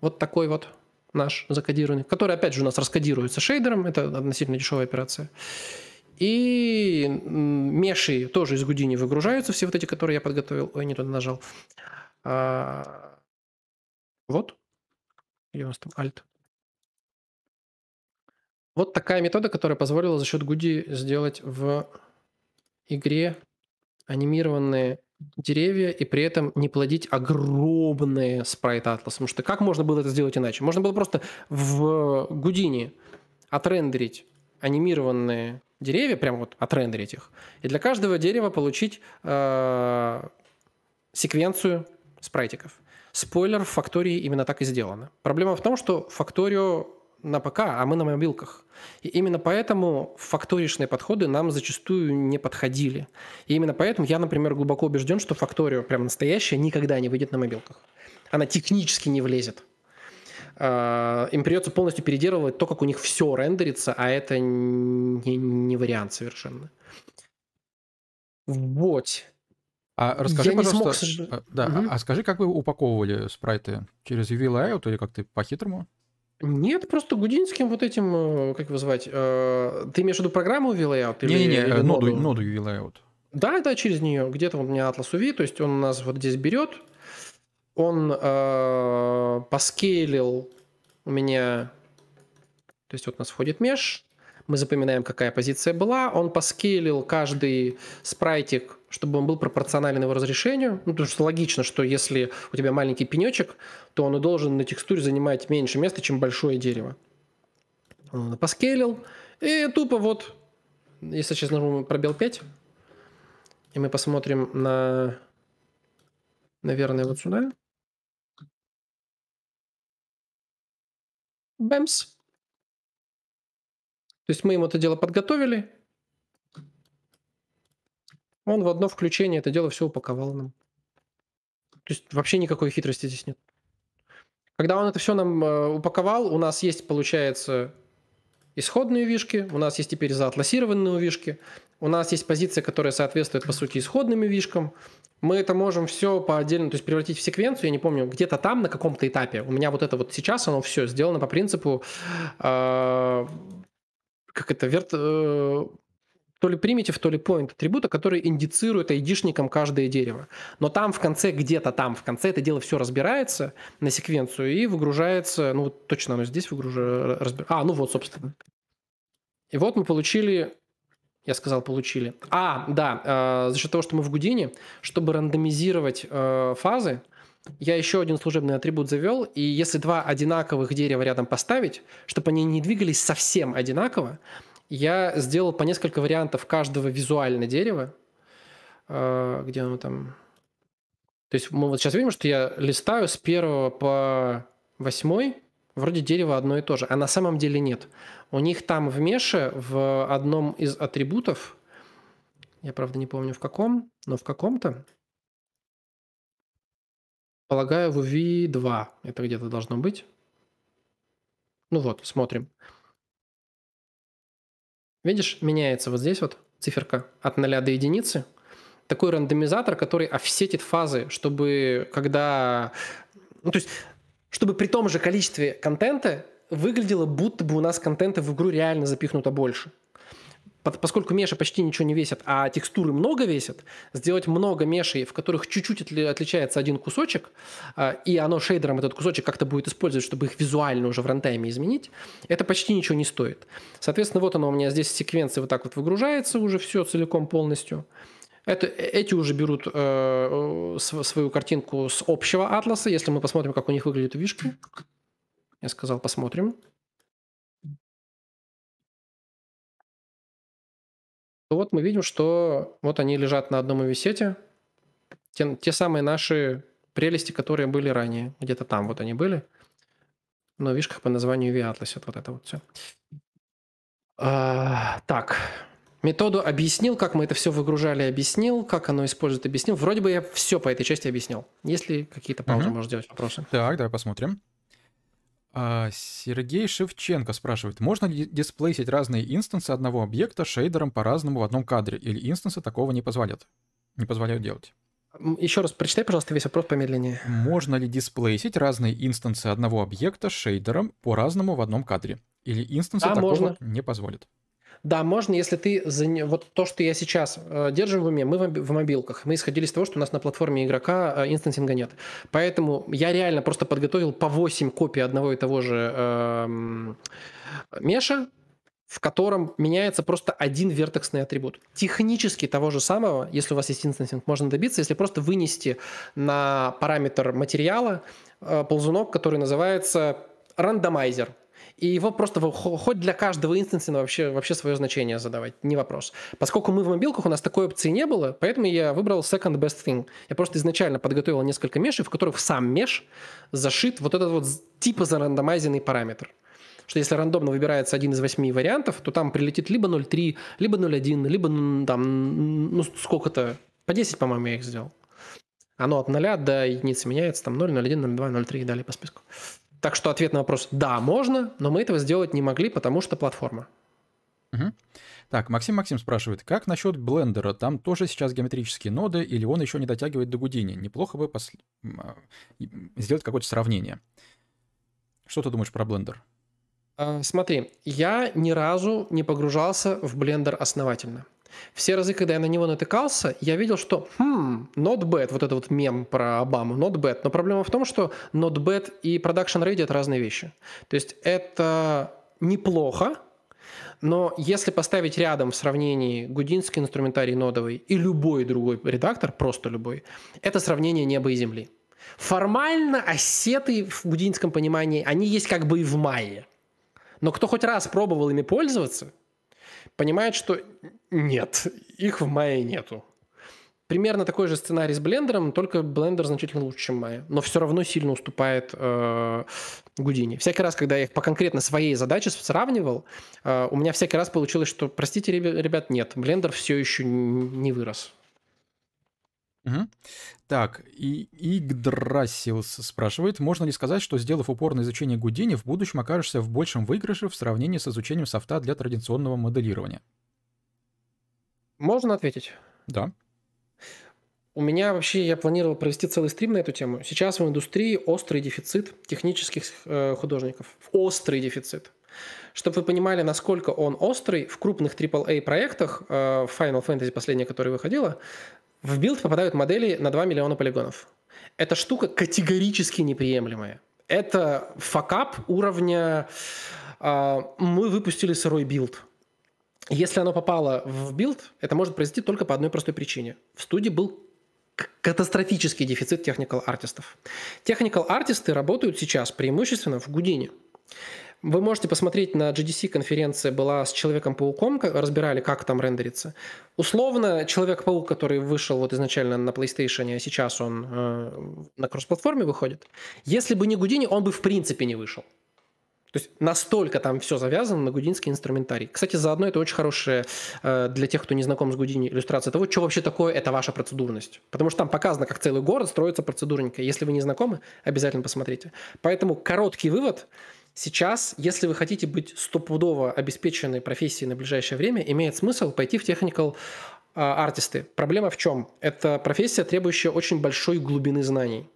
вот такой вот. Наш закодированный, который опять же у нас раскодируется шейдером, это относительно дешевая операция. И меши тоже из Houdini выгружаются, все вот эти, которые я подготовил. Ой, не туда нажал. Вот. Где у нас там Alt? Вот такая метода, которая позволила за счет Houdini сделать в игре анимированные деревья и при этом не плодить огромные спрайт-атласы. Потому что как можно было это сделать иначе? Можно было просто в Houdini отрендерить анимированные деревья, прям вот отрендерить их, и для каждого дерева получить секвенцию спрайтиков. Спойлер, в Factorio именно так и сделано. Проблема в том, что Factorio на ПК, а мы на мобилках. И именно поэтому факторишные подходы нам зачастую не подходили. И именно поэтому я, например, глубоко убежден, что Factorio прям настоящая никогда не выйдет на мобилках. Она технически не влезет. Им придется полностью переделывать то, как у них все рендерится, а это не вариант совершенно. Вот. А расскажи, пожалуйста, а скажи, как вы упаковывали спрайты? Через UV layout или как-то по-хитрому? Нет, просто гудинским вот этим, как его звать, ты имеешь в виду программу UV-Layout? Не-не-не, ноду UV-Layout. Да, через нее. Где-то у меня Atlas UV, то есть он у нас вот здесь берет, он поскейлил у меня, то есть вот у нас входит меш, мы запоминаем, какая позиция была, он поскейлил каждый спрайтик, чтобы он был пропорционален его разрешению. Ну, потому что логично, что если у тебя маленький пенечек, то он и должен на текстуре занимать меньше места, чем большое дерево. Он поскейлил. И тупо вот, если сейчас нажму пробел 5, и мы посмотрим на, наверное, вот сюда. Бэмс. То есть мы ему это дело подготовили. Он в одно включение это дело все упаковал нам. То есть вообще никакой хитрости здесь нет. Когда он это все нам упаковал, у нас есть, получается, исходные вишки, у нас есть теперь заатласированные вишки, у нас есть позиция, которая соответствует, по сути, исходным вишкам. Мы это можем все по отдельно, то есть превратить в секвенцию, я не помню, где-то там на каком-то этапе. У меня вот это вот сейчас, оно все сделано по принципу, как это, то ли примитив, то ли point атрибута, который индицирует айдишникам каждое дерево. Но там в конце, где-то там в конце это дело все разбирается на секвенцию и выгружается, ну вот точно оно здесь выгружается. А, ну вот, собственно. И вот мы получили, я сказал, получили. А, да, за счет того, что мы в Houdini, чтобы рандомизировать фазы, я еще один служебный атрибут завел, и если два одинаковых дерева рядом поставить, чтобы они не двигались совсем одинаково, я сделал по несколько вариантов каждого визуально дерева. Где оно там? То есть мы вот сейчас видим, что я листаю с 1 по 8, вроде дерево одно и то же, а на самом деле нет. У них там в меше в одном из атрибутов, я правда не помню в каком, но в каком-то, полагаю, в UV2 это где-то должно быть. Ну вот, смотрим. Видишь, меняется вот здесь вот циферка от 0 до единицы. Такой рандомизатор, который офсетит фазы, чтобы когда... Ну, то есть, чтобы при том же количестве контента выглядело, будто бы у нас контента в игру реально запихнуто больше. Поскольку меши почти ничего не весят, а текстуры много весят, сделать много мешей, в которых чуть-чуть отличается один кусочек, и оно шейдером этот кусочек как-то будет использовать, чтобы их визуально уже в рантайме изменить, это почти ничего не стоит. Соответственно, вот оно у меня здесь в секвенции вот так вот выгружается уже все целиком полностью. Эти уже берут свою картинку с общего атласа, если мы посмотрим, как у них выглядят вишки. Я сказал, посмотрим. Вот мы видим, что вот они лежат на одном UV-сете. Те самые наши прелести, которые были ранее. Где-то там вот они были. Но в вишках по названию UV-атлас. Вот это вот все. Так. Методу объяснил, как мы это все выгружали, объяснил, как оно использует, объяснил. Вроде бы я все по этой части объяснил. Если какие-то паузы, можешь делать вопросы. Так, давай посмотрим. Сергей Шевченко спрашивает, можно ли дисплейсить разные инстансы одного объекта шейдером по-разному в одном кадре, или инстансы такого не позволяют делать? Еще раз прочитай, пожалуйста, весь вопрос помедленнее. Можно ли дисплейсить разные инстансы одного объекта шейдером по-разному в одном кадре, или инстансы такого можно. Не позволят? Да, можно, если ты... Вот то, что я сейчас держим в уме, мы в мобилках. Мы исходили из того, что у нас на платформе игрока инстансинга нет. Поэтому я реально просто подготовил по 8 копий одного и того же меша, в котором меняется просто один вертексный атрибут. Технически того же самого, если у вас есть инстансинг, можно добиться, если просто вынести на параметр материала ползунок, который называется рандомайзер. И его просто хоть для каждого инстанса вообще свое значение задавать, не вопрос. Поскольку мы в мобилках, у нас такой опции не было, поэтому я выбрал second best thing. Я просто изначально подготовил несколько мешей, в которых сам меш зашит вот этот вот типа зарандомайзенный параметр. Что если рандомно выбирается один из 8 вариантов, то там прилетит либо 0.3, либо 0.1, либо там, ну сколько-то, по 10, по-моему, я их сделал. Оно от 0 до единицы меняется, там 0, 0.1, 0.2, 0.3 и далее по списку. Так что ответ на вопрос «да, можно», но мы этого сделать не могли, потому что платформа. Угу. Так, Максим спрашивает, как насчет блендера? Там тоже сейчас геометрические ноды, или он еще не дотягивает до Houdini? Неплохо бы сделать какое-то сравнение. Что ты думаешь про блендер? Смотри, я ни разу не погружался в блендер основательно. Все разы, когда я на него натыкался, я видел, что not bad, вот это вот мем про Обаму, not bad. Но проблема в том, что not bad и production ready — это разные вещи. То есть это неплохо, но если поставить рядом в сравнении гудинский инструментарий нодовый и любой другой редактор, просто любой, это сравнение неба и земли. Формально ассеты в гудинском понимании, они есть как бы и в мае. Но кто хоть раз пробовал ими пользоваться, понимает, что нет, их в мае нету. Примерно такой же сценарий с блендером, только блендер значительно лучше, чем мая, но все равно сильно уступает Houdini. Всякий раз, когда я их по конкретно своей задаче сравнивал, у меня всякий раз получилось, что, простите, ребят, нет, блендер все еще не вырос. Угу. Так, и Игдрасилс спрашивает, можно ли сказать, что, сделав упор на изучение Houdini, в будущем окажешься в большем выигрыше в сравнении с изучением софта для традиционного моделирования? Можно ответить? Да. У меня вообще, я планировал провести целый стрим на эту тему. Сейчас в индустрии острый дефицит технических художников. Острый дефицит. Чтобы вы понимали, насколько он острый, в крупных AAA проектах, в Final Fantasy последняя, которая выходила, в билд попадают модели на 2 миллиона полигонов. Эта штука категорически неприемлемая. Это факап уровня «мы выпустили сырой билд». Если оно попало в билд, это может произойти только по одной простой причине. В студии был катастрофический дефицит техникал-артистов. Техникал-артисты работают сейчас преимущественно в Houdini. Вы можете посмотреть на GDC, конференция была с Человеком-пауком, разбирали, как там рендерится. Условно, Человек-паук, который вышел вот изначально на PlayStation, а сейчас он на кроссплатформе выходит, если бы не Houdini, он бы в принципе не вышел. То есть настолько там все завязано на гудинский инструментарий. Кстати, заодно это очень хорошая для тех, кто не знаком с Houdini, иллюстрация того, что вообще такое это ваша процедурность. Потому что там показано, как целый город строится процедурненько. Если вы не знакомы, обязательно посмотрите. Поэтому короткий вывод. Сейчас, если вы хотите быть стопудово обеспеченной профессией на ближайшее время, имеет смысл пойти в техникал-артисты. Проблема в чем? Это профессия, требующая очень большой глубины знаний.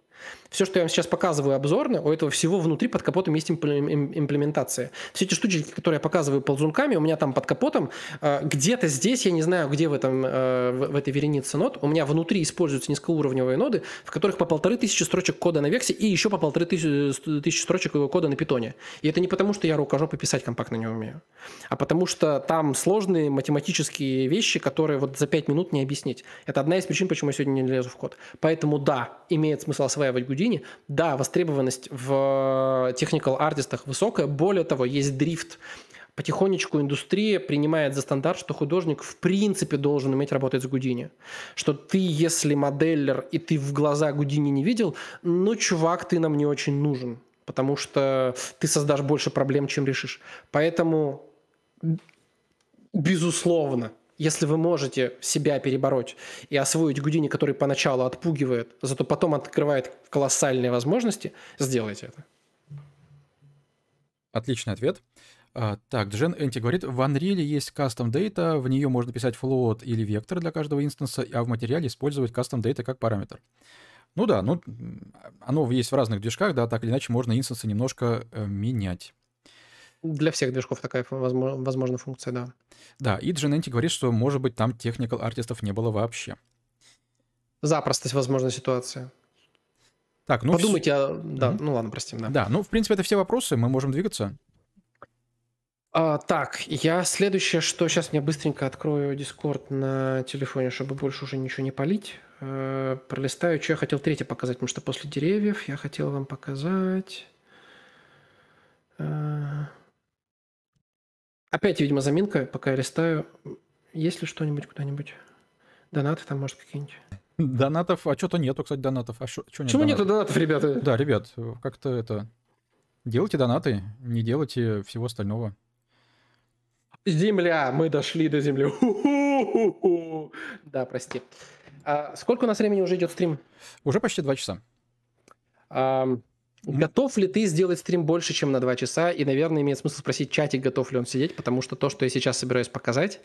Все, что я вам сейчас показываю обзорно, у этого всего внутри под капотом есть имплементация. Все эти штучки, которые я показываю ползунками, у меня там под капотом, где-то здесь, я не знаю, где в этой веренице нод, у меня внутри используются низкоуровневые ноды, в которых по 1500 строчек кода на Вексе и еще по 1500 строчек кода на Питоне. И это не потому, что я рукожопой писать компактно не умею, а потому что там сложные математические вещи, которые вот за 5 минут не объяснить. Это одна из причин, почему я сегодня не лезу в код. Поэтому да, имеет смысл осваивать Houdini. Да, востребованность в техникал-артистах высокая. Более того, есть дрифт. Потихонечку индустрия принимает за стандарт, что художник в принципе должен уметь работать с Houdini. Что ты, если моделлер, и ты в глаза Houdini не видел, ну, чувак, ты нам не очень нужен, потому что ты создашь больше проблем, чем решишь. Поэтому, безусловно, если вы можете себя перебороть и освоить Houdini, который поначалу отпугивает, зато потом открывает колоссальные возможности, сделайте это. Отличный ответ. Так, Джен Энти говорит, в Unreal есть custom data, в нее можно писать float или вектор для каждого инстанса, а в материале использовать custom data как параметр. Ну да, ну, оно есть в разных движках, да, так или иначе можно инстансы немножко менять. Для всех движков такая возможна функция, да. Да, и Джененти говорит, что, может быть, там техникал-артистов не было вообще. Запросто, возможно, ситуация. Так, ну... Подумайте, да, ну ладно, простим, да. Да, ну, в принципе, это все вопросы, мы можем двигаться. Так, я следующее, что... Сейчас я быстренько открою Discord на телефоне, чтобы больше уже ничего не палить. Пролистаю, что я хотел третье показать, потому что после деревьев я хотел вам показать... Опять, видимо, заминка, пока я листаю. Есть ли что-нибудь куда-нибудь? Донаты там, может, какие-нибудь? Донатов? А что-то нету, кстати, донатов. А почему нету донатов, ребята? Да, ребят, как-то это... Делайте донаты, не делайте всего остального. Земля! Мы дошли до земли. Да, прости. Сколько у нас времени уже идет стрим? Уже почти 2 часа. Готов ли ты сделать стрим больше, чем на 2 часа? И, наверное, имеет смысл спросить чатик, готов ли он сидеть, потому что то, что я сейчас собираюсь показать,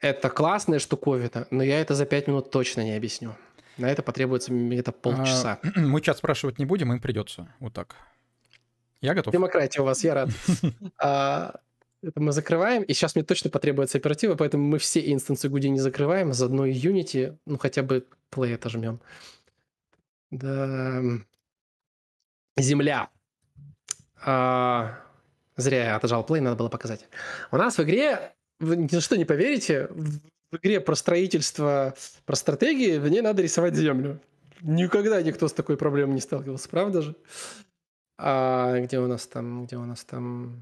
это классная штуковина, но я это за 5 минут точно не объясню. На это потребуется где-то полчаса. Мы чат спрашивать не будем, им придется. Вот так. Я готов. Демократия у вас, я рад. Это мы закрываем, и сейчас мне точно потребуется оператива, поэтому мы все инстансы Houdini закрываем, заодно и Unity, ну хотя бы play отожмем. Да... Земля. Зря я отожал плей, надо было показать. У нас в игре, вы ни за что не поверите, в игре про строительство, про стратегии, в ней надо рисовать землю. Никогда никто с такой проблемой не сталкивался, правда же? Где у нас там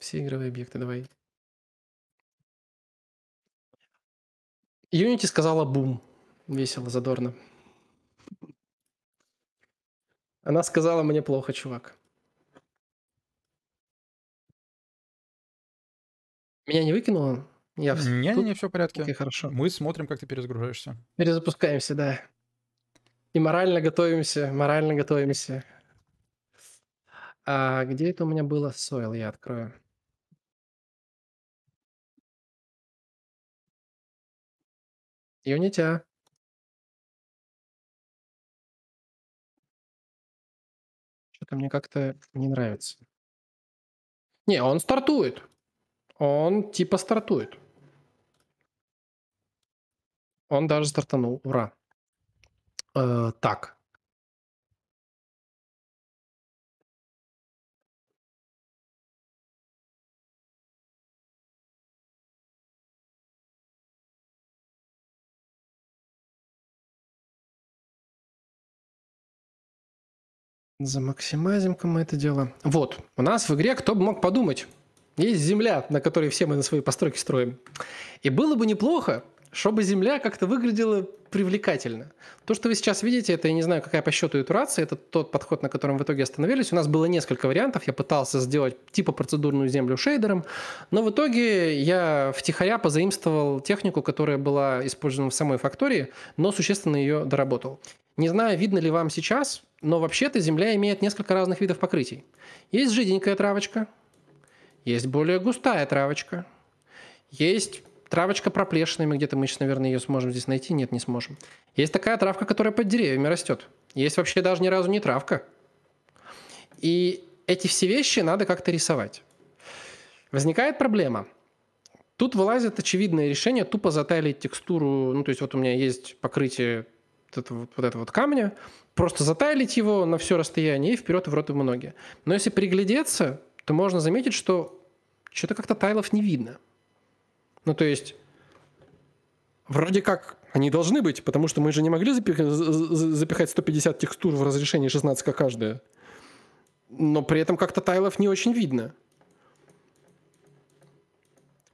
все игровые объекты, давай. Unity сказала бум. Весело, задорно. Она сказала, мне плохо, чувак. Меня не выкинуло? Не, все в порядке. Окей, хорошо. Мы смотрим, как ты перезагружаешься. Перезапускаемся, да. И морально готовимся. А где это у меня было? Soil я открою. Unity. Мне как-то не нравится. Не, он стартует. Он типа стартует. Он даже стартанул. Ура. Так. Замаксимайзим-ка мы это дело. Вот, у нас в игре, кто бы мог подумать, есть земля, на которой все мы на свои постройки строим. И было бы неплохо, чтобы земля как-то выглядела привлекательно. То, что вы сейчас видите, это я не знаю, какая по счету итерация, это тот подход, на котором в итоге остановились. У нас было несколько вариантов, я пытался сделать типа процедурную землю шейдером, но в итоге я втихаря позаимствовал технику, которая была использована в самой фактории, но существенно ее доработал. Не знаю, видно ли вам сейчас, но вообще-то земля имеет несколько разных видов покрытий. Есть жиденькая травочка, есть более густая травочка, есть травочка проплешинами, где-то мы сейчас, наверное, ее сможем здесь найти. Нет, не сможем. Есть такая травка, которая под деревьями растет. Есть вообще даже ни разу не травка. И эти все вещи надо как-то рисовать. Возникает проблема. Тут вылазит очевидное решение тупо затайлить текстуру. Ну, то есть вот у меня есть покрытие вот этого камня, просто затайлить его на все расстояние и вперед в рот и в ноги. Но если приглядеться, то можно заметить, что что-то как-то тайлов не видно. Ну, то есть, вроде как они должны быть, потому что мы же не могли запихать 150 текстур в разрешении 16К каждая. Но при этом как-то тайлов не очень видно.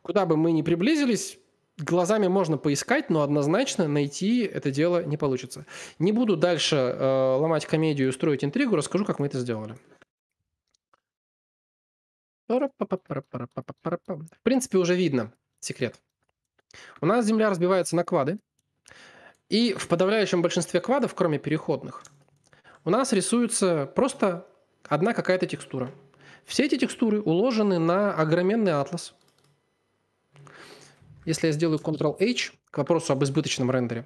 Куда бы мы ни приблизились, глазами можно поискать, но однозначно найти это дело не получится. Не буду дальше ломать комедию и строить интригу, расскажу, как мы это сделали. В принципе, уже видно секрет. У нас земля разбивается на квады, и в подавляющем большинстве квадов, кроме переходных, у нас рисуется просто одна какая-то текстура. Все эти текстуры уложены на огроменный атлас. Если я сделаю Ctrl-H, к вопросу об избыточном рендере.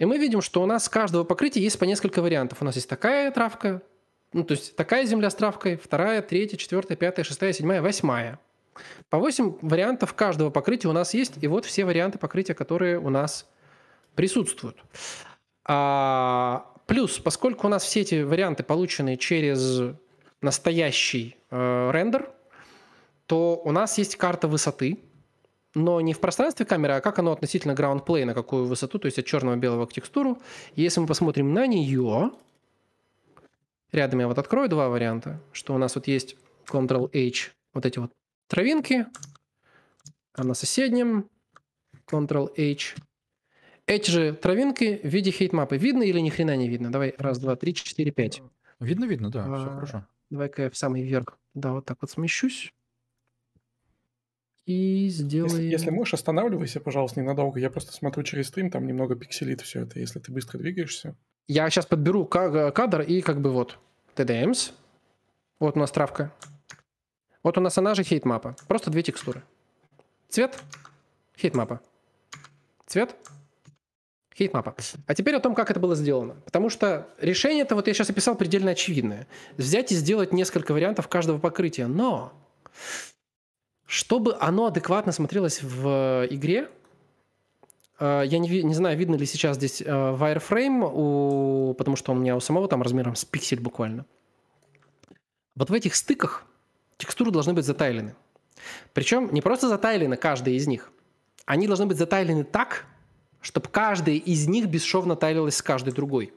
И мы видим, что у нас с каждого покрытия есть по несколько вариантов. У нас есть такая травка, ну, то есть такая земля с травкой, вторая, третья, четвертая, пятая, шестая, седьмая, восьмая. По 8 вариантов каждого покрытия у нас есть. И вот все варианты покрытия, которые у нас присутствуют. Плюс, поскольку у нас все эти варианты получены через настоящий рендер, то у нас есть карта высоты. Но не в пространстве камеры, а как оно относительно граундплейна, какую высоту, то есть от черного-белого к текстуру. И если мы посмотрим на нее, рядом я вот открою два варианта, что у нас вот есть Ctrl-H, вот эти вот травинки, а на соседнем Ctrl-H. Эти же травинки в виде хейтмапы. Видно или ни хрена не видно? Давай, раз, два, три, четыре, пять. Видно, видно, да, все хорошо. Давай-ка я в самый верх, да, вот так вот смещусь. И сделаем... Если можешь, останавливайся, пожалуйста, ненадолго. Я просто смотрю через стрим, там немного пикселит все это, если ты быстро двигаешься. Я сейчас подберу кадр и как бы вот. TDMs. Вот у нас травка. Вот у нас она же хейтмапа. Просто две текстуры. Цвет. Хейтмапа. Цвет. Хейтмапа. А теперь о том, как это было сделано. Потому что решение-то, вот я сейчас описал, предельно очевидное. Взять и сделать несколько вариантов каждого покрытия. Но... Чтобы оно адекватно смотрелось в игре, я не знаю, видно ли сейчас здесь wireframe, потому что он у меня у самого там размером с пиксель буквально. Вот в этих стыках текстуры должны быть затайлены. Причем не просто затайлены каждая из них. Они должны быть затайлены так, чтобы каждая из них бесшовно тайлилась с каждой другой.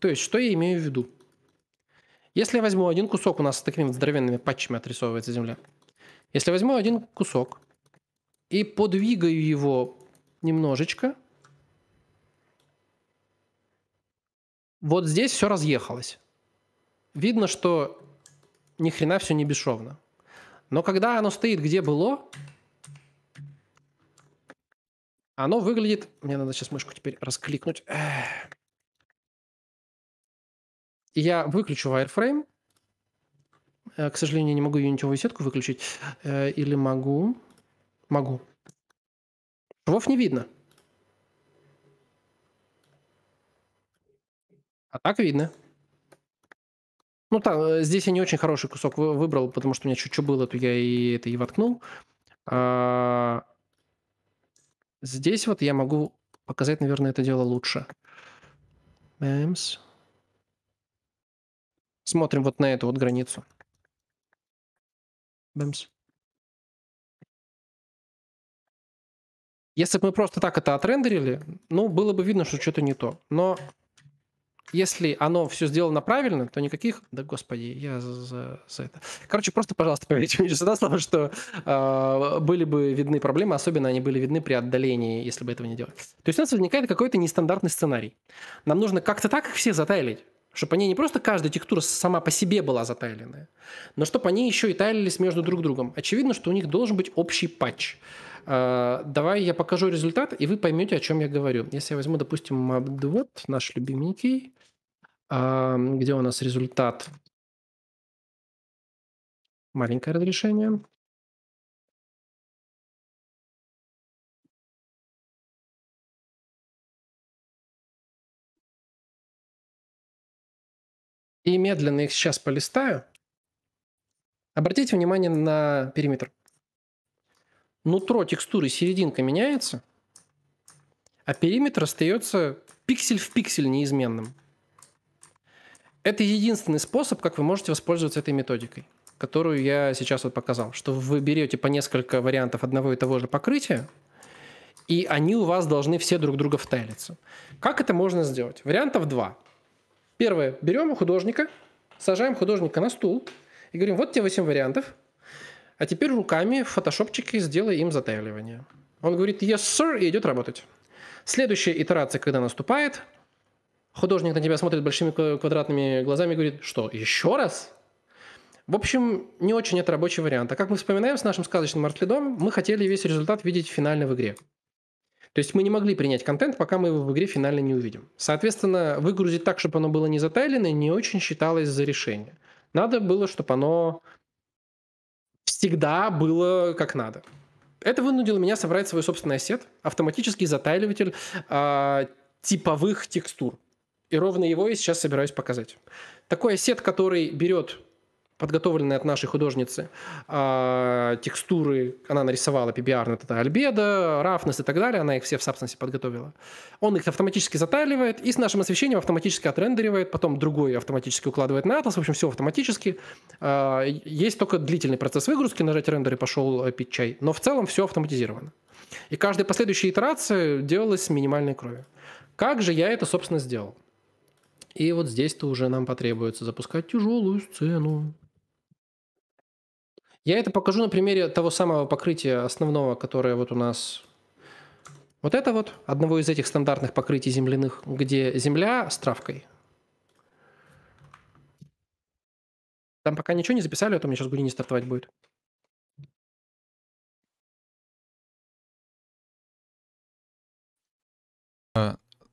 То есть, что я имею в виду? Если я возьму один кусок, у нас с такими здоровенными патчами отрисовывается земля. Если возьму один кусок и подвигаю его немножечко, вот здесь все разъехалось. Видно, что ни хрена все не бесшовно. Но когда оно стоит где было, оно выглядит... Мне надо сейчас мышку теперь раскликнуть. Я выключу wireframe. К сожалению, не могу юнитовую сетку выключить. Или могу. Могу. Швов не видно. А так видно. Ну, там, здесь я не очень хороший кусок выбрал, потому что у меня чуть-чуть было, то я и это и воткнул. Здесь вот я могу показать, наверное, это дело лучше. Бэмс. Смотрим вот на эту вот границу. Бэмс. Если бы мы просто так это отрендерили, ну, было бы видно, что что-то не то. Но если оно все сделано правильно, то никаких... Да, господи, я за это... Короче, просто, пожалуйста, поверьте мне сюда, слава, что были бы видны проблемы, особенно они были видны при отдалении, если бы этого не делать. То есть у нас возникает какой-то нестандартный сценарий. Нам нужно как-то так их всех затайлить, чтобы они не просто каждая текстура сама по себе была затайленная, но чтобы они еще и тайлились между друг другом. Очевидно, что у них должен быть общий патч. Давай я покажу результат, и вы поймете, о чем я говорю. Если я возьму, допустим, MapDot, наш любименький, где у нас результат? Маленькое разрешение. И медленно их сейчас полистаю. Обратите внимание на периметр. Нутро текстуры серединка меняется, а периметр остается пиксель в пиксель неизменным. Это единственный способ, как вы можете воспользоваться этой методикой, которую я сейчас вот показал, что вы берете по несколько вариантов одного и того же покрытия, и они у вас должны все друг друга втайлиться. Как это можно сделать? Вариантов два. Первое. Берем художника, сажаем художника на стул и говорим, вот тебе 8 вариантов. А теперь руками в фотошопчике сделай им затайливание. Он говорит «Yes, sir» и идет работать. Следующая итерация, когда наступает, художник на тебя смотрит большими квадратными глазами и говорит «Что, еще раз?». В общем, не очень это рабочий вариант. А как мы вспоминаем с нашим сказочным артлидом, мы хотели весь результат видеть финально в игре. То есть мы не могли принять контент, пока мы его в игре финально не увидим. Соответственно, выгрузить так, чтобы оно было не затайлено, не очень считалось за решение. Надо было, чтобы оно... всегда было как надо. Это вынудило меня собрать свой собственный ассет, автоматический затайливатель типовых текстур. И ровно его я сейчас собираюсь показать. Такой ассет, который берет подготовленные от нашей художницы текстуры, она нарисовала PBR, это Albedo, Roughness и так далее, она их все в Substance подготовила. Он их автоматически затайливает и с нашим освещением автоматически отрендеривает, потом другой автоматически укладывает на Atlas, в общем, все автоматически. Есть только длительный процесс выгрузки, нажать рендер и пошел пить чай, но в целом все автоматизировано. И каждая последующая итерация делалась с минимальной кровью. Как же я это, собственно, сделал? И вот здесь-то уже нам потребуется запускать тяжелую сцену. Я это покажу на примере того самого покрытия основного, которое вот у нас... Вот это вот, одного из этих стандартных покрытий земляных, где земля с травкой. Там пока ничего не записали, а то мне сейчас Гудини стартовать будет.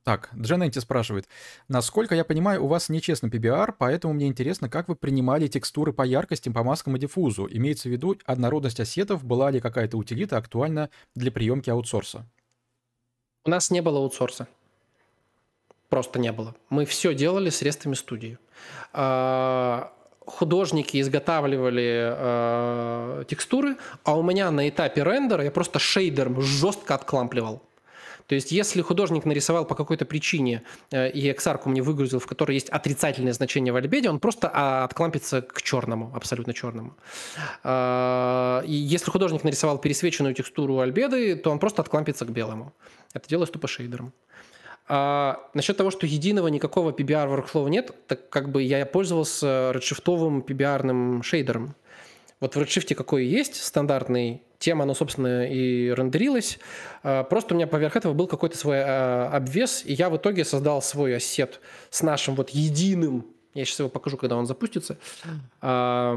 Так, Дженнетти спрашивает. Насколько я понимаю, у вас нечестный PBR, поэтому мне интересно, как вы принимали текстуры по яркости, по маскам и диффузу. Имеется в виду однородность ассетов, была ли какая-то утилита актуальна для приемки аутсорса? У нас не было аутсорса. Просто не было. Мы все делали средствами студии. Художники изготавливали текстуры, а у меня на этапе рендера я просто шейдером жестко отклампливал. То есть, если художник нарисовал по какой-то причине и XR-ку мне выгрузил, в которой есть отрицательное значение в Альбедо, он просто отклампится к черному, абсолютно черному. И если художник нарисовал пересвеченную текстуру Альбедо, то он просто отклампится к белому. Это делается тупо шейдером. Насчет того, что единого никакого PBR-воркфлоу нет, так как бы я пользовался редшифтовым PBR-ным шейдером. Вот в Redshift какой есть стандартный, тем оно, собственно, и рендерилось. Просто у меня поверх этого был какой-то свой обвес, и я в итоге создал свой ассет с нашим вот единым, я сейчас его покажу, когда он запустится, с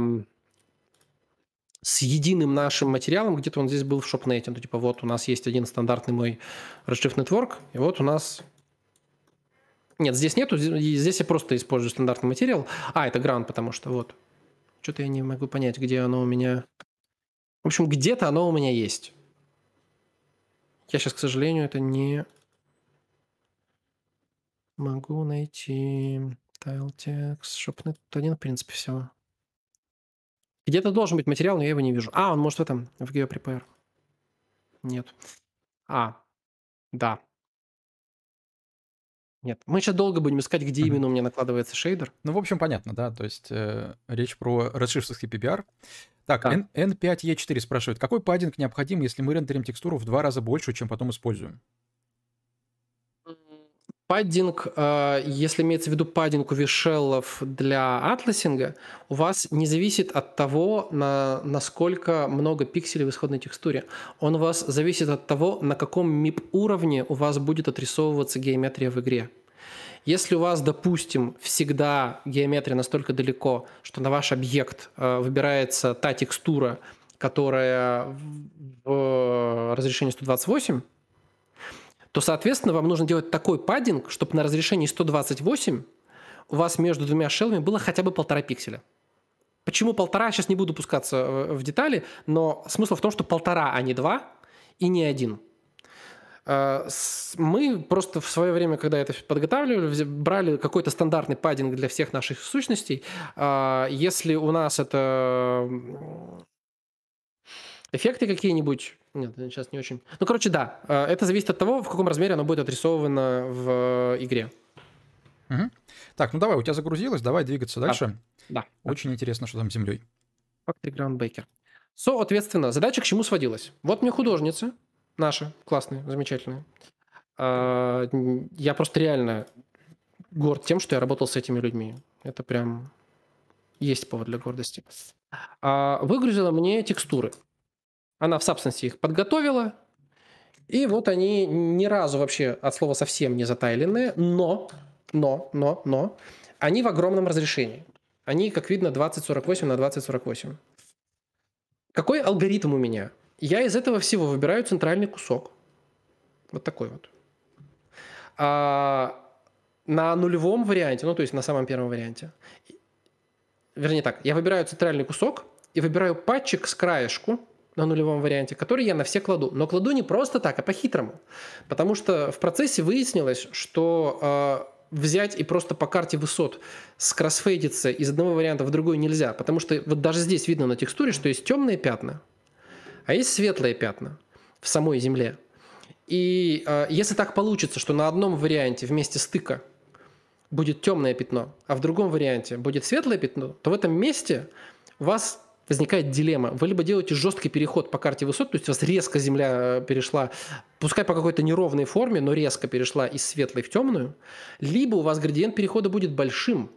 единым нашим материалом, где-то он здесь был в шопнете. Ну, типа вот у нас есть один стандартный мой Redshift Network, и вот у нас... Нет, здесь нету, здесь я просто использую стандартный материал. А, это ground, потому что вот... Что-то я не могу понять, где оно у меня... В общем, где-то оно у меня есть. Я сейчас, к сожалению, это не могу найти. Тайл, текст, шопнет. Тут один, в принципе, всего. Где-то должен быть материал, но я его не вижу. А, он может в этом, в GeoPrepare. Нет. А, да. Нет, мы сейчас долго будем искать, где именно у меня накладывается шейдер. Ну, в общем, понятно, да, то есть речь про redshift-овский PPR. Так, да. N5E4 спрашивает, какой паддинг необходим, если мы рендерим текстуру в 2 раза больше, чем потом используем? Паддинг, если имеется в виду паддинг у вишеллов для атласинга, у вас не зависит от того, насколько много пикселей в исходной текстуре. Он у вас зависит от того, на каком MIP-уровне у вас будет отрисовываться геометрия в игре. Если у вас, допустим, всегда геометрия настолько далеко, что на ваш объект выбирается та текстура, которая в разрешении 128, то, соответственно, вам нужно делать такой паддинг, чтобы на разрешении 128 у вас между двумя шеллами было хотя бы 1,5 пикселя. Почему 1,5? Сейчас не буду пускаться в детали, но смысл в том, что 1,5, а не 2 и не 1. Мы просто в свое время, когда это подготавливали, брали какой-то стандартный паддинг для всех наших сущностей. Если у нас это эффекты какие-нибудь... Нет, сейчас не очень. Ну, короче, да. Это зависит от того, в каком размере оно будет отрисовано в игре. Угу. Так, ну давай, у тебя загрузилось, давай двигаться дальше. Да. Очень интересно, что там с землей. Factory Ground Baker. Соответственно, задача к чему сводилась? Вот мне художницы наши, классные, замечательные. Я просто реально горд тем, что я работал с этими людьми. Это прям есть повод для гордости. Выгрузила мне текстуры. Она в Substance их подготовила, и вот они ни разу вообще от слова совсем не затайленные, но, они в огромном разрешении. Они, как видно, 2048 на 2048. Какой алгоритм у меня? Я из этого всего выбираю центральный кусок. Вот такой вот. На нулевом варианте, ну, то есть на самом первом варианте. Вернее так, я выбираю центральный кусок и выбираю патчик с краешку, на нулевом варианте, который я на все кладу. Но кладу не просто так, а по-хитрому. Потому что в процессе выяснилось, что взять и просто по карте высот скроссфейдиться из одного варианта в другой нельзя. Потому что вот даже здесь видно на текстуре, что есть темные пятна, а есть светлые пятна в самой земле. И если так получится, что на одном варианте вместе стыка будет темное пятно, а в другом варианте будет светлое пятно, то в этом месте у вас... возникает дилемма. Вы либо делаете жесткий переход по карте высот, то есть у вас резко земля перешла, пускай по какой-то неровной форме, но резко перешла из светлой в темную, либо у вас градиент перехода будет большим.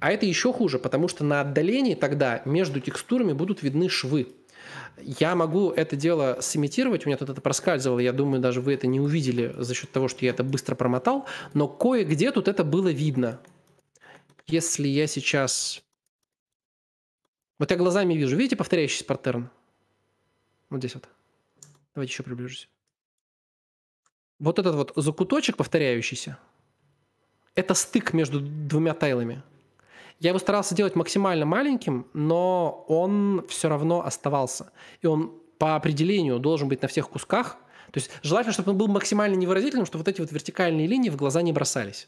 А это еще хуже, потому что на отдалении тогда между текстурами будут видны швы. Я могу это дело сымитировать, у меня тут это проскальзывало, я думаю, даже вы это не увидели за счет того, что я это быстро промотал, но кое-где тут это было видно. Если я сейчас... Вот я глазами вижу. Видите повторяющийся паттерн? Вот здесь вот. Давайте еще приближусь. Вот этот вот закуточек повторяющийся. Это стык между двумя тайлами. Я его старался делать максимально маленьким, но он все равно оставался. И он по определению должен быть на всех кусках. То есть желательно, чтобы он был максимально невыразительным, чтобы вот эти вот вертикальные линии в глаза не бросались.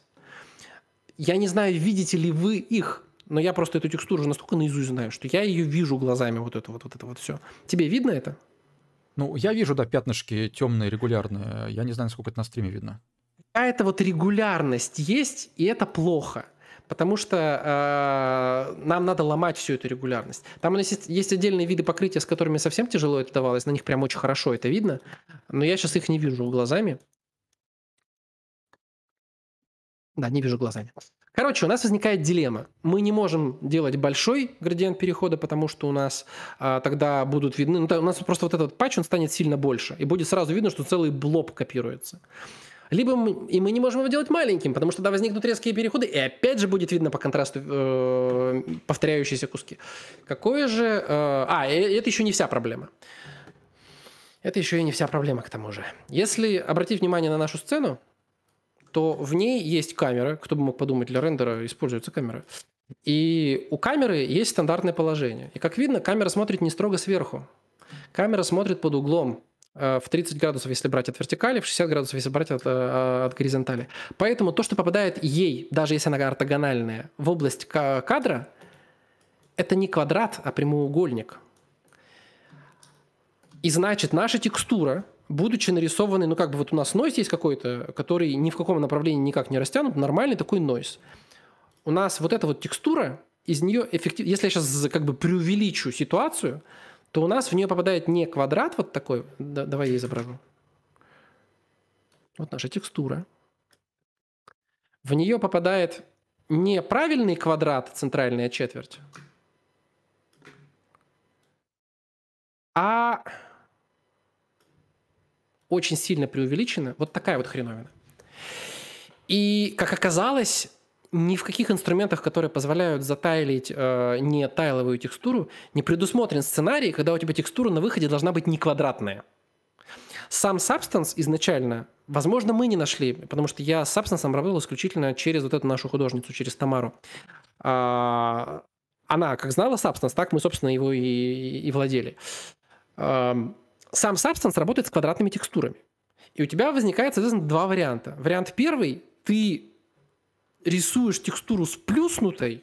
Я не знаю, видите ли вы их, но я просто эту текстуру уже настолько наизусть знаю, что я ее вижу глазами, вот это все. Тебе видно это? Ну, я вижу, да, пятнышки темные, регулярные. Я не знаю, насколько это на стриме видно. А это вот регулярность есть, и это плохо. Потому что нам надо ломать всю эту регулярность. Там у нас есть отдельные виды покрытия, с которыми совсем тяжело это давалось. На них прям очень хорошо это видно. Но я сейчас их не вижу глазами. Да, не вижу глазами. Короче, у нас возникает дилемма. Мы не можем делать большой градиент перехода, потому что у нас тогда будут видны... Ну, у нас просто вот этот патч, он станет сильно больше. И будет сразу видно, что целый блоб копируется. Либо мы не можем его делать маленьким, потому что тогда возникнут резкие переходы, и опять же будет видно по контрасту повторяющиеся куски. Какое же... это еще не вся проблема. Это еще и не вся проблема, к тому же. Если обратить внимание на нашу сцену, то в ней есть камера. Кто бы мог подумать, для рендера используется камера. И у камеры есть стандартное положение. И, как видно, камера смотрит не строго сверху. Камера смотрит под углом. в 30 градусов, если брать от вертикали, в 60 градусов, если брать от горизонтали. Поэтому то, что попадает ей, даже если она ортогональная, в область кадра, это не квадрат, а прямоугольник. И значит, наша текстура, будучи нарисованной, ну как бы вот у нас нойз есть какой-то, который ни в каком направлении никак не растянут, нормальный такой нойз. У нас вот эта вот текстура, из нее эффективно, если я сейчас как бы преувеличу ситуацию, то у нас в нее попадает не квадрат вот такой, да, давай я изображу. Вот наша текстура. В нее попадает не правильный квадрат, центральная четверть, а очень сильно преувеличена вот такая вот хреновина. И, как оказалось, ни в каких инструментах, которые позволяют затайлить не тайловую текстуру, не предусмотрен сценарий, когда у тебя текстура на выходе должна быть не квадратная. Сам Substance изначально, возможно, мы не нашли, потому что я с Substance работал исключительно через вот эту нашу художницу, через Тамару. Она как знала Substance, так мы, собственно, его и владели. Сам Substance работает с квадратными текстурами. И у тебя возникает, соответственно, два варианта. Вариант первый – ты рисуешь текстуру сплюснутой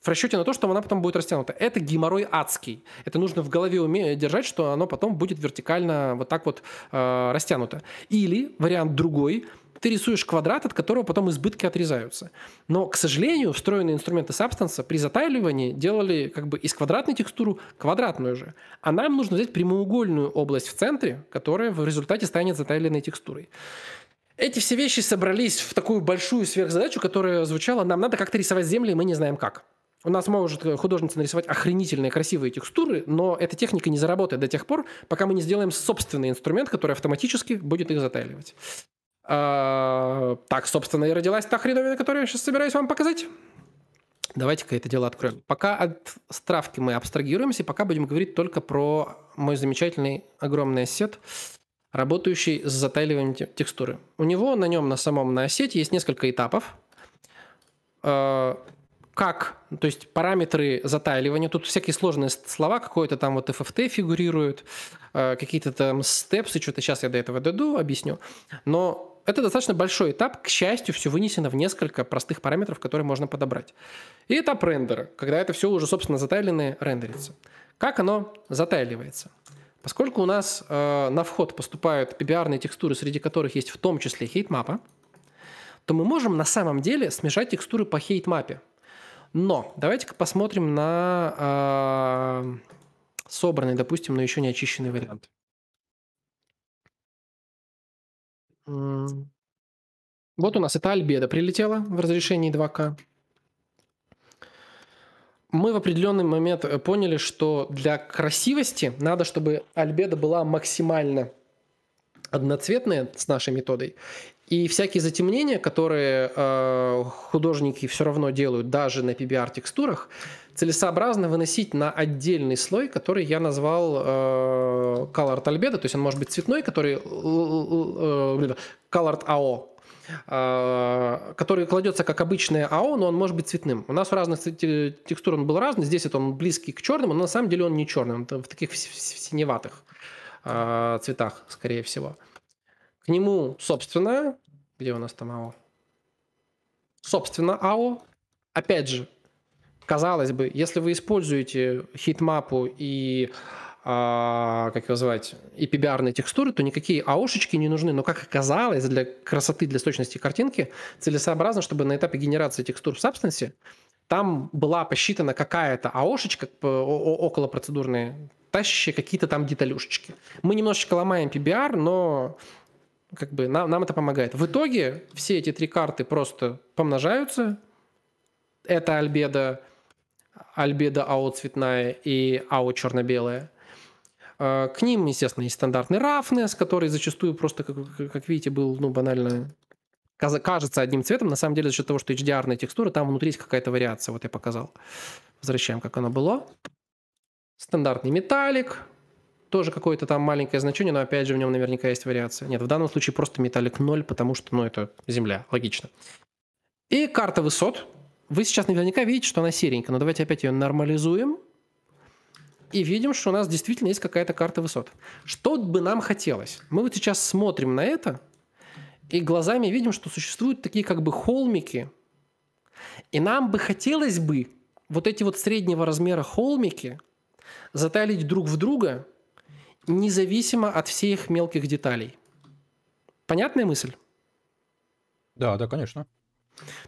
в расчете на то, что она потом будет растянута. Это геморрой адский. Это нужно в голове держать, что оно потом будет вертикально вот так вот растянуто. Или вариант другой. Ты рисуешь квадрат, от которого потом избытки отрезаются. Но, к сожалению, встроенные инструменты Substance при затайливании делали как бы из квадратной текстуру квадратную же. А нам нужно взять прямоугольную область в центре, которая в результате станет затайленной текстурой. Эти все вещи собрались в такую большую сверхзадачу, которая звучала: нам надо как-то рисовать земли, и мы не знаем как. У нас может художница нарисовать охренительные красивые текстуры, но эта техника не заработает до тех пор, пока мы не сделаем собственный инструмент, который автоматически будет их затайливать. Так, собственно, и родилась та хреновина, которую я сейчас собираюсь вам показать. Давайте-ка это дело откроем. Пока от стравки мы абстрагируемся, и пока будем говорить только про мой замечательный огромный ассет, работающий с затайливанием текстуры. У него на нем, на самом на осете, есть несколько этапов. Как, то есть параметры затайливания. Тут всякие сложные слова, какое-то там вот FFT фигурирует, какие-то там степсы, что-то сейчас я до этого дойду, объясню. Но это достаточно большой этап. К счастью, все вынесено в несколько простых параметров, которые можно подобрать. И этап рендера, когда это все уже, собственно, затайленное рендерится. Как оно затайливается? Поскольку у нас на вход поступают PBR-ные текстуры, среди которых есть в том числе хейтмапа, то мы можем на самом деле смешать текстуры по хейтмапе. Но давайте-ка посмотрим на собранный, допустим, но еще не очищенный вариант. Вот у нас эта альбедо прилетела в разрешении 2К. Мы в определенный момент поняли, что для красивости надо, чтобы альбедо была максимально одноцветная с нашей методой. И всякие затемнения, которые художники все равно делают даже на PBR-текстурах, целесообразно выносить на отдельный слой, который я назвал Colored Albedo. То есть он может быть цветной, который Colored AO, который кладется как обычное АО, но он может быть цветным. У нас в разных текстур он был разный. Здесь это он близкий к черному, но на самом деле он не черный. Он в таких синеватых цветах, скорее всего. К нему, собственно, где у нас там АО? Собственно, АО. Опять же, казалось бы, если вы используете хитмапу и как его звать, и PBR-ные текстуры, то никакие АОшечки не нужны. Но, как оказалось, для красоты, для сочности картинки целесообразно, чтобы на этапе генерации текстур в Substance там была посчитана какая-то АОшечка, околопроцедурная, тащащая какие-то там деталюшечки. Мы немножечко ломаем PBR, но как бы нам это помогает. В итоге все эти три карты просто помножаются. Это альбедо, альбедо АО цветная и АО черно-белая. К ним, естественно, есть стандартный roughness, который зачастую просто, как видите, был, ну, банально, кажется одним цветом. На самом деле, за счет того, что HDR-ная текстура, там внутри есть какая-то вариация. Вот я показал. Возвращаем, как оно было. Стандартный металлик. Тоже какое-то там маленькое значение, но, опять же, в нем наверняка есть вариация. Нет, в данном случае просто металлик 0, потому что, ну, это земля. Логично. И карта высот. Вы сейчас наверняка видите, что она серенькая, но давайте опять ее нормализуем. и видим, что у нас действительно есть какая-то карта высот. Что бы нам хотелось? Мы вот сейчас смотрим на это и глазами видим, что существуют такие как бы холмики. И нам бы хотелось бы вот эти вот среднего размера холмики заталить друг в друга, независимо от всех мелких деталей. Понятная мысль? Да, да, конечно.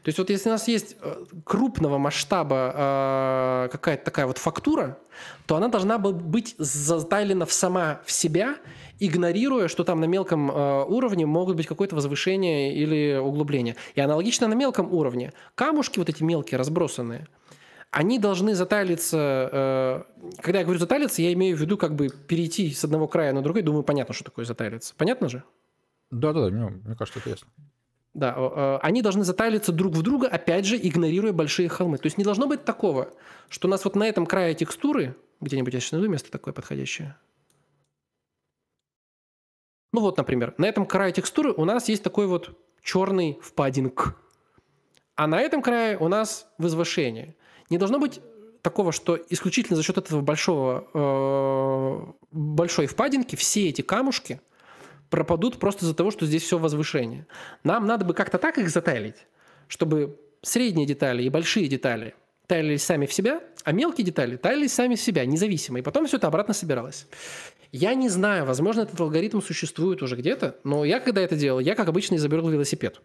То есть вот если у нас есть крупного масштаба какая-то такая вот фактура, то она должна быть заталена в себя, игнорируя, что там на мелком уровне могут быть какое-то возвышение или углубление. И аналогично на мелком уровне. Камушки вот эти мелкие, разбросанные, они должны заталиться... Когда я говорю заталиться, я имею в виду как бы перейти с одного края на другой. Думаю, понятно, что такое заталиться. Понятно же? Да-да-да, мне кажется, это ясно. Да, они должны заталиться друг в друга, опять же, игнорируя большие холмы. То есть не должно быть такого, что у нас вот на этом крае текстуры, где-нибудь я сейчас найду место такое подходящее. Ну вот, например, на этом крае текстуры у нас есть такой вот черный впадинг. А на этом крае у нас возвышение. Не должно быть такого, что исключительно за счет этого большой впадинки все эти камушки пропадут просто из-за того, что здесь все возвышение. Нам надо бы как-то так их затайлить, чтобы средние детали и большие детали тайлились сами в себя, а мелкие детали тайлились сами в себя, независимо. И потом все это обратно собиралось. Я не знаю, возможно, этот алгоритм существует уже где-то, но я, когда это делал, я, как обычно, изобрел велосипед.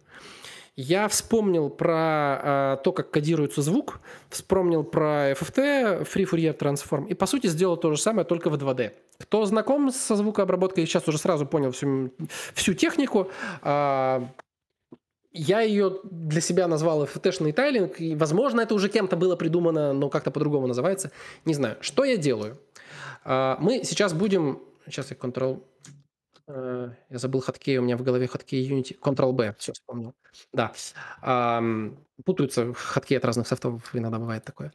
Я вспомнил про то, как кодируется звук, вспомнил про FFT, Free Fourier Transform, и, по сути, сделал то же самое, только в 2D. Кто знаком со звукообработкой, сейчас уже сразу понял всю технику. Я ее для себя назвал FFT-шный тайлинг, и, возможно, это уже кем-то было придумано, но как-то по-другому называется, не знаю. Что я делаю? Мы сейчас будем... Сейчас я Ctrl... Я забыл хоткей, у меня в голове хоткей Unity. Ctrl-B, все вспомнил. Да. Путаются хоткей от разных софтов, иногда бывает такое.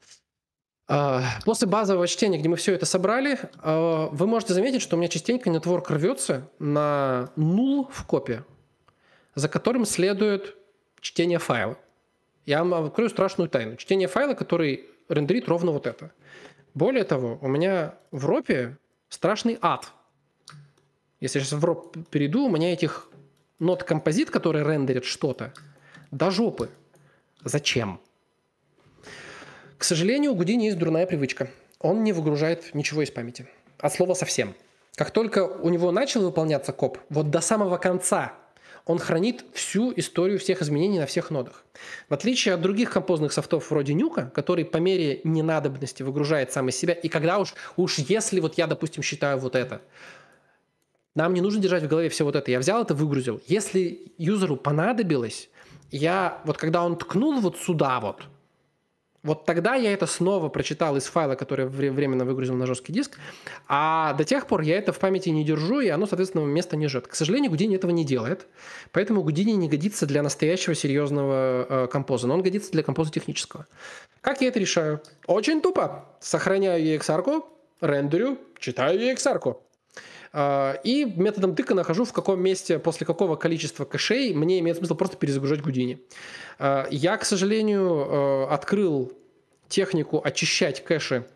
После базового чтения, где мы все это собрали, вы можете заметить, что у меня частенько нетворк рвется на null в копе, за которым следует чтение файла. Я вам открою страшную тайну. Чтение файла, который рендерит ровно вот это. Более того, у меня в ропе страшный ад. Если я сейчас в ROP перейду, у меня этих нот-композит, которые рендерят что-то, до жопы. Зачем? К сожалению, у Houdini есть дурная привычка. Он не выгружает ничего из памяти. От слова совсем. Как только у него начал выполняться коп, вот до самого конца он хранит всю историю всех изменений на всех нодах. В отличие от других композных софтов вроде Nuke, который по мере ненадобности выгружает сам из себя, и когда уж если вот я, допустим, считаю вот это, нам не нужно держать в голове все вот это. Я взял это, выгрузил. Если юзеру понадобилось, вот когда он ткнул вот сюда вот тогда я это снова прочитал из файла, который временно выгрузил на жесткий диск, а до тех пор я это в памяти не держу, и оно, соответственно, места не жжет. К сожалению, Houdini этого не делает, поэтому Houdini не годится для настоящего серьезного композа, но он годится для композа технического. Как я это решаю? Очень тупо. Сохраняю EXR-ку, рендерю, читаю EXR-ку. И методом тыка нахожу, в каком месте, после какого количества кэшей мне имеет смысл просто перезагружать Houdini. Я, к сожалению, открыл технику очищать кэши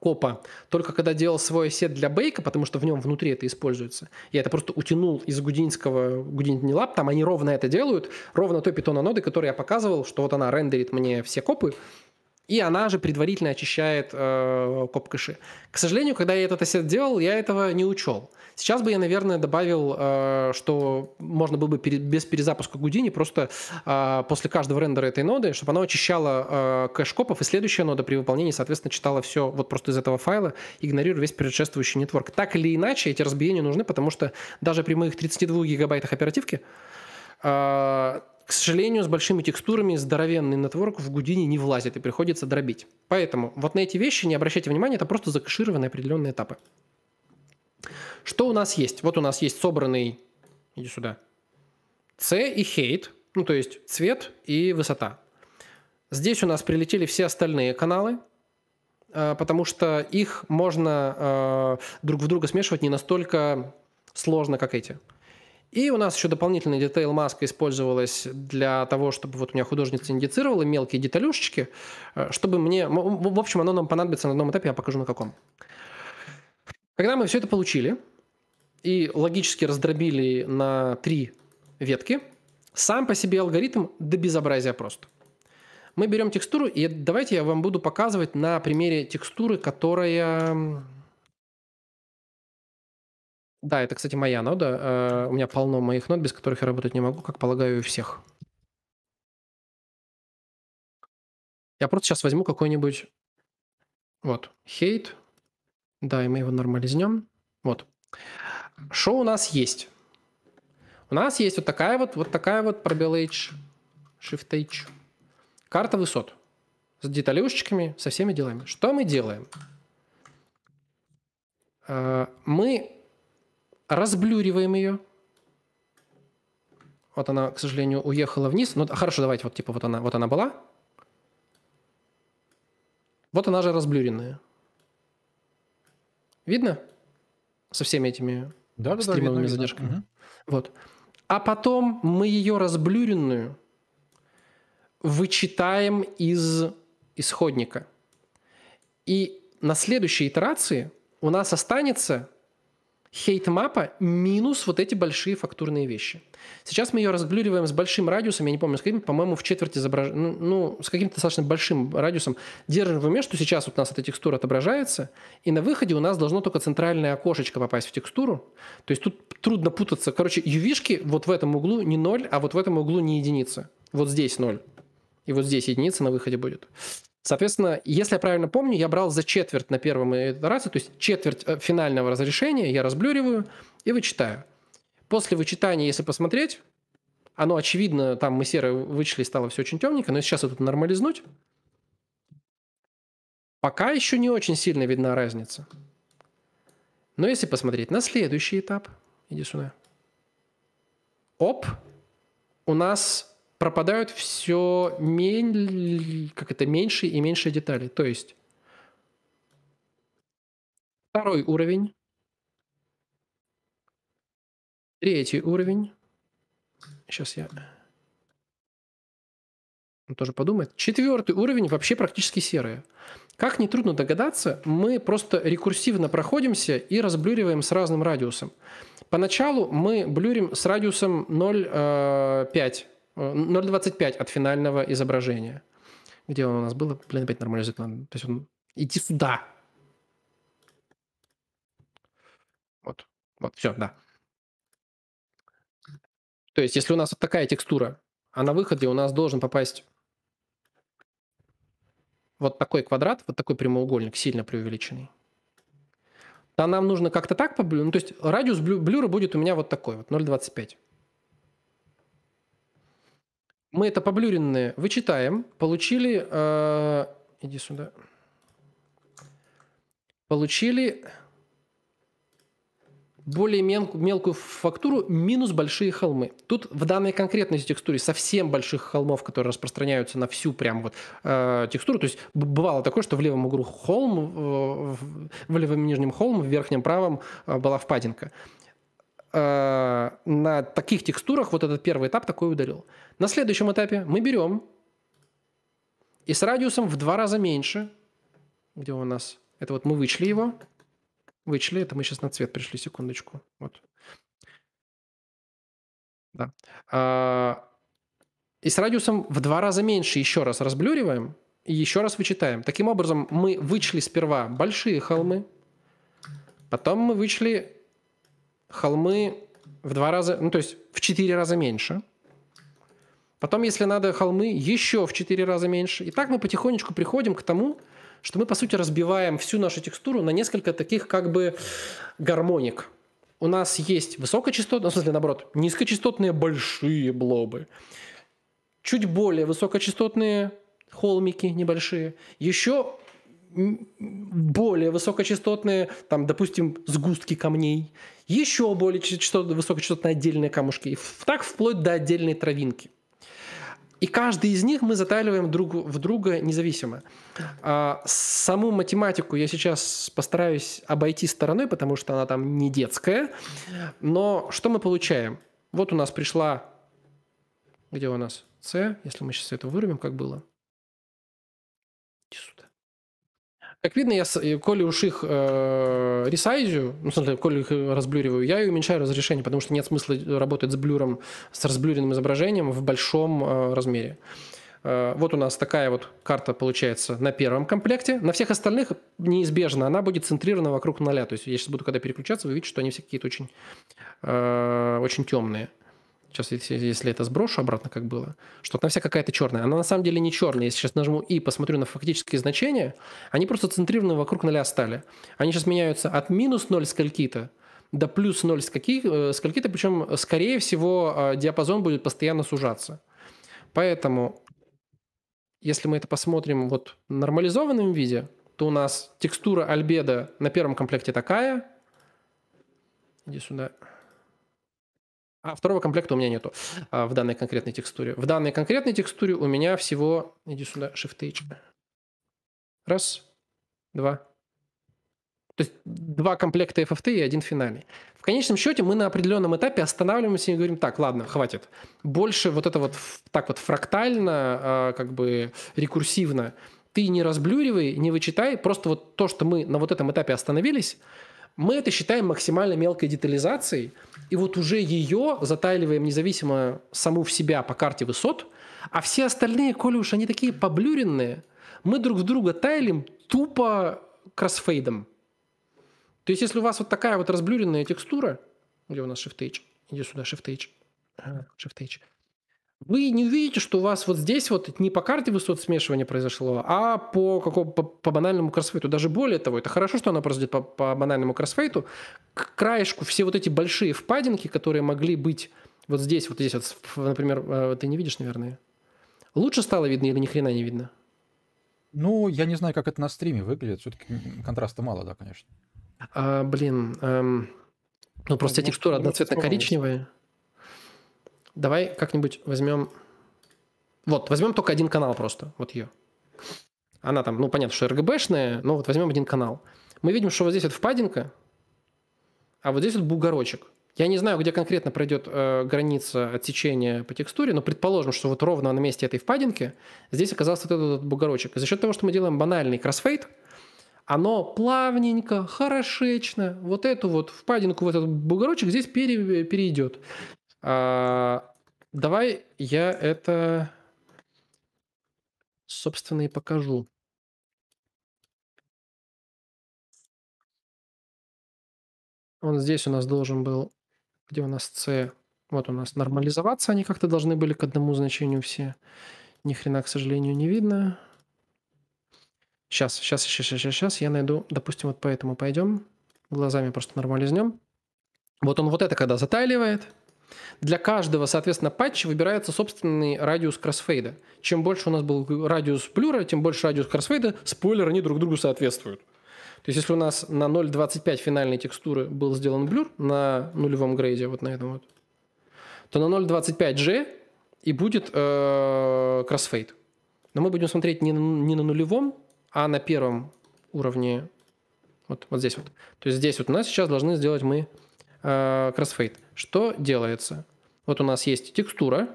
копа только когда делал свой сет для бейка, потому что в нем внутри это используется. Я это просто утянул из Houdini Lab, там они ровно это делают, ровно той питона-ноды, которую я показывал, что вот она рендерит мне все копы, и она же предварительно очищает коп-кэши. К сожалению, когда я этот ассет делал, я этого не учел. Сейчас бы я, наверное, добавил, что можно было бы без перезапуска Houdini просто после каждого рендера этой ноды, чтобы она очищала кэш-копов, и следующая нода при выполнении, соответственно, читала все вот просто из этого файла, игнорируя весь предшествующий нетворк. Так или иначе, эти разбиения нужны, потому что даже при моих 32 гигабайтах оперативки к сожалению, с большими текстурами здоровенный нетворк в Houdini не влазит и приходится дробить. Поэтому вот на эти вещи не обращайте внимания, это просто закэшированные определенные этапы. Что у нас есть? Вот у нас есть собранный, иди сюда, C и height, ну то есть цвет и высота. Здесь у нас прилетели все остальные каналы, потому что их можно друг в друга смешивать не настолько сложно, как эти. И у нас еще дополнительная детейл-маска использовалась для того, чтобы вот у меня художница индицировала мелкие деталюшечки, чтобы мне... В общем, оно нам понадобится на одном этапе, я покажу на каком. Когда мы все это получили и логически раздробили на 3 ветки, сам по себе алгоритм до безобразия прост. Мы берем текстуру, и давайте я вам буду показывать на примере текстуры, которая... Да, это, кстати, моя нода. У меня полно моих нод, без которых я работать не могу, как полагаю, и всех. Я просто сейчас возьму какой-нибудь... Вот, хейт. Да, и мы его нормализнем. Вот. Что у нас есть? У нас есть вот такая вот пробел H, Shift H. Карта высот с деталюшечками, со всеми делами. Что мы делаем? Мы разблюриваем ее. Вот она, к сожалению, уехала вниз. Ну, хорошо, давайте вот типа вот она была. Вот она же разблюренная. Видно? Со всеми этими стримовыми задержками. Угу. Вот. А потом мы ее разблюренную вычитаем из исходника. И на следующей итерации у нас останется хейт-мапа минус вот эти большие фактурные вещи. Сейчас мы ее разблюриваем с большим радиусом, я не помню, с каким, по-моему, в четверть изображения, ну, с каким-то достаточно большим радиусом. Держим в уме, что сейчас вот у нас эта текстура отображается, и на выходе у нас должно только центральное окошечко попасть в текстуру. То есть тут трудно путаться. Короче, UV-шки вот в этом углу не 0, а вот в этом углу не единица. Вот здесь 0. И вот здесь единица на выходе будет. Соответственно, если я правильно помню, я брал за четверть на первом итерации, то есть четверть финального разрешения я разблюриваю и вычитаю. После вычитания, если посмотреть, оно очевидно, там мы серое вычли, стало все очень темненько, но сейчас это нормализнуть. Пока еще не очень сильно видна разница. Но если посмотреть на следующий этап, иди сюда. Оп, у нас... пропадают все меньше и меньше деталей. То есть второй уровень, третий уровень, сейчас я... Он тоже подумает. 4-й уровень вообще практически серые. Как нетрудно догадаться, мы просто рекурсивно проходимся и разблюриваем с разным радиусом. Поначалу мы блюрим с радиусом 0,25 от финального изображения. Где он у нас был? Блин, опять нормализовать надо. То есть он... Иди сюда. Вот. Вот, все, да. То есть, если у нас вот такая текстура, а на выходе у нас должен попасть вот такой квадрат, вот такой прямоугольник, сильно преувеличенный, то нам нужно как-то так поблюрить. Ну, то есть, радиус блюра будет у меня вот такой, вот 0,25. Мы это поблюренное вычитаем, получили, иди сюда, получили более мелкую фактуру минус большие холмы. Тут в данной конкретной текстуре совсем больших холмов, которые распространяются на всю прям вот текстуру, то есть бывало такое, что в левом углу холм, в левом нижнем холм, в верхнем правом была впадинка. На таких текстурах вот этот первый этап такой ударил. На следующем этапе мы берем и с радиусом в 2 раза меньше, где у нас, это вот мы вычли его, это мы сейчас на цвет пришли, секундочку, вот. Да. И с радиусом в 2 раза меньше еще раз разблюриваем и еще раз вычитаем. Таким образом мы вычли сперва большие холмы, потом мы вычли холмы в 2 раза, ну то есть в 4 раза меньше. Потом, если надо, холмы еще в 4 раза меньше. И так мы потихонечку приходим к тому, что мы, по сути, разбиваем всю нашу текстуру на несколько таких как бы гармоник. У нас есть высокочастотные, в смысле, наоборот, низкочастотные большие блобы. Чуть более высокочастотные холмики небольшие. Еще более высокочастотные, там, допустим, сгустки камней, еще более высокочастотные отдельные камушки, и так вплоть до отдельной травинки. И каждый из них мы заталиваем друг в друга независимо. Саму математику я сейчас постараюсь обойти стороной, потому что она там не детская. Но что мы получаем? Вот у нас пришла... Где у нас С? Если мы сейчас это вырубим, как было. Как видно, я, коли уж их ресайзю, ну, в смысле, коли их разблюриваю, я и уменьшаю разрешение, потому что нет смысла работать с блюром, с разблюренным изображением в большом размере. Вот у нас такая вот карта получается на первом комплекте. На всех остальных неизбежно она будет центрирована вокруг 0. То есть я сейчас буду, когда переключаться, вы видите, что они все какие-то очень, очень темные. Сейчас, если это сброшу обратно, как было, что там вся какая-то черная. Она на самом деле не черная. Если сейчас нажму и посмотрю на фактические значения, они просто центрированы вокруг 0 стали. Они сейчас меняются от минус 0 скольки-то до плюс 0 скольки-то, причем, скорее всего, диапазон будет постоянно сужаться. Поэтому, если мы это посмотрим вот в нормализованном виде, то у нас текстура альбедо на первом комплекте такая. Иди сюда. А второго комплекта у меня нету в данной конкретной текстуре. В данной конкретной текстуре у меня всего... Иди сюда, Shift-H. Раз, два. То есть два комплекта FFT и один финальный. В конечном счете мы на определенном этапе останавливаемся и говорим, так, ладно, хватит. Больше вот это вот так вот фрактально, как бы рекурсивно. Ты не разблюривай, не вычитай. Просто вот то, что мы на вот этом этапе остановились... Мы это считаем максимально мелкой детализацией, и вот уже ее затайливаем независимо саму в себя по карте высот, а все остальные, коли уж они такие поблюренные, мы друг в друга тайлим тупо кроссфейдом. То есть если у вас вот такая вот разблюренная текстура, где у нас Shift-H, иди сюда, Shift-H, Shift-H, вы не увидите, что у вас вот здесь вот не по карте высот смешивания произошло, а по банальному кроссфейту. Даже более того, это хорошо, что оно произойдет по банальному кроссфейту. К краешку все вот эти большие впадинки, которые могли быть вот здесь вот, например, ты не видишь, наверное. Лучше стало видно или ни хрена не видно? Ну, я не знаю, как это на стриме выглядит. Все-таки контраста мало, да, конечно. Ну просто текстура одноцветно-коричневая. Давай как-нибудь возьмем... Вот, возьмем только один канал просто, вот ее. Она там, ну, понятно, что RGB-шная, но вот возьмем один канал. Мы видим, что вот здесь вот впадинка, а вот здесь вот бугорочек. Я не знаю, где конкретно пройдет граница отсечения по текстуре, но предположим, что вот ровно на месте этой впадинки здесь оказался вот этот бугорочек. И за счет того, что мы делаем банальный кроссфейд, оно плавненько, хорошечно, вот эту вот впадинку, вот этот бугорочек здесь перейдет. Давай я это, собственно, и покажу. Он здесь у нас должен был, где у нас C, вот у нас нормализоваться, они как-то должны были к одному значению все. Ни хрена, к сожалению, не видно. Сейчас я найду, допустим, вот по этому пойдем, глазами просто нормализнем. Вот он вот это когда затайливает. Для каждого, соответственно, патча выбирается собственный радиус кроссфейда. Чем больше у нас был радиус блюра, тем больше радиус кроссфейда. Спойлер, они друг другу соответствуют. То есть, если у нас на 0.25 финальной текстуры был сделан блюр на нулевом грейде, вот на этом вот, то на 0.25G и будет кроссфейд. Но мы будем смотреть не на нулевом, а на первом уровне. Вот здесь вот. То есть, здесь вот у нас сейчас должны сделать мы кроссфейд. Что делается? Вот у нас есть текстура.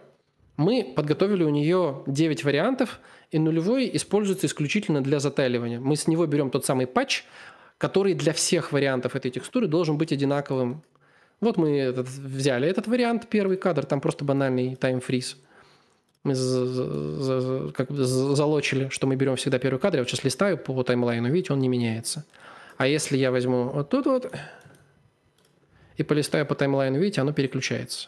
Мы подготовили у нее 9 вариантов, и нулевой используется исключительно для затайливания. Мы с него берем тот самый патч, который для всех вариантов этой текстуры должен быть одинаковым. Вот мы взяли этот вариант, первый кадр, там просто банальный таймфриз. Мы залочили, что мы берем всегда первый кадр. Я вот сейчас листаю по таймлайну, видите, он не меняется. А если я возьму вот тут вот... И полистаю по таймлайну, видите, оно переключается.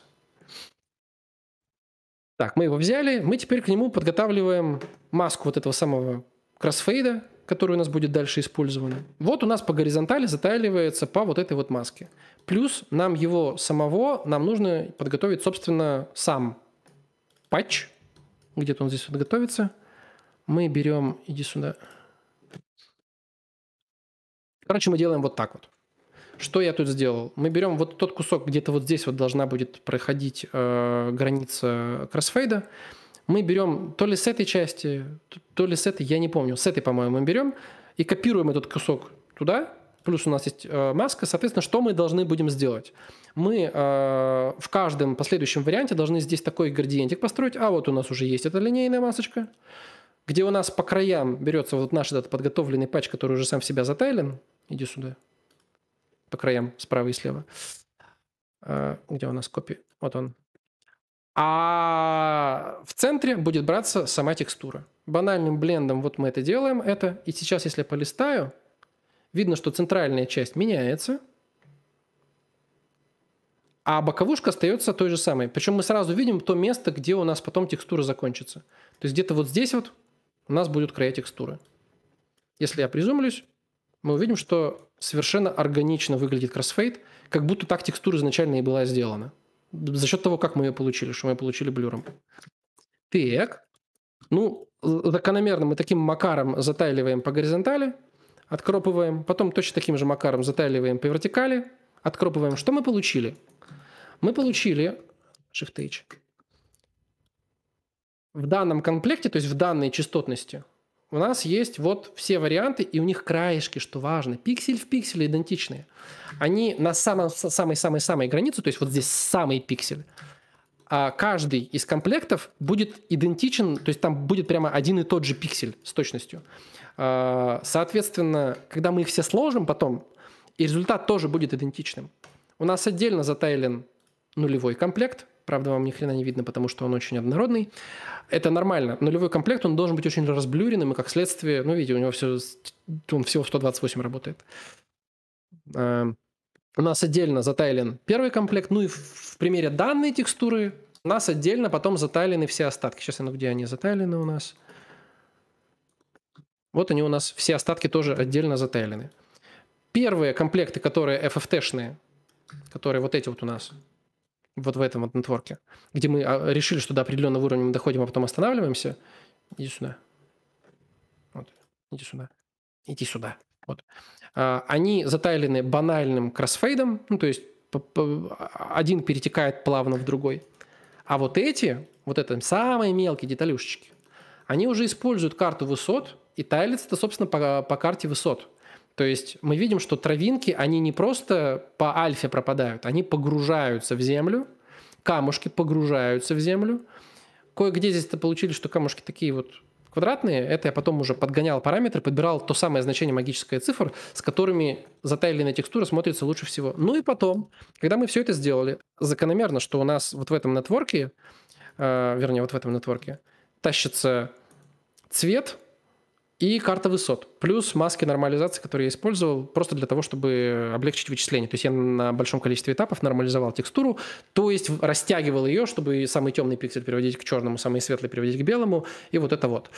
Так, мы его взяли. Мы теперь к нему подготавливаем маску вот этого самого кроссфейда, который у нас будет дальше использован. Вот у нас по горизонтали затайливается по вот этой вот маске. Плюс нам его самого, нам нужно подготовить, собственно, сам патч. Где-то он здесь вот готовится. Мы берем, иди сюда. Короче, мы делаем вот так вот. Что я тут сделал? Мы берем вот тот кусок, где-то вот здесь вот должна будет проходить граница кроссфейда. Мы берем то ли с этой части, то ли с этой, я не помню. С этой, по-моему, мы берем и копируем этот кусок туда. Плюс у нас есть маска. Соответственно, что мы должны будем сделать? Мы в каждом последующем варианте должны здесь такой градиентик построить. А вот у нас уже есть эта линейная масочка. где у нас по краям берется вот наш этот подготовленный патч, который уже сам в себя затайлен. Иди сюда. По краям, справа и слева. Где у нас копия? Вот он. А в центре будет браться сама текстура. Банальным блендом вот мы это делаем. И сейчас, если я полистаю, видно, что центральная часть меняется. А боковушка остается той же самой. Причем мы сразу видим то место, где у нас потом текстура закончится. То есть где-то вот здесь вот у нас будут края текстуры. Если я призумлюсь, мы увидим, что совершенно органично выглядит кроссфейд, как будто так текстура изначально и была сделана. За счет того, как мы ее получили, что мы ее получили блюром. Так. Ну, закономерно мы таким макаром затайливаем по горизонтали, откропываем. Потом точно таким же макаром затайливаем по вертикали, откропываем. Что мы получили? Мы получили Shift-H. В данном комплекте, то есть в данной частотности, у нас есть вот все варианты, и у них краешки, что важно, пиксель в пикселе идентичные. Они на самой-самой-самой границе, то есть вот здесь самый пиксель, каждый из комплектов будет идентичен, то есть там будет прямо один и тот же пиксель с точностью. Соответственно, когда мы их все сложим потом, и результат тоже будет идентичным. У нас отдельно затайлен нулевой комплект. Правда, вам ни хрена не видно, потому что он очень однородный. Это нормально. Нулевой комплект, он должен быть очень разблюренным, и как следствие, ну, видите, у него все, он всего в 128 работает. У нас отдельно затайлен первый комплект, ну и в примере данной текстуры у нас отдельно потом затайлены все остатки. Сейчас я где они затайлены у нас. Вот они у нас, все остатки тоже отдельно затайлены. Первые комплекты, которые FFT-шные, которые вот эти вот у нас, вот в этом вот нетворке, где мы решили, что до определенного уровня мы доходим, а потом останавливаемся. Иди сюда. Вот. Иди сюда. Иди сюда. Вот. Они затайлены банальным кроссфейдом, ну, то есть один перетекает плавно в другой. А вот эти, вот это самые мелкие деталюшечки, они уже используют карту высот, и тайлится это, собственно, по карте высот. То есть мы видим, что травинки, они не просто по альфе пропадают, они погружаются в землю, камушки погружаются в землю. Кое-где здесь-то получили, что камушки такие вот квадратные. Это я потом уже подгонял параметры, подбирал то самое значение магической цифры, с которыми затайленная текстура смотрится лучше всего. Ну и потом, когда мы все это сделали, закономерно, что у нас вот в этом нетворке, тащится цвет, и карта высот, плюс маски нормализации, которые я использовал просто для того, чтобы облегчить вычисление. То есть я на большом количестве этапов нормализовал текстуру, то есть растягивал ее, чтобы самый темный пиксель переводить к черному, самый светлый переводить к белому, и вот это вот.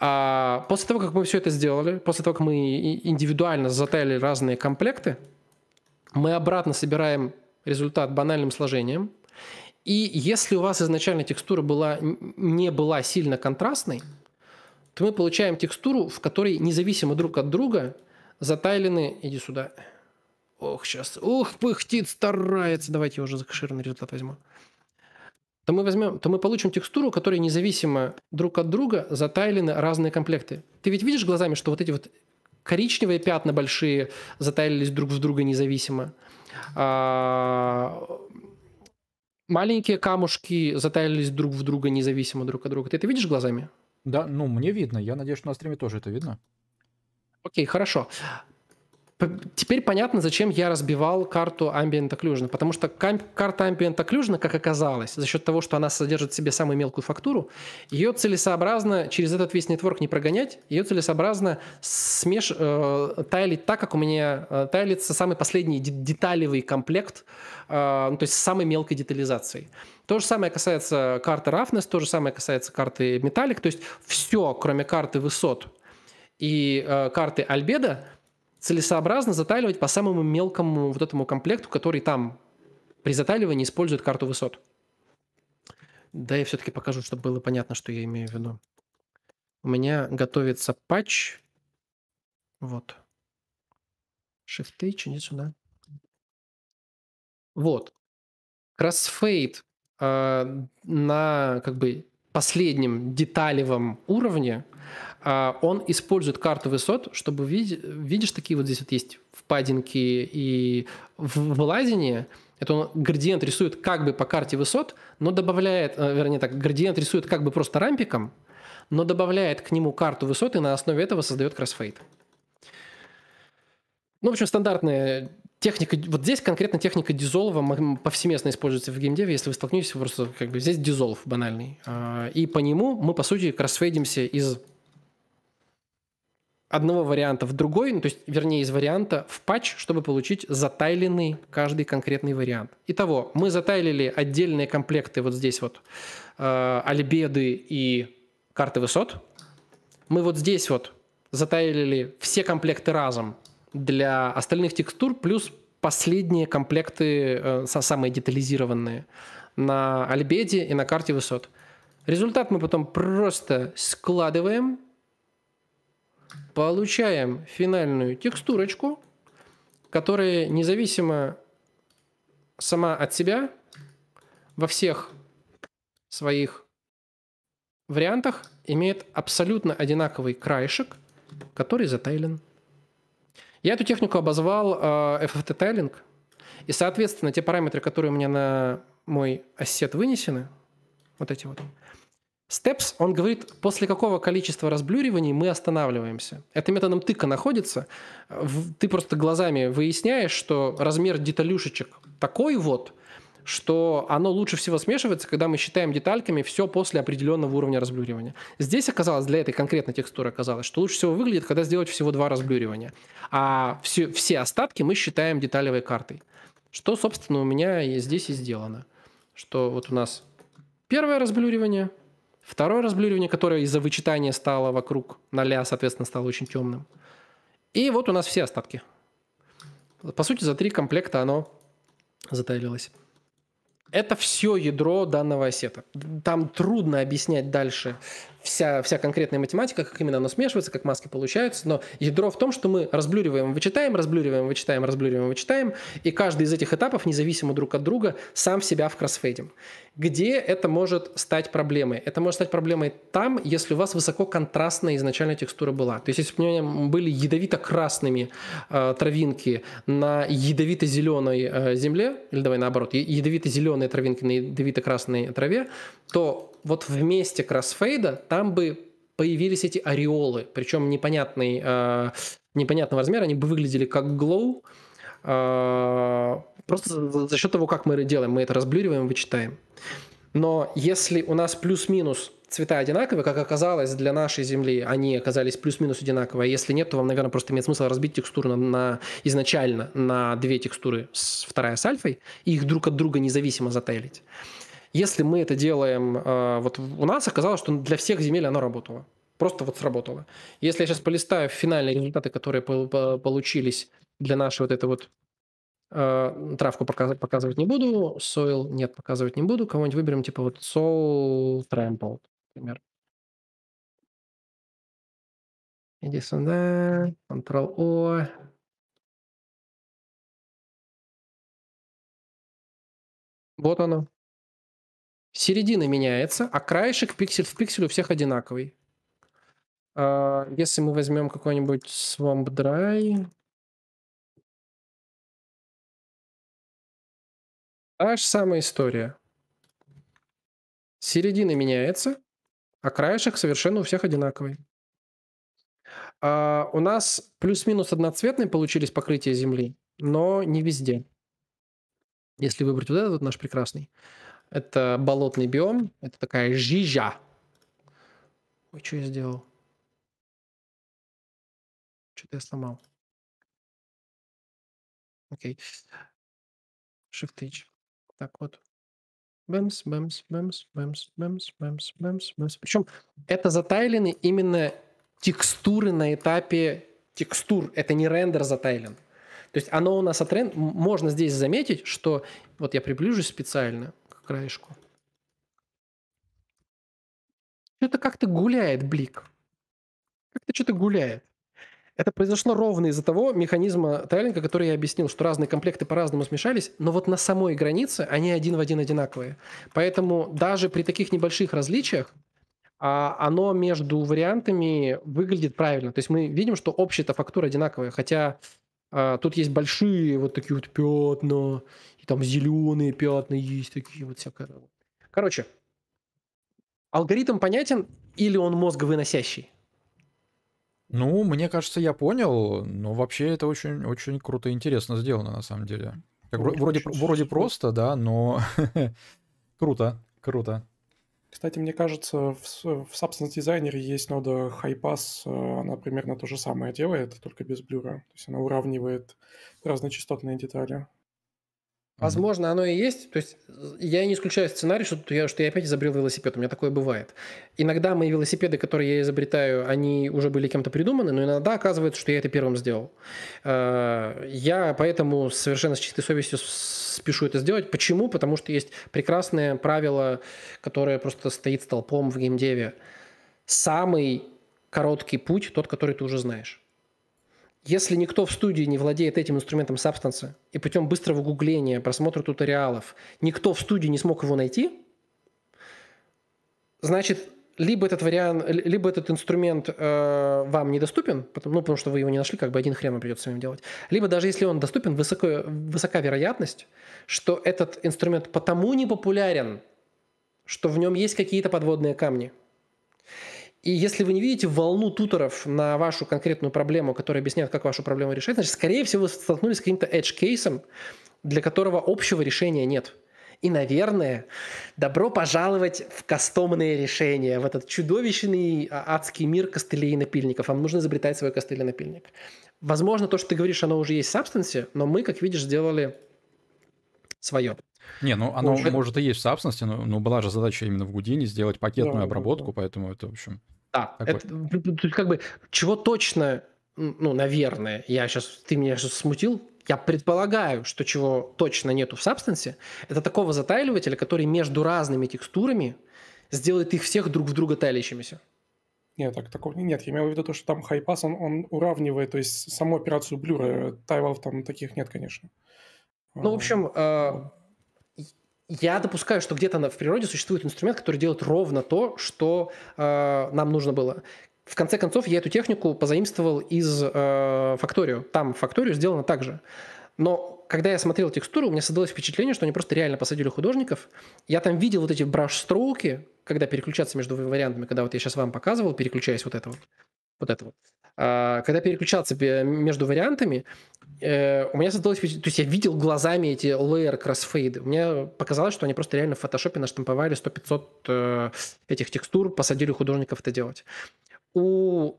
А после того, как мы все это сделали, после того, как мы индивидуально затаяли разные комплекты, мы обратно собираем результат банальным сложением. И если у вас изначально текстура не была сильно контрастной, то мы получаем текстуру, в которой независимо друг от друга затайлены... Иди сюда. Ох, сейчас. Ох, пыхтит, старается. Давайте я уже закашированный результат возьму. То мы получим текстуру, в которой независимо друг от друга затайлены разные комплекты. Ты ведь видишь глазами, что вот эти вот коричневые пятна большие затайлились друг в друга независимо. Маленькие камушки затайлились друг в друга независимо друг от друга. Ты это видишь глазами? Да, ну, мне видно. Я надеюсь, что на стриме тоже это видно. Окей, хорошо. Теперь понятно, зачем я разбивал карту Ambient Occlusion. Потому что карта Ambient Occlusion, как оказалось, за счет того, что она содержит в себе самую мелкую фактуру, ее целесообразно через этот весь нетворк не прогонять, ее целесообразно тайлить так, как у меня тайлится самый последний деталевый комплект, то есть с самой мелкой детализацией. То же самое касается карты Roughness, то же самое касается карты Metallic, то есть все, кроме карты высот и карты Albedo, целесообразно затайливать по самому мелкому вот этому комплекту, который там при затайливании использует карту высот. Да, я все-таки покажу, чтобы было понятно, что я имею в виду. У меня готовится патч. Вот. Shift-H, иди сюда. Вот. Crossfade на как бы последнем деталевом уровне он использует карту высот, чтобы, видишь, такие вот здесь вот есть впадинки и вылазения. Это он градиент рисует как бы по карте высот, но добавляет, вернее так, градиент рисует как бы просто рампиком, но добавляет к нему карту высот и на основе этого создает кроссфейд. Ну, в общем, стандартная техника. Вот здесь конкретно техника дизолва повсеместно используется в геймдеве. Если вы столкнетесь, просто как бы здесь дизолв банальный. И по нему мы, по сути, кроссфейдимся из одного варианта в другой, ну, то есть, вернее, из варианта в патч, чтобы получить затайленный каждый конкретный вариант. Итого, мы затайлили отдельные комплекты вот здесь вот альбеды и карты высот. Мы вот здесь вот затайлили все комплекты разом для остальных текстур, плюс последние комплекты, самые детализированные, на альбеде и на карте высот. Результат мы потом просто складываем, получаем финальную текстурочку, которая независимо сама от себя во всех своих вариантах имеет абсолютно одинаковый краешек, который затайлен. Я эту технику обозвал FFT-тайлинг, и, соответственно, те параметры, которые у меня на мой ассет вынесены, вот эти вот, steps, он говорит, после какого количества разблюриваний мы останавливаемся. Это методом тыка находится. Ты просто глазами выясняешь, что размер деталюшечек такой вот, что оно лучше всего смешивается, когда мы считаем детальками все после определенного уровня разблюривания. Здесь оказалось, для этой конкретной текстуры оказалось, что лучше всего выглядит, когда сделать всего 2 разблюривания. А все остатки мы считаем деталевой картой. Что, собственно, у меня и здесь и сделано. Что вот у нас первое разблюривание, второе разблюривание, которое из-за вычитания стало вокруг 0, соответственно, стало очень темным. И вот у нас все остатки. По сути, за 3 комплекта оно затайлилось. Это все ядро данного ассета. Там трудно объяснять дальше вся конкретная математика, как именно оно смешивается, как маски получаются, но ядро в том, что мы разблюриваем, вычитаем, разблюриваем, вычитаем, разблюриваем, вычитаем, и каждый из этих этапов, независимо друг от друга, сам себя в кроссфейдим. Где это может стать проблемой? Это может стать проблемой там, если у вас высококонтрастная изначально текстура была. То есть, если бы у меня были ядовито-красными травинки на ядовито-зеленой земле, или давай наоборот, ядовито-зеленые травинки на ядовито-красной траве, то вот вместе кроссфейда там бы появились эти ореолы, причем непонятного размера, они бы выглядели как глоу, просто за счет того, как мы делаем, мы это разблюриваем, вычитаем. Но если у нас плюс-минус цвета одинаковые, как оказалось для нашей земли, они оказались плюс-минус одинаковые, а если нет, то вам, наверное, просто имеет смысл разбить текстуру изначально на 2 текстуры, вторая с альфой, и их друг от друга независимо затайлить. Если мы это делаем, вот у нас оказалось, что для всех земель оно работало. Просто вот сработало. Если я сейчас полистаю финальные результаты, которые получились для нашей вот этой вот травку показывать не буду, soil нет, показывать не буду, кого-нибудь выберем, типа вот soil trampled, например. Иди сюда, Ctrl-O. Вот оно. Середина меняется, а краешек пиксель в пиксель у всех одинаковый. Если мы возьмем какой-нибудь Swamp Dry, та же самая история. Середина меняется, а краешек совершенно у всех одинаковый. У нас плюс-минус одноцветные получились покрытия земли, но не везде. Если выбрать вот этот вот наш прекрасный, это болотный биом, это такая жижа. Ой, что я сделал? Что-то я сломал. Окей. Shift-H. Так вот. Бэмс, бэмс, бэмс, бэмс, бэмс, бэмс, бэмс, бэмс. Причем это затайлены именно текстуры на этапе текстур. Это не рендер затайлен. То есть оно у нас можно здесь заметить, что... Вот я приближусь специально к краешку. Что-то как-то гуляет блик. Как-то что-то гуляет. Это произошло ровно из-за того механизма тайлинга, который я объяснил, что разные комплекты по-разному смешались, но вот на самой границе они один в один одинаковые. Поэтому даже при таких небольших различиях оно между вариантами выглядит правильно. То есть мы видим, что общая-то фактура одинаковая, хотя... Тут есть большие вот такие вот пятна, и там зеленые пятна есть, такие вот всякое. Короче, алгоритм понятен, или он мозговыносящий? Ну, мне кажется, я понял, но вообще это очень, очень круто и интересно сделано, на самом деле. Как, вроде просто, да, но круто, круто. Кстати, мне кажется, в Substance Designer есть нода HiPass, она примерно то же самое делает, только без блюра. То есть она уравнивает разные частотные детали. Возможно, оно и есть. То есть я не исключаю сценарий, что я опять изобрел велосипед. У меня такое бывает. Иногда мои велосипеды, которые я изобретаю, они уже были кем-то придуманы, но иногда оказывается, что я это первым сделал. Я поэтому совершенно с чистой совестью спешу это сделать. Почему? Потому что есть прекрасное правило, которое просто стоит столпом в геймдеве. Самый короткий путь – тот, который ты уже знаешь. Если никто в студии не владеет этим инструментом Substance, и путем быстрого гугления, просмотра туториалов, никто в студии не смог его найти, значит, либо этот инструмент вам недоступен, потому что вы его не нашли, как бы один хрен вам придется самим делать, либо даже если он доступен, высока вероятность, что этот инструмент потому не популярен, что в нем есть какие-то подводные камни. И если вы не видите волну туторов на вашу конкретную проблему, которые объясняют, как вашу проблему решать, значит, скорее всего, вы столкнулись с каким-то edge-кейсом, для которого общего решения нет. И, наверное, добро пожаловать в кастомные решения, в этот чудовищный адский мир костылей и напильников. Вам нужно изобретать свой костыль и напильник. Возможно, то, что ты говоришь, оно уже есть в Substance, но мы, как видишь, сделали свое. Не, ну оно уже... может и есть в Substance, но была же задача именно в Houdini сделать пакетную обработку, поэтому это, в общем... Да, это, как бы, чего точно, ну, наверное, ты меня сейчас смутил, я предполагаю, что чего точно нету в Substance, это такого затайливателя, который между разными текстурами сделает их всех друг в друга тайлящимися. Нет, такого нет. Я имел в виду то, что там HiPass, он уравнивает, то есть саму операцию блюра, тайлов там таких нет, конечно. Ну, в общем... Я допускаю, что где-то в природе существует инструмент, который делает ровно то, что нам нужно было. В конце концов, я эту технику позаимствовал из Factorio. Там Factorio сделано так же. Но когда я смотрел текстуру, у меня создалось впечатление, что они просто реально посадили художников. Я там видел вот эти браш-строуки, когда переключаться между вариантами, когда вот я сейчас вам показывал, переключаясь вот это вот. Когда переключаться между вариантами, у меня создалось... То есть я видел глазами эти layer кроссфейды. Мне показалось, что они просто реально в фотошопе наштамповали 100-500 этих текстур, посадили художников это делать. У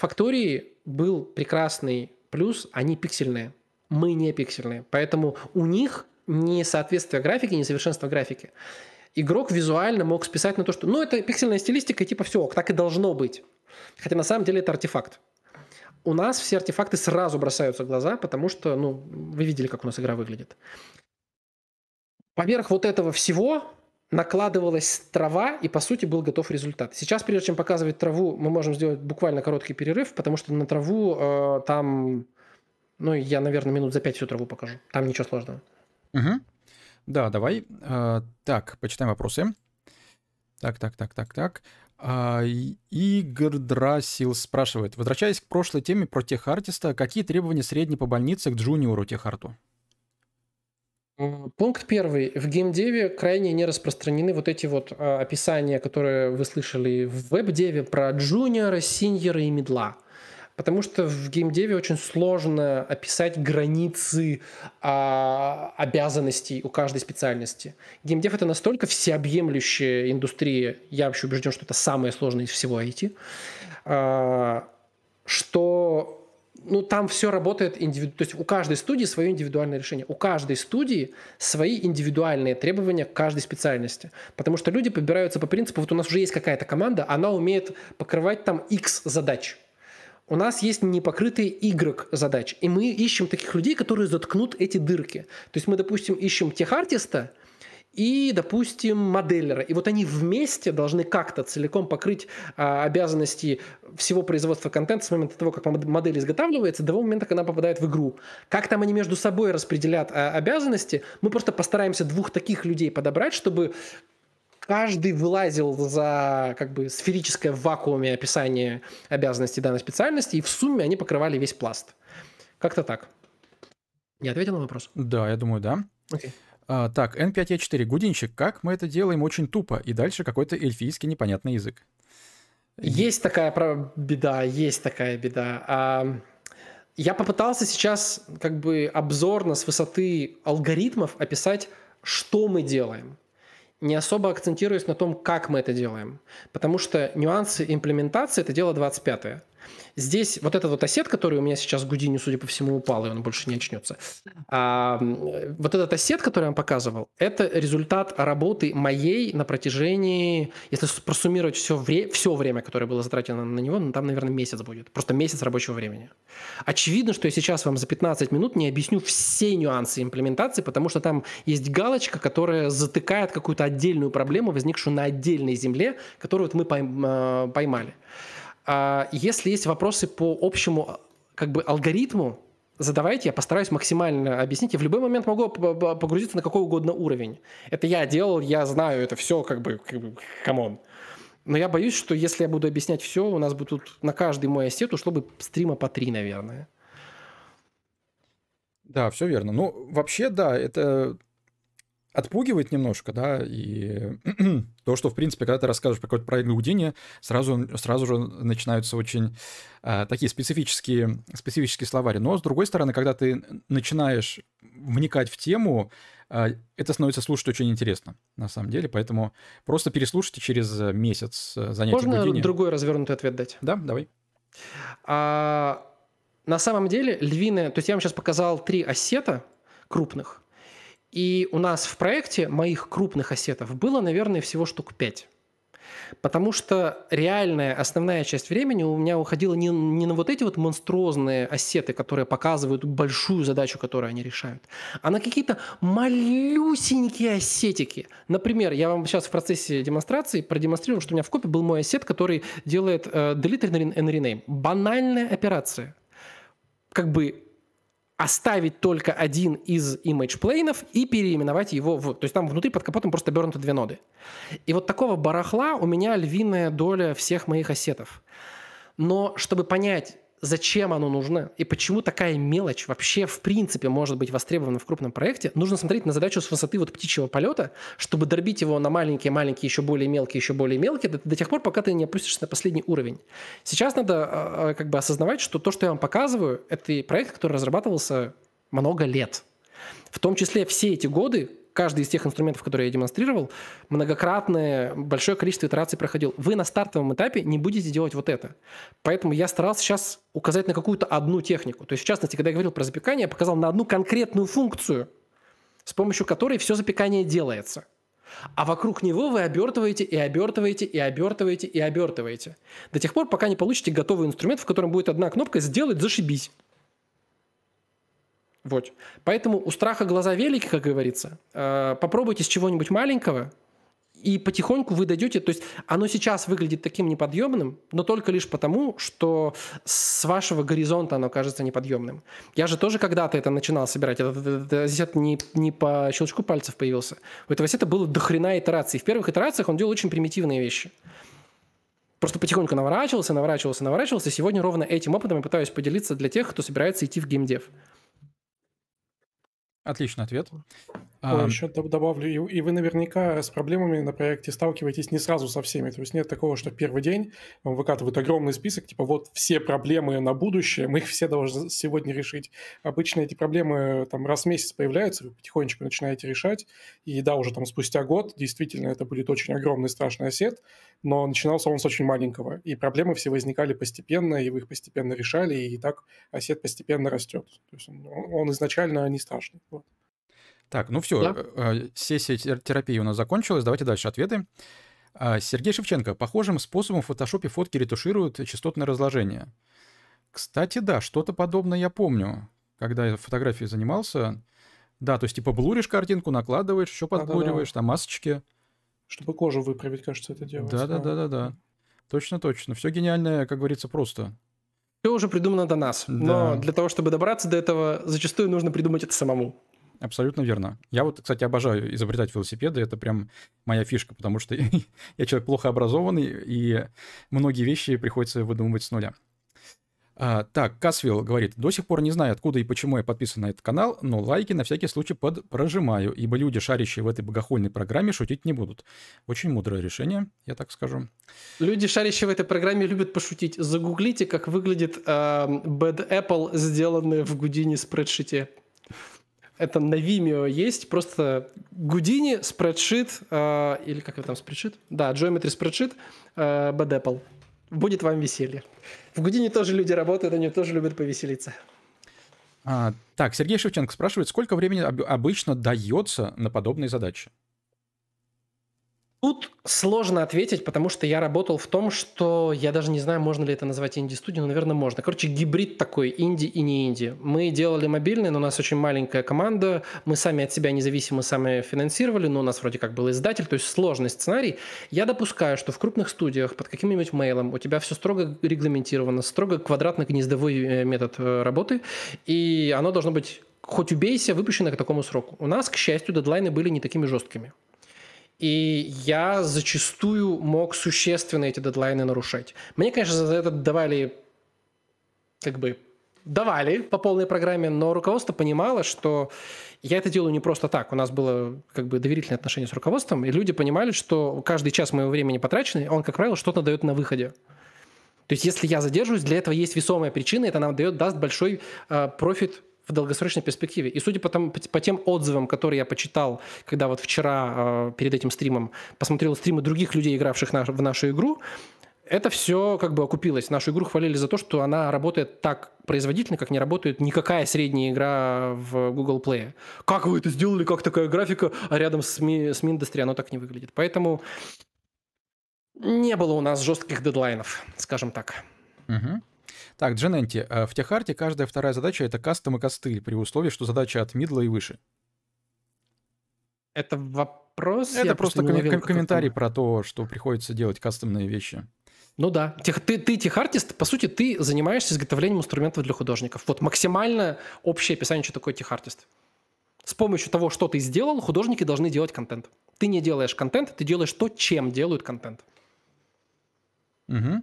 Factorio был прекрасный плюс, они пиксельные. Мы не пиксельные. Поэтому у них несоответствие графики, несовершенство графики. Игрок визуально мог списать на то, что... Ну, это пиксельная стилистика, и типа все, так и должно быть. Хотя на самом деле это артефакт. У нас все артефакты сразу бросаются в глаза, потому что, ну, вы видели, как у нас игра выглядит. Поверх вот этого всего накладывалась трава, и, по сути, был готов результат. Сейчас, прежде чем показывать траву, мы можем сделать буквально короткий перерыв, потому что на траву там... Ну, я, наверное, минут за 5 всю траву покажу. Там ничего сложного. Угу. Да, давай. Так, почитаем вопросы. Так. Игорь Драсил спрашивает. Возвращаясь к прошлой теме про техартиста, какие требования средние по больнице к джуниору техарту? Пункт первый. В геймдеве крайне не распространены вот эти вот описания, которые вы слышали в веб-деве про джуниора, синьора и мидла. Потому что в геймдеве очень сложно описать границы обязанностей у каждой специальности. Геймдев – это настолько всеобъемлющая индустрия, я вообще убежден, что это самое сложное из всего IT, что ну, там все работает индивидуально. То есть у каждой студии свое индивидуальное решение. У каждой студии свои индивидуальные требования к каждой специальности. Потому что люди подбираются по принципу, вот у нас уже есть какая-то команда, она умеет покрывать там X задач. У нас есть непокрытые Y-задач, и мы ищем таких людей, которые заткнут эти дырки. То есть мы, допустим, ищем техартиста и, допустим, моделлера. И вот они вместе должны как-то целиком покрыть обязанности всего производства контента с момента того, как модель изготавливается, до того момента, как она попадает в игру. Как там они между собой распределят обязанности, мы просто постараемся двух таких людей подобрать, чтобы... Каждый вылазил за как бы сферическое в вакууме описание обязанностей данной специальности, и в сумме они покрывали весь пласт. Как-то так. Я ответил на вопрос? Да, я думаю, да. Okay. Так, N5E4. Гудинчик, как мы это делаем очень тупо, и дальше какой-то эльфийский непонятный язык. Есть такая беда. Я попытался сейчас как бы обзорно с высоты алгоритмов описать, что мы делаем, не особо акцентируясь на том, как мы это делаем, потому что нюансы имплементации – это дело 25-е. Здесь вот этот вот ассет, который у меня сейчас Гудини, судя по всему, упал, и он больше не очнется. Вот этот ассет, который я вам показывал, это результат работы моей на протяжении, если просуммировать все время, которое было затрачено на него, ну, там, наверное, месяц будет. Просто месяц рабочего времени. Очевидно, что я сейчас вам за 15 минут не объясню все нюансы имплементации, потому что там есть галочка, которая затыкает какую-то отдельную проблему, возникшую на отдельной земле, которую вот мы поймали. Если есть вопросы по общему как бы алгоритму, задавайте, я постараюсь максимально объяснить. Я в любой момент могу погрузиться на какой угодно уровень. Это я делал, я знаю это все, как бы камон. Но я боюсь, что если я буду объяснять все, у нас будет тут на каждый мой ассет ушло бы стрима по 3, наверное. Да, все верно. Ну, вообще, да, это отпугивает немножко, да, и то, что, в принципе, когда ты рассказываешь про какой-то проект Гудини, сразу же начинаются очень такие специфические словари. Но, с другой стороны, когда ты начинаешь вникать в тему, это становится слушать очень интересно, на самом деле, поэтому просто переслушайте через месяц занятия Гудини. Можно другой развернутый ответ дать? Да, давай. На самом деле, то есть я вам сейчас показал 3 ассета крупных, и у нас в проекте моих крупных ассетов было, наверное, всего штук 5. Потому что реальная основная часть времени у меня уходила не на вот эти вот монструозные ассеты, которые показывают большую задачу, которую они решают, а на какие-то малюсенькие ассетики. Например, я вам сейчас в процессе демонстрации продемонстрирую, что у меня в копе был мой ассет, который делает delete and rename. Банальная операция. Как бы оставить только один из image-плейнов и переименовать его в... То есть там внутри под капотом просто обернуты 2 ноды. И вот такого барахла у меня львиная доля всех моих ассетов. Но чтобы понять, зачем оно нужно и почему такая мелочь вообще в принципе может быть востребована в крупном проекте, нужно смотреть на задачу с высоты вот птичьего полета, чтобы дробить его на маленькие-маленькие, еще более мелкие, до тех пор, пока ты не опустишься на последний уровень. Сейчас надо как бы осознавать, что то, что я вам показываю, это проект, который разрабатывался много лет. В том числе все эти годы, каждый из тех инструментов, которые я демонстрировал, многократное большое количество итераций проходил. Вы на стартовом этапе не будете делать вот это. Поэтому я старался сейчас указать на какую-то одну технику. То есть, в частности, когда я говорил про запекание, я показал на одну конкретную функцию, с помощью которой все запекание делается. А вокруг него вы обертываете и обертываете и обертываете и обертываете. До тех пор, пока не получите готовый инструмент, в котором будет одна кнопка «Сделать, зашибись». Вот. Поэтому у страха глаза велики, как говорится. Попробуйте с чего-нибудь маленького, и потихоньку вы дойдете. То есть оно сейчас выглядит таким неподъемным, но только лишь потому, что с вашего горизонта оно кажется неподъемным. Я же тоже когда-то это начинал собирать. Здесь это не по щелчку пальцев появился. У этого сета было дохрена итераций. В первых итерациях он делал очень примитивные вещи. Просто потихоньку наворачивался. Сегодня ровно этим опытом я пытаюсь поделиться для тех, кто собирается идти в геймдев. Отличный ответ. Еще добавлю, и вы наверняка с проблемами на проекте сталкиваетесь не сразу со всеми. То есть нет такого, что в первый день вам выкатывают огромный список, типа вот все проблемы на будущее, мы их все должны сегодня решить. Обычно эти проблемы там раз в месяц появляются, вы потихонечку начинаете решать. И да, уже там спустя год действительно это будет очень огромный страшный ассет, но начинался он с очень маленького. И проблемы все возникали постепенно, и вы их постепенно решали, и так ассет постепенно растет. То есть он изначально не страшный. Так, ну все, да? Сессия терапии у нас закончилась, давайте дальше ответы. Сергей Шевченко. Похожим способом в фотошопе фотки ретушируют частотное разложение. Кстати, да, что-то подобное я помню, когда я фотографией занимался. Да, то есть типа блуришь картинку, накладываешь, еще подблуриваешь, там масочки. Чтобы кожу выправить, кажется, это делается. Да-да-да-да-да. Точно-точно. Все гениальное, как говорится, просто. Все уже придумано до нас. Да. Но для того, чтобы добраться до этого, зачастую нужно придумать это самому. Абсолютно верно. Я вот, кстати, обожаю изобретать велосипеды. Это прям моя фишка, потому что я человек плохо образованный, и многие вещи приходится выдумывать с нуля. Так, Касвилл говорит, до сих пор не знаю, откуда и почему я подписан на этот канал, но лайки на всякий случай подпрожимаю, ибо люди, шарящие в этой богохульной программе, шутить не будут. Очень мудрое решение, я так скажу. Люди, шарящие в этой программе, любят пошутить. Загуглите, как выглядит Bad Apple, сделанное в Houdini спредшите. Это на Vimeo есть, просто Houdini спредшит, или как его там, спредшит? Да, Geometry спредшит, Bad Apple. Будет вам веселье. В Houdini тоже люди работают, они тоже любят повеселиться. Так, Сергей Шевченко спрашивает, сколько времени обычно дается на подобные задачи? Тут сложно ответить, потому что я работал в том, что я даже не знаю, можно ли это назвать инди-студией, но, наверное, можно. Короче, гибрид такой, инди и не инди. Мы делали мобильные, но у нас очень маленькая команда, мы сами от себя независимо сами финансировали, но у нас вроде как был издатель, то есть сложный сценарий. Я допускаю, что в крупных студиях под каким-нибудь мейлом у тебя все строго регламентировано, строго квадратно-гнездовой метод работы, и оно должно быть, хоть убейся, выпущено к такому сроку. У нас, к счастью, дедлайны были не такими жесткими. И я зачастую мог существенно эти дедлайны нарушать. Мне, конечно, за это давали по полной программе, но руководство понимало, что я это делаю не просто так. У нас было доверительное отношение с руководством, и люди понимали, что каждый час моего времени потраченный, он, как правило, что-то дает на выходе. То есть если я задерживаюсь, для этого есть весомая причина, это нам даст большой профит в долгосрочной перспективе. И судя по тем отзывам, которые я почитал, когда вот вчера перед этим стримом посмотрел стримы других людей, игравших в нашу игру, это все окупилось. Нашу игру хвалили за то, что она работает так производительно, как не работает никакая средняя игра в Google Play. Как вы это сделали? Как такая графика? А рядом с Mindustry оно так не выглядит. Поэтому не было у нас жестких дедлайнов, скажем так. Угу. Так, Джененти, в техарте каждая вторая задача — это кастом и костыль, при условии, что задача от мидла и выше. Это вопрос? Это просто комментарий про то, что приходится делать кастомные вещи. Ну да. Ты техартист, по сути, ты занимаешься изготовлением инструментов для художников. Вот максимально общее описание, что такое техартист. С помощью того, что ты сделал, художники должны делать контент. Ты не делаешь контент, ты делаешь то, чем делают контент. Угу.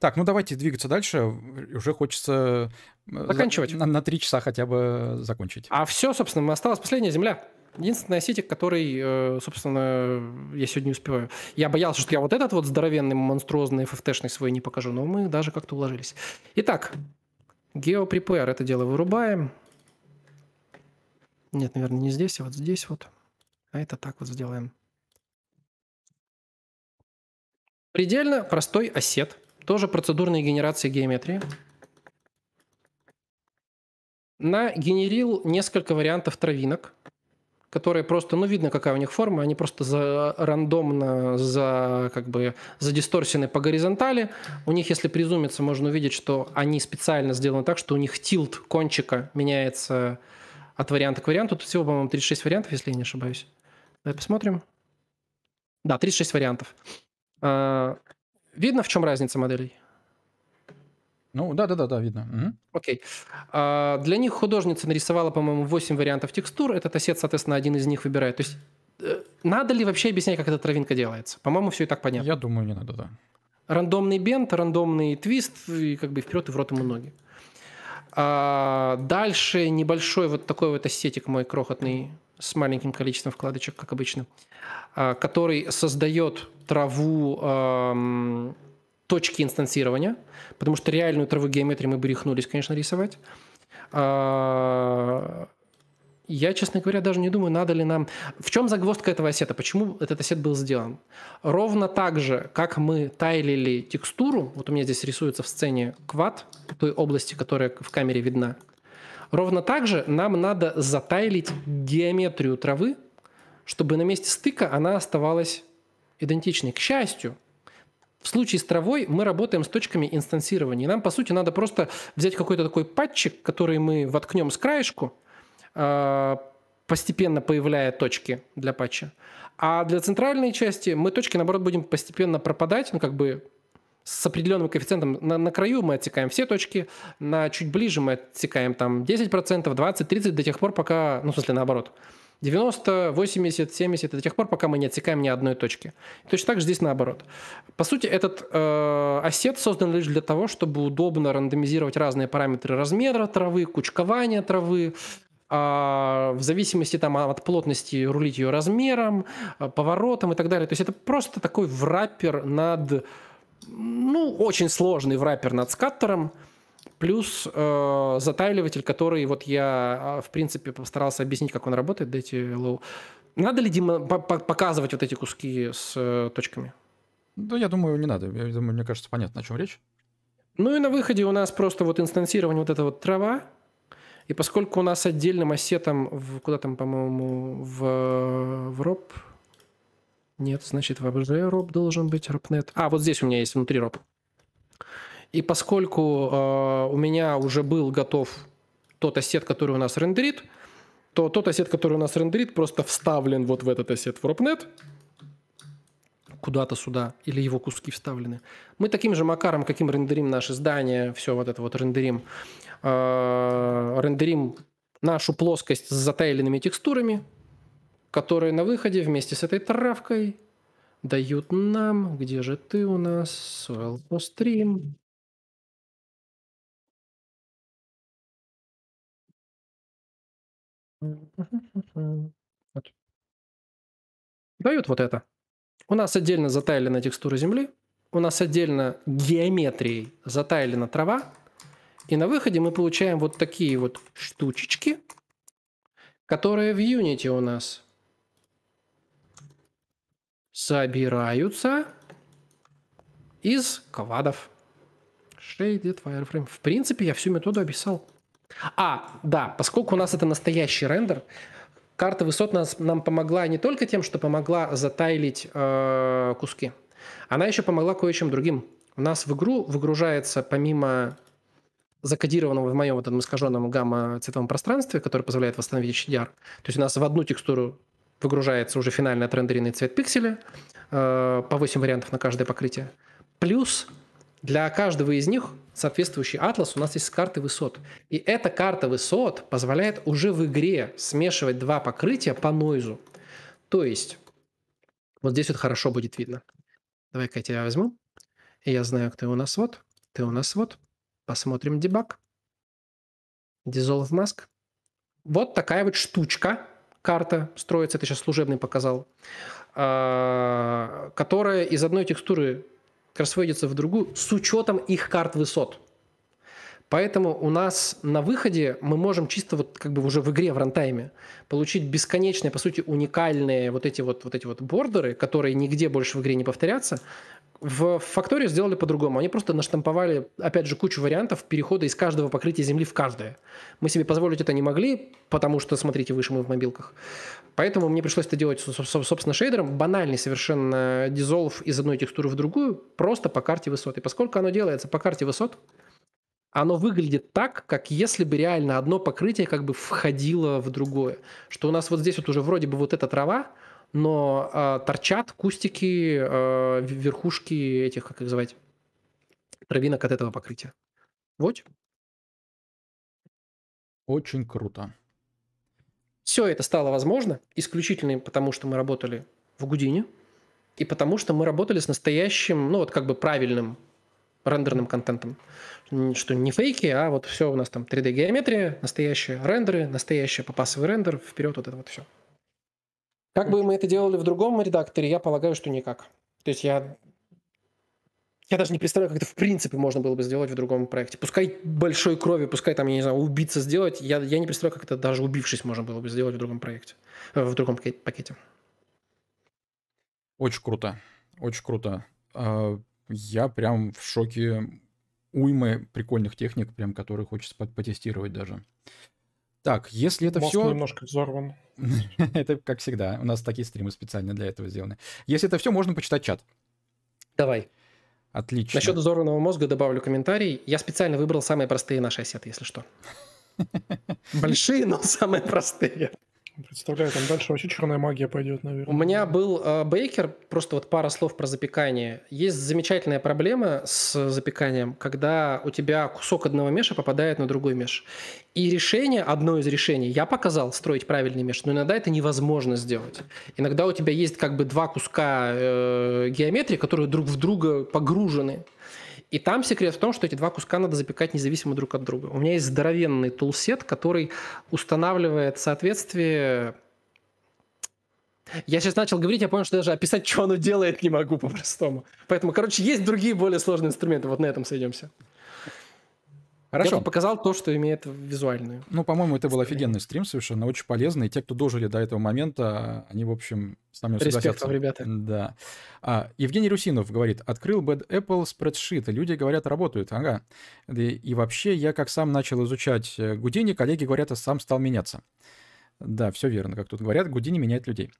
Так, ну давайте двигаться дальше. Уже хочется заканчивать. На 3 часа хотя бы закончить. А все, собственно, осталась последняя земля. Единственный сетик, который, собственно, я сегодня не успеваю. Я боялся, что я вот этот вот здоровенный, монструозный, ФФТшный свой не покажу, но мы даже как-то уложились. Итак, GeoPrepare, это дело вырубаем. Нет, наверное, не здесь, а вот здесь вот. А это так вот сделаем. Предельно простой осет. Тоже процедурные генерации геометрии. Нагенерил несколько вариантов травинок, которые просто, видно, какая у них форма, они просто задисторсены по горизонтали. У них, если призумиться, можно увидеть, что они специально сделаны так, что у них тилт кончика меняется от варианта к варианту. Тут всего, по-моему, 36 вариантов, если я не ошибаюсь. Давай посмотрим. Да, 36 вариантов. Видно, в чем разница моделей? Ну, да, видно. Окей. Для них художница нарисовала, по-моему, 8 вариантов текстур. Этот осет, соответственно, один из них выбирает. То есть надо ли вообще объяснять, как эта травинка делается? По-моему, все и так понятно. Я думаю, не надо, да. Рандомный бент, рандомный твист, и вперед и в рот ему ноги. Дальше небольшой вот такой вот осетик мой крохотный, с маленьким количеством вкладочек, как обычно, который создает траву точки инстанцирования, потому что реальную траву геометрии мы бы рехнулись, конечно, рисовать. Я, честно говоря, даже не думаю, надо ли нам... В чем загвоздка этого осета? Почему этот осет был сделан? Ровно так же, как мы тайлили текстуру, вот у меня здесь рисуется в сцене квад, той области, которая в камере видна, ровно так же нам надо затайлить геометрию травы, чтобы на месте стыка она оставалась идентичной. К счастью, в случае с травой мы работаем с точками инстанцирования. Нам, по сути, надо просто взять какой-то такой патчик, который мы воткнем с краешку, постепенно появляя точки для патча. А для центральной части мы точки, наоборот, будем постепенно пропадать, с определенным коэффициентом. На краю мы отсекаем все точки, на чуть ближе мы отсекаем 10%, 20%, 30% до тех пор, пока, наоборот, 90, 80, 70, до тех пор, пока мы не отсекаем ни одной точки. Точно так же здесь наоборот. По сути, этот ассет создан лишь для того, чтобы удобно рандомизировать разные параметры размера травы, кучкования травы, в зависимости там, от плотности рулить ее размером, поворотом и так далее. То есть это просто такой враппер над... Ну, очень сложный враппер над скаттером, плюс затайливатель, который вот я, в принципе, постарался объяснить, как он работает, DT-Low. Надо ли, Дима, показывать вот эти куски с точками? Да, я думаю, не надо. Я думаю, мне кажется, понятно, о чем речь. Ну и на выходе у нас просто вот инстансирование вот эта вот трава. И поскольку у нас отдельным ассетом, куда там, по-моему, в ROP... Нет, значит, в ABG ROP должен быть, ROPNet. А, вот здесь у меня есть внутри ROP. И поскольку у меня уже был готов тот ассет, который у нас рендерит, то тот ассет, который у нас рендерит, просто вставлен вот в этот ассет в ROPNet, куда-то сюда, или его куски вставлены. Мы таким же макаром, каким рендерим наше здание, все вот это вот рендерим, рендерим нашу плоскость с затайленными текстурами, которые на выходе вместе с этой травкой дают нам, где же ты у нас, Soil Postream. Вот. Дают вот это. У нас отдельно затайлена текстура земли, у нас отдельно геометрией затайлена трава, и на выходе мы получаем вот такие вот штучечки, которые в Unity у нас собираются из квадов. Shaded wireframe. В принципе, я всю методу описал. А, да, поскольку у нас это настоящий рендер, карта высот нам помогла не только тем, что помогла затайлить куски. Она еще помогла кое-чем другим. У нас в игру выгружается, помимо закодированного в моем вот этом искаженном гамма-цветовом пространстве, которое позволяет восстановить HDR, то есть у нас в одну текстуру выгружается уже финально отрендеренный цвет пикселя, по 8 вариантов на каждое покрытие. Плюс для каждого из них соответствующий атлас у нас есть с карты высот. И эта карта высот позволяет уже в игре смешивать два покрытия по нойзу. То есть, вот здесь вот хорошо будет видно. Давай-ка я тебя возьму. И я знаю, кто у нас вот. Ты у нас вот. Посмотрим дебаг. Dissolve Mask. Вот такая вот штучка. Карта строится, это сейчас служебный показал, которая из одной текстуры кроссфейдится в другую с учетом их карт высот. Поэтому у нас на выходе мы можем чисто вот как бы уже в игре, в рантайме, получить бесконечные, по сути, уникальные вот эти вот бордеры, которые нигде больше в игре не повторятся. В фактории сделали по-другому. Они просто наштамповали, опять же, кучу вариантов перехода из каждого покрытия земли в каждое. Мы себе позволить это не могли, потому что, смотрите, выше мы в мобилках. Поэтому мне пришлось это делать, собственно, шейдером. Банальный совершенно дизолв из одной текстуры в другую, просто по карте высот. И поскольку оно делается по карте высот, оно выглядит так, как если бы реально одно покрытие как бы входило в другое. Что у нас вот здесь вот уже вроде бы вот эта трава, но торчат кустики, верхушки этих, как их звать, травинок от этого покрытия. Вот. Очень круто. Все это стало возможно исключительно потому, что мы работали в Houdini, и потому, что мы работали с настоящим, ну вот как бы правильным рендерным контентом. Что не фейки, а вот все у нас там 3D-геометрия, настоящие рендеры, настоящий попасовый рендер, вперед вот это вот все. Как бы мы это делали в другом редакторе, я полагаю, что никак. То есть я даже не представляю, как это в принципе можно было бы сделать в другом проекте. Пускай большой крови, пускай там, я не знаю, убийца сделать, я не представляю, как это даже убившись можно было бы сделать в другом проекте, в другом пакете. Очень круто. Очень круто. Я прям в шоке. Уймы прикольных техник, прям которые хочется потестировать даже. Так, если это все... Мозг немножко взорван. Это как всегда. У нас такие стримы специально для этого сделаны. Если это все, можно почитать чат. Давай. Отлично. Насчет взорванного мозга добавлю комментарий. Я специально выбрал самые простые наши ассеты, если что. Большие, но самые простые. Представляю, там дальше вообще черная магия пойдет, наверное. У меня был бейкер, просто вот пара слов про запекание. Есть замечательная проблема с запеканием, когда у тебя кусок одного меша попадает на другой меш. И решение, одно из решений, я показал строить правильный меш, но иногда это невозможно сделать. Иногда у тебя есть как бы два куска геометрии, которые друг в друга погружены. И там секрет в том, что эти два куска надо запекать независимо друг от друга. У меня есть здоровенный тулсет, который устанавливает соответствие... Я сейчас начал говорить, я понял, что даже описать, что оно делает, не могу по-простому. Поэтому, короче, есть другие более сложные инструменты. Вот на этом сойдемся. Хорошо. Я показал то, что имеет визуальную. Ну, по-моему, это был офигенный стрим совершенно, очень полезный. И те, кто дожили до этого момента, они, в общем, с нами согласятся. Респект вам, ребята. Да. Евгений Русинов говорит, открыл Bad Apple spreadsheet, люди говорят, работают. Ага. И вообще, я как сам начал изучать Houdini, коллеги говорят, а сам стал меняться. Да, все верно, как тут говорят, Houdini меняет людей.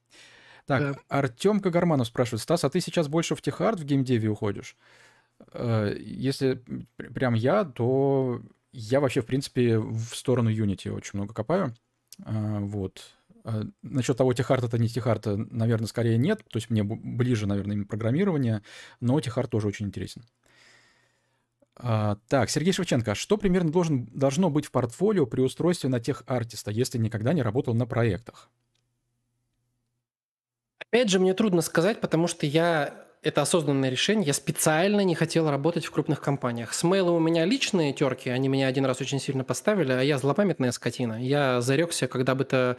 Так, да. Артем Кагарманов спрашивает, Стас, а ты сейчас больше в техард в геймдеве уходишь? Если прям я, то я вообще, в принципе, в сторону Unity очень много копаю. Вот. Насчет того, техард это не техард, наверное, скорее нет. То есть мне ближе, наверное, именно программирование. Но техард тоже очень интересен. Так, Сергей Шевченко. Что примерно должно быть в портфолио при устройстве на техартиста, если никогда не работал на проектах? Опять же, мне трудно сказать, потому что я... Это осознанное решение. Я специально не хотел работать в крупных компаниях. С мейлом у меня личные терки. Они меня один раз очень сильно поставили, а я злопамятная скотина. Я зарекся, когда бы то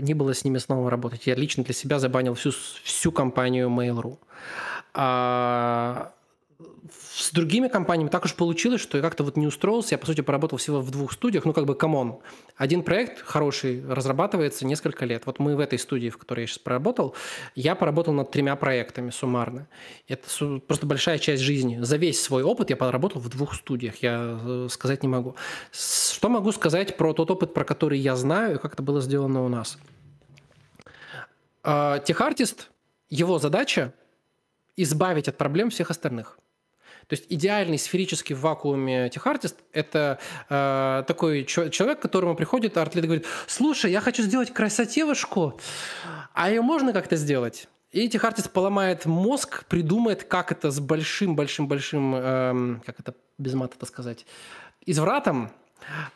ни было с ними снова работать. Я лично для себя забанил всю компанию Mail.ru. С другими компаниями так уж получилось, что я как-то вот не устроился. Я, по сути, поработал всего в 2 студиях. Ну, как бы, камон. Один проект хороший разрабатывается несколько лет. Вот мы в этой студии, в которой я сейчас проработал, я поработал над 3 проектами суммарно. Это просто большая часть жизни. За весь свой опыт я поработал в 2 студиях. Я сказать не могу. Что могу сказать про тот опыт, про который я знаю, и как это было сделано у нас? Техартист, его задача избавить от проблем всех остальных. То есть идеальный сферический в вакууме техартист – это такой человек, к которому приходит арт-лид и говорит, слушай, я хочу сделать красотевушку, а ее можно как-то сделать? И техартист поломает мозг, придумает, как это с большим-большим-большим, как это без мата-то сказать, извратом,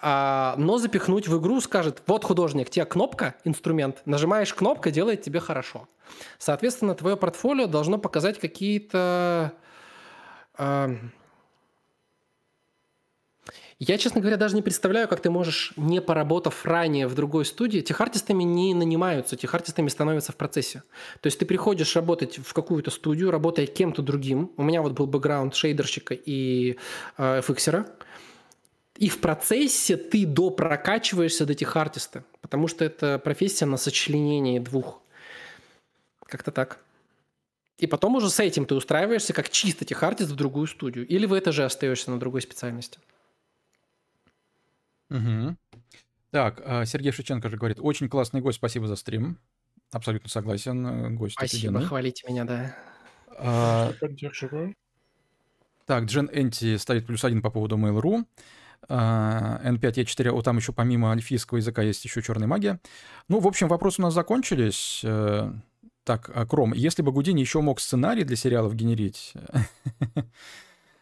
но запихнуть в игру, скажет, вот художник, тебе кнопка, инструмент, нажимаешь кнопку, делает тебе хорошо. Соответственно, твое портфолио должно показать какие-то... Я, честно говоря, даже не представляю, как ты можешь, не поработав ранее в другой студии, техартистами не нанимаются, техартистами становятся в процессе. То есть ты приходишь работать в какую-то студию, работая кем-то другим. У меня вот был бэкграунд шейдерщика и фиксера. И в процессе ты допрокачиваешься до техартиста, потому что это профессия на сочленении двух. Как-то так. И потом уже с этим ты устраиваешься как чисто техартист в другую студию. Или в это же остаешься на другой специальности. Угу. Так, Сергей Шевченко же говорит, очень классный гость, спасибо за стрим. Абсолютно согласен, гость офигенный. Спасибо, хвалите меня, да. Так, Джен Энти ставит +1 по поводу Mail.ru. N5E4, там еще помимо альфийского языка есть еще черная магия. Ну, в общем, вопросы у нас закончились. Так, Кром, если бы Houdini еще мог сценарий для сериалов генерить...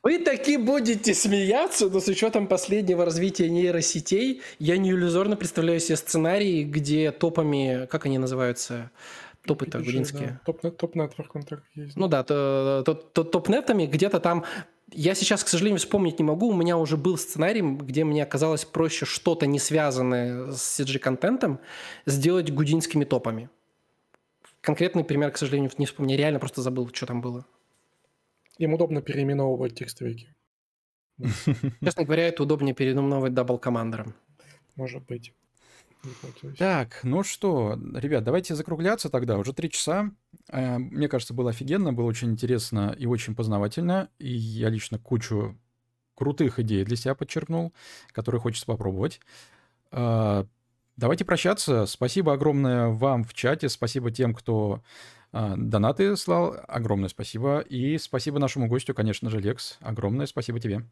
Вы таки будете смеяться, но с учетом последнего развития нейросетей я не иллюзорно представляю себе сценарии, где топами... Как они называются? Топы-то гудинские. Да. Топ-нетворком так есть. Ну да, топ-нетами где-то там... Я сейчас, к сожалению, вспомнить не могу. У меня уже был сценарий, где мне оказалось проще что-то, не связанное с CG-контентом, сделать гудинскими топами. Конкретный пример, к сожалению, не вспомню. Я реально просто забыл, что там было. Им удобно переименовывать текстовики. Честно говоря, это удобнее переименовывать дабл-командером. Может быть. Так, ну что, ребят, давайте закругляться тогда. Уже 3 часа. Мне кажется, было офигенно, было очень интересно и очень познавательно. И я лично кучу крутых идей для себя подчеркнул, которые хочется попробовать. Давайте прощаться. Спасибо огромное вам в чате. Спасибо тем, кто донаты слал. Огромное спасибо. И спасибо нашему гостю, конечно же, Лекс. Огромное спасибо тебе.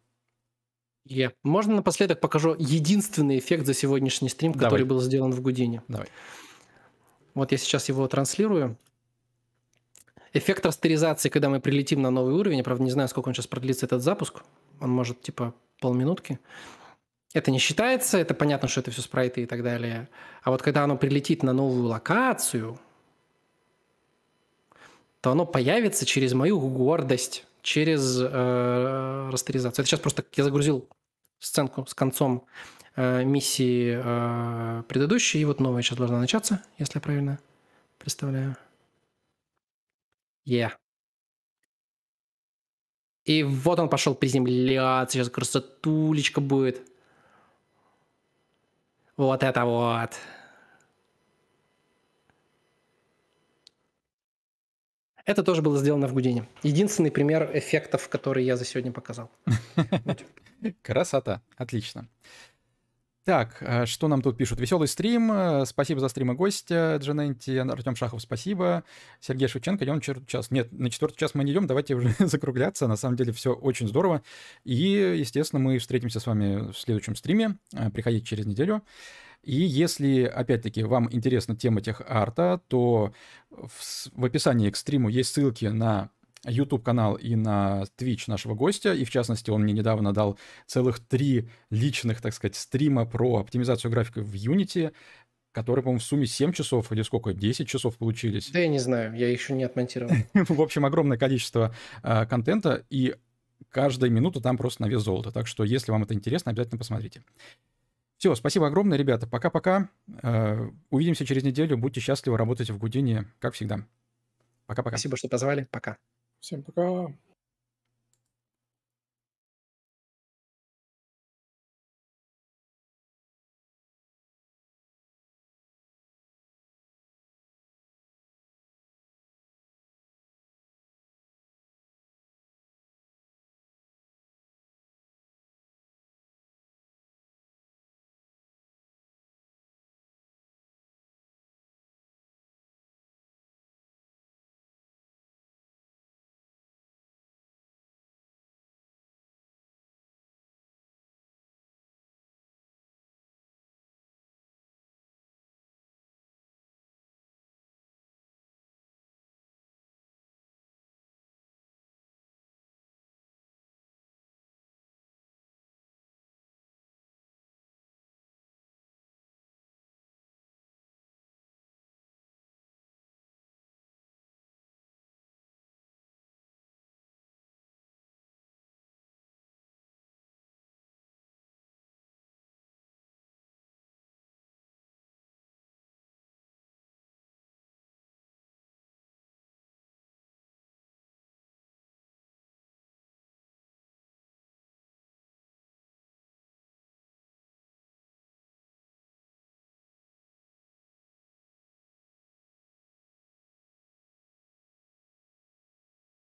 Yeah. Можно напоследок покажу единственный эффект за сегодняшний стрим, который был сделан в Houdini. Давай. Вот я сейчас его транслирую. Эффект растеризации, когда мы прилетим на новый уровень. Я, правда, не знаю, сколько он сейчас продлится, этот запуск. Он может, типа, полминутки. Это не считается. Это понятно, что это все спрайты и так далее. А вот когда оно прилетит на новую локацию, то оно появится через мою гордость, через растеризацию. Это сейчас просто я загрузил сценку с концом миссии предыдущей. И вот новая сейчас должна начаться, если я правильно представляю. Yeah. И вот он пошел приземляться. Сейчас красотулечка будет. Вот это вот. Это тоже было сделано в Гудине. Единственный пример эффектов, которые я за сегодня показал. Красота. Отлично. Так, что нам тут пишут? Веселый стрим, спасибо за стримы гостя, Джаненти, Артем Шахов, спасибо, Сергей Шевченко, идем четвертый час. Нет, на четвертый час мы не идем, давайте уже закругляться, на самом деле все очень здорово. И, естественно, мы встретимся с вами в следующем стриме, приходите через неделю. И если, опять-таки, вам интересна тема техарта, то в описании к стриму есть ссылки на YouTube-канал и на Twitch нашего гостя, и в частности он мне недавно дал целых 3 личных, так сказать, стрима про оптимизацию графика в Unity, которые, по-моему, в сумме 7 часов или сколько, 10 часов получились. Да я не знаю, я еще не отмонтировал. В общем, огромное количество контента, и каждая минута там просто на вес золота, так что если вам это интересно, обязательно посмотрите. Все, спасибо огромное, ребята, пока-пока, увидимся через неделю, будьте счастливы, работайте в Гудине, как всегда. Пока-пока. Спасибо, что позвали, пока. Всем пока.